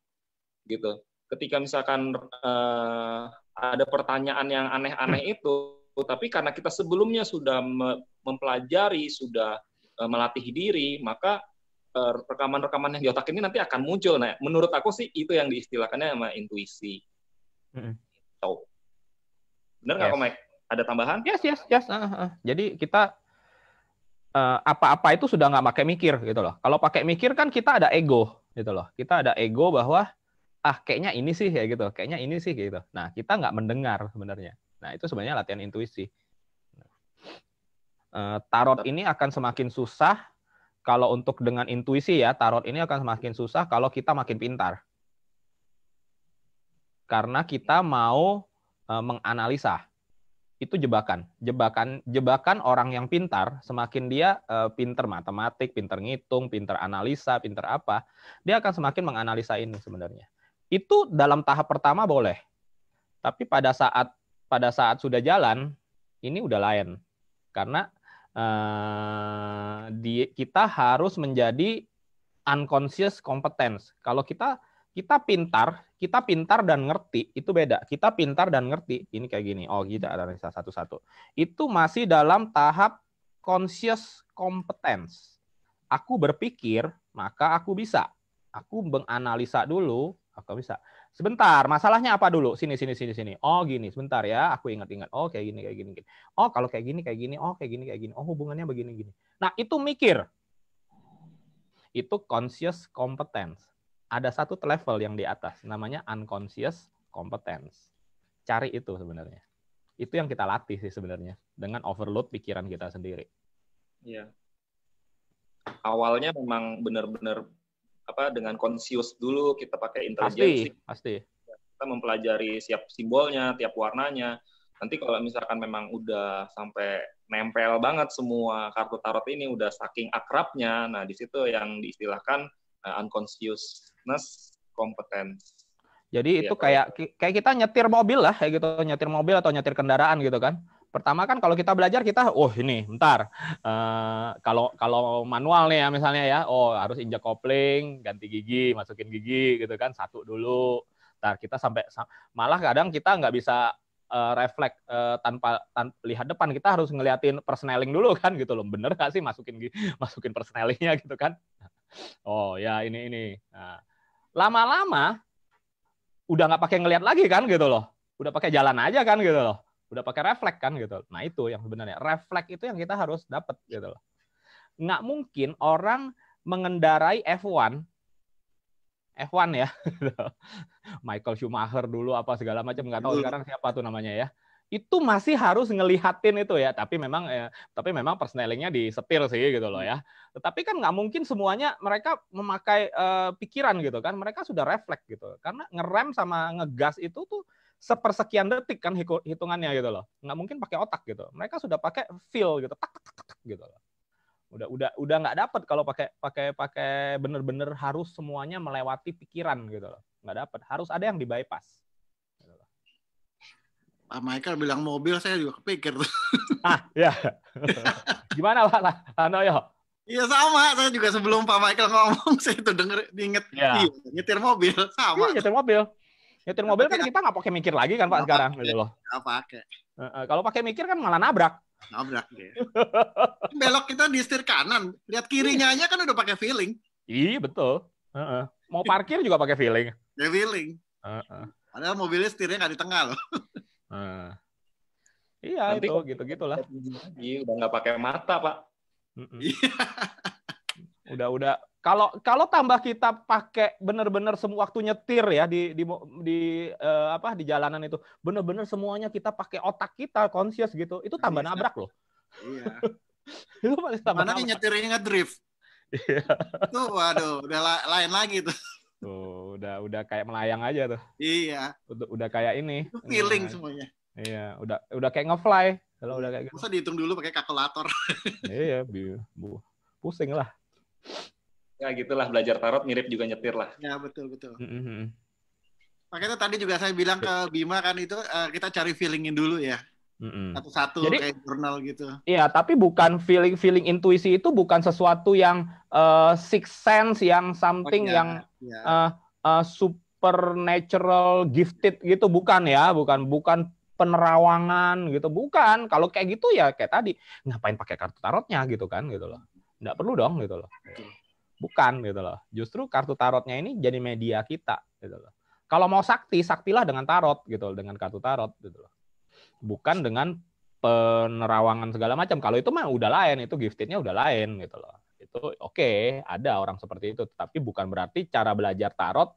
gitu. Ketika misalkan eh, ada pertanyaan yang aneh-aneh itu, tapi karena kita sebelumnya sudah mempelajari, sudah eh, melatih diri, maka rekaman-rekaman eh, yang di otak ini nanti akan muncul. Nah, menurut aku sih itu yang diistilahkannya sama intuisi. Mm-hmm. Tahu? Bener nggak, yes. Mike? Ada tambahan? Yes, yes, yes. Uh, uh. Jadi kita apa-apa uh, itu sudah nggak pakai mikir gitu loh. Kalau pakai mikir kan kita ada ego gitu loh. Kita ada ego bahwa ah kayaknya ini sih ya gitu, kayaknya ini sih gitu. Nah kita nggak mendengar sebenarnya. Nah itu sebenarnya latihan intuisi. Uh, tarot ini akan semakin susah kalau untuk dengan intuisi ya. Tarot ini akan semakin susah kalau kita makin pintar. Karena kita mau uh, menganalisa. Itu jebakan, jebakan, jebakan orang yang pintar. Semakin dia e, pintar matematik, pintar ngitung, pintar analisa, pintar apa, dia akan semakin menganalisa ini sebenarnya. Itu dalam tahap pertama boleh, tapi pada saat pada saat sudah jalan, ini udah lain. Karena e, di, kita harus menjadi unconscious competence. Kalau kita kita pintar, kita pintar dan ngerti, itu beda. Kita pintar dan ngerti, ini kayak gini, oh gitu, analisa satu-satu. Itu masih dalam tahap conscious competence. Aku berpikir, maka aku bisa. Aku menganalisa dulu, aku bisa. Sebentar, masalahnya apa dulu? Sini, sini, sini, sini. Oh gini, sebentar ya, aku ingat-ingat. Oh kayak gini, kayak gini, gini. Oh kalau kayak gini, kayak gini. Oh kayak gini, kayak gini. Oh hubungannya begini, gini. Nah itu mikir. Itu conscious competence. Ada satu level yang di atas, namanya unconscious competence. Cari itu sebenarnya. Itu yang kita latih sih sebenarnya, dengan overload pikiran kita sendiri. Iya. Awalnya memang benar-benar apa dengan conscious dulu, kita pakai intelijensi. Pasti, pasti. Kita mempelajari siap simbolnya, tiap warnanya. Nanti kalau misalkan memang udah sampai nempel banget semua kartu tarot ini, udah saking akrabnya, nah di situ yang diistilahkan uh, unconsciousness competence. Jadi ya, itu kayak kayak kita nyetir mobil lah, kayak gitu, nyetir mobil atau nyetir kendaraan gitu kan. Pertama kan kalau kita belajar kita, oh ini, bentar, uh, kalau kalau manual nih ya misalnya ya, oh harus injak kopling, ganti gigi, masukin gigi gitu kan, satu dulu. Ntar kita sampai, malah kadang kita nggak bisa uh, refleks uh, tanpa, tanpa lihat depan, kita harus ngeliatin persneling dulu kan gitu loh, bener nggak sih masukin masukin persnelingnya gitu kan? Oh ya ini ini. Nah, lama-lama udah nggak pakai ngelihat lagi kan gitu loh, udah pakai jalan aja kan gitu loh, udah pakai refleks kan gitu. Nah itu yang sebenarnya refleks itu yang kita harus dapat gitu loh. Nggak mungkin orang mengendarai F satu ya, Michael Schumacher dulu apa segala macam, nggak tahu sekarang siapa tuh namanya ya, itu masih harus ngelihatin itu ya, tapi memang eh, tapi memang persnelingnya disetir sih gitu loh ya. Tetapi kan nggak mungkin semuanya mereka memakai eh, pikiran gitu kan, mereka sudah refleks gitu, karena ngerem sama ngegas itu tuh sepersekian detik kan hitungannya gitu loh, nggak mungkin pakai otak gitu, mereka sudah pakai feel gitu, tak tak tak, tak gitu loh. Udah udah udah nggak dapat kalau pakai pakai pakai bener-bener harus semuanya melewati pikiran gitu loh, nggak dapat, harus ada yang dibypass. Pak Michael bilang mobil, saya juga kepikir. Ah, ya. Gimana Pak Hanoyo? Iya sama, saya juga sebelum Pak Michael ngomong, saya itu denger, diinget, ya. Nyetir mobil, sama. Iya, nyetir mobil. Nyetir ya, mobil kan kita nggak pakai mikir lagi kan Pak sekarang. Gitu loh. Nggak pakai. Kalau pakai mikir kan malah nabrak. Nabrak, ya. Belok kita di setir kanan, lihat kirinya aja kan udah pakai feeling. Iya, betul. Uh -uh. Mau parkir juga pakai feeling. Ya, feeling. Uh -uh. Padahal mobilnya setirnya nggak di tengah loh. Hmm. Iya, nanti itu gitu-gitulah. Iya, udah nggak pakai mata, Pak. Udah-udah. Kalau kalau tambah kita pakai bener-bener semua waktu nyetir ya di di, di eh, apa di jalanan itu, bener-bener semuanya kita pakai otak kita, conscious gitu, itu tambah nah, nabrak loh. Iya. Itu pasti tambah nabrak. Mana nyetirnya nge-drift. Iya. Tuh, waduh, udah la lain lagi tuh. Tuh, udah udah kayak melayang aja tuh. Iya. Udah, udah kayak ini. Feeling nah, semuanya. Iya, udah udah kayak ngefly. Kalau udah kayak gitu. Masa dihitung dulu pakai kalkulator. Iya, pusing lah. Ya gitulah, belajar tarot mirip juga nyetir lah. Ya betul betul. Mm-hmm. Makanya tadi juga saya bilang ke Bima kan itu uh, kita cari feelingin dulu ya. Satu-satu kayak jurnal gitu. Iya, tapi bukan feeling-feeling intuisi itu bukan sesuatu yang uh, six sense, yang something, oh, iya, yang iya. Uh, uh, supernatural gifted gitu, bukan ya, bukan bukan penerawangan gitu, bukan. Kalau kayak gitu ya kayak tadi, ngapain pakai kartu tarotnya gitu kan gitu loh. Nggak perlu dong gitu loh. Bukan gitu loh. Justru kartu tarotnya ini jadi media kita gitu loh. Kalau mau sakti, saktilah dengan tarot gitu loh, dengan kartu tarot gitu loh. Bukan dengan penerawangan segala macam. Kalau itu mah udah lain, itu giftednya udah lain gitu loh. Itu oke, okay, ada orang seperti itu, tapi bukan berarti cara belajar tarot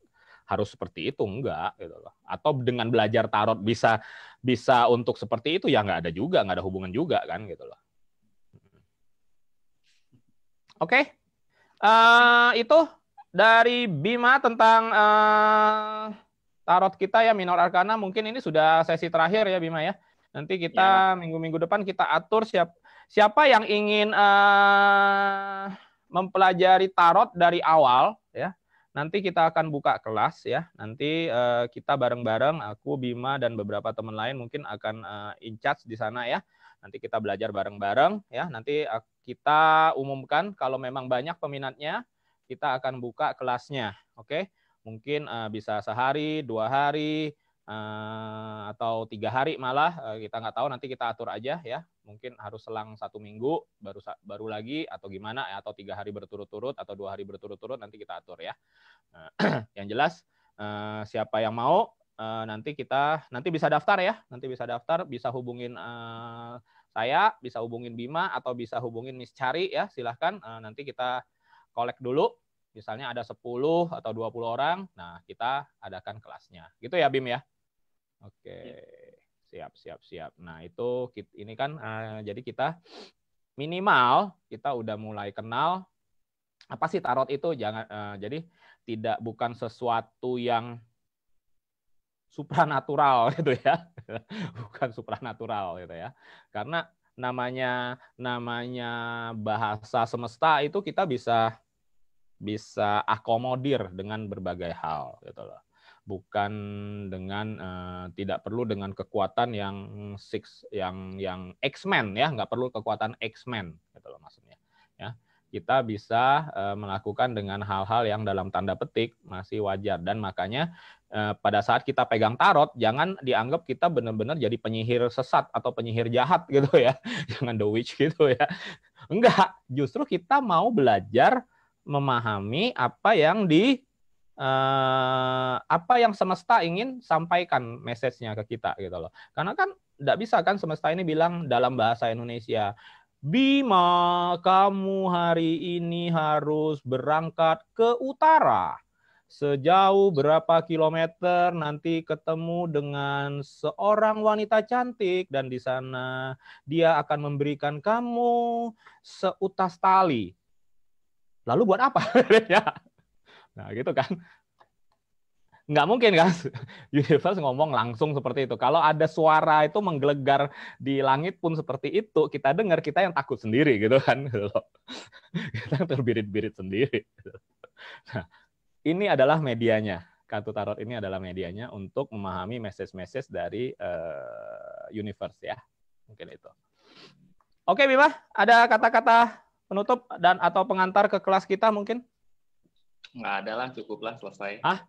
harus seperti itu, enggak gitu loh. Atau dengan belajar tarot bisa bisa untuk seperti itu ya, enggak ada juga, enggak ada hubungan juga kan gitu loh. Oke, okay. uh, itu dari Bima tentang uh, tarot kita ya, Minor Arcana. Mungkin ini sudah sesi terakhir ya Bima ya. Nanti kita minggu-minggu ya. Depan kita atur siap, siapa yang ingin uh, mempelajari tarot dari awal ya. Nanti kita akan buka kelas ya. Nanti uh, kita bareng-bareng, aku, Bima dan beberapa teman lain mungkin akan uh, in charge di sana ya. Nanti kita belajar bareng-bareng ya. Nanti uh, kita umumkan kalau memang banyak peminatnya, kita akan buka kelasnya. Oke, mungkin uh, bisa sehari, dua hari. Uh, atau tiga hari malah uh, kita nggak tahu, nanti kita atur aja ya, mungkin harus selang satu minggu baru baru lagi atau gimana, atau tiga hari berturut-turut atau dua hari berturut-turut, nanti kita atur ya. Uh, yang jelas uh, siapa yang mau uh, nanti kita nanti bisa daftar ya, nanti bisa daftar, bisa hubungin uh, saya, bisa hubungin Bima atau bisa hubungin Miss Chari ya, silahkan. Uh, nanti kita collect dulu. Misalnya ada sepuluh atau dua puluh orang, nah kita adakan kelasnya. Gitu ya Bim ya. Oke, siap, siap, siap. Nah itu ini kan uh, jadi kita minimal kita udah mulai kenal apa sih tarot itu. Jangan uh, jadi tidak bukan sesuatu yang supranatural gitu ya, bukan supranatural gitu ya, karena namanya namanya bahasa semesta itu kita bisa bisa akomodir dengan berbagai hal gitu loh, bukan dengan eh, tidak perlu dengan kekuatan yang six yang yang X-Men ya, nggak perlu kekuatan X-Men gitu loh maksudnya ya. Kita bisa eh, melakukan dengan hal-hal yang dalam tanda petik masih wajar, dan makanya eh, pada saat kita pegang tarot jangan dianggap kita benar-benar jadi penyihir sesat atau penyihir jahat gitu ya, jangan the witch gitu ya, enggak, justru kita mau belajar memahami apa yang di eh, apa yang semesta ingin sampaikan message-nya ke kita gitu loh. Karena kan tidak bisa kan semesta ini bilang dalam bahasa Indonesia, Bima, kamu hari ini harus berangkat ke utara sejauh berapa kilometer, nanti ketemu dengan seorang wanita cantik dan di sana dia akan memberikan kamu seutas tali. Lalu buat apa? Nah, gitu kan. Nggak mungkin kan universe ngomong langsung seperti itu. Kalau ada suara itu menggelegar di langit pun seperti itu, kita dengar, kita yang takut sendiri gitu kan. Kita yang terbirit-birit sendiri. Nah, ini adalah medianya. Kartu tarot ini adalah medianya untuk memahami message-message dari uh, universe ya. Mungkin itu. Oke Bima, ada kata-kata penutup dan atau pengantar ke kelas kita mungkin? Nggak ada lah, cukuplah selesai. Hah?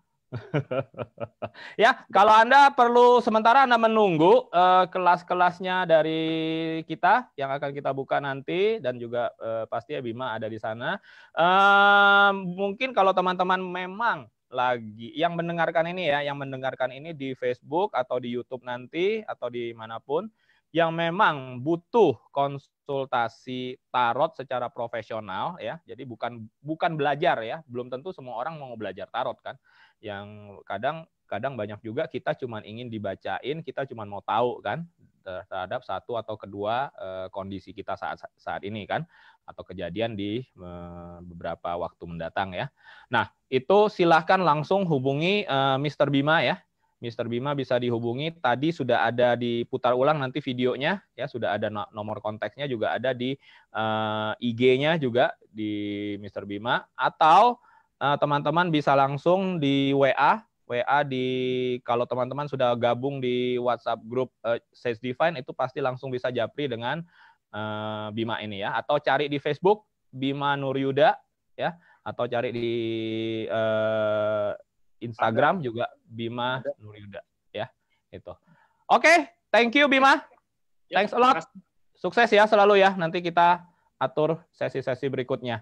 Ya, kalau Anda perlu sementara Anda menunggu eh, kelas-kelasnya dari kita yang akan kita buka nanti, dan juga eh, pasti ya Bima ada di sana. Eh, mungkin kalau teman-teman memang lagi yang mendengarkan ini ya, yang mendengarkan ini di Facebook atau di YouTube nanti atau di manapun, yang memang butuh konsultasi tarot secara profesional ya. Jadi bukan bukan belajar ya. Belum tentu semua orang mau belajar tarot kan. Yang kadang kadang banyak juga kita cuma ingin dibacain, kita cuma mau tahu kan terhadap satu atau kedua e, kondisi kita saat saat ini kan, atau kejadian di e, beberapa waktu mendatang ya. Nah, itu silahkan langsung hubungi e, Mister Bima ya. Mister Bima bisa dihubungi, tadi sudah ada diputar ulang nanti videonya ya, sudah ada nomor kontaknya juga ada di uh, I G-nya juga di Mister Bima, atau teman-teman uh, bisa langsung di W A, W A di kalau teman-teman sudah gabung di WhatsApp grup uh, SageDivine itu pasti langsung bisa japri dengan uh, Bima ini ya, atau cari di Facebook Bima Nuryudha ya, atau cari di uh, Instagram juga Bima Nuryudha ya, itu. Oke, okay, thank you Bima. Thanks a lot. Sukses ya selalu ya. Nanti kita atur sesi-sesi berikutnya.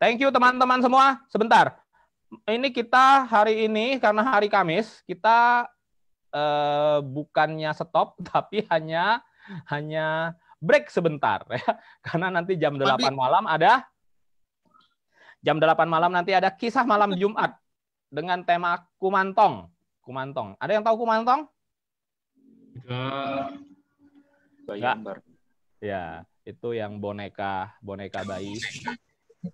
Thank you teman-teman semua. Sebentar. Ini kita hari ini karena hari Kamis, kita eh, bukannya stop tapi hanya hanya break sebentar ya. Karena nanti jam delapan malam ada jam delapan malam nanti ada kisah malam Jumat dengan tema Kumantong. Kumantong. Ada yang tahu Kumantong? Enggak. Enggak. Ya, itu yang boneka boneka bayi.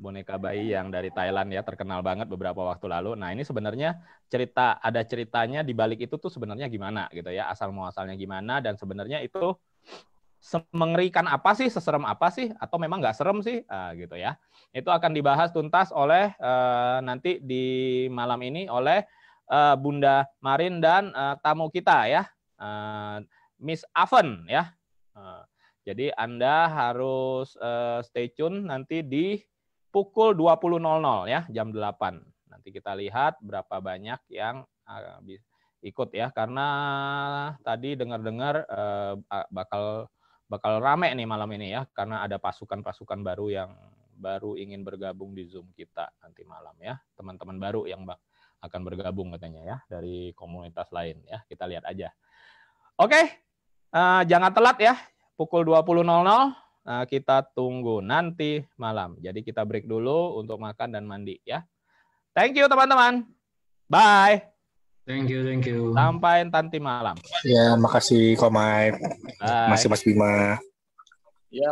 Boneka bayi yang dari Thailand ya, terkenal banget beberapa waktu lalu. Nah, ini sebenarnya cerita, ada ceritanya di balik itu tuh sebenarnya gimana gitu ya, asal muasalnya gimana, dan sebenarnya itu semengerikan apa sih, seserem apa sih, atau memang nggak serem sih, nah, gitu ya. Itu akan dibahas tuntas oleh eh, nanti di malam ini oleh eh, Bunda Marin dan eh, tamu kita ya, eh, Miss Aven ya. Eh, jadi Anda harus eh, stay tune nanti di pukul dua puluh ya, jam delapan. Nanti kita lihat berapa banyak yang eh, ikut ya, karena tadi dengar-dengar eh, bakal bakal rame nih malam ini ya, karena ada pasukan-pasukan baru yang baru ingin bergabung di Zoom kita nanti malam ya, teman-teman baru yang akan bergabung katanya ya, dari komunitas lain ya, kita lihat aja. Oke, uh, jangan telat ya, pukul dua puluh uh, kita tunggu nanti malam. Jadi kita break dulu untuk makan dan mandi ya. Thank you teman-teman, bye. Thank you, thank you. Sampai nanti malam. Ya, makasih Komai. Masih Mas Bima. Ya,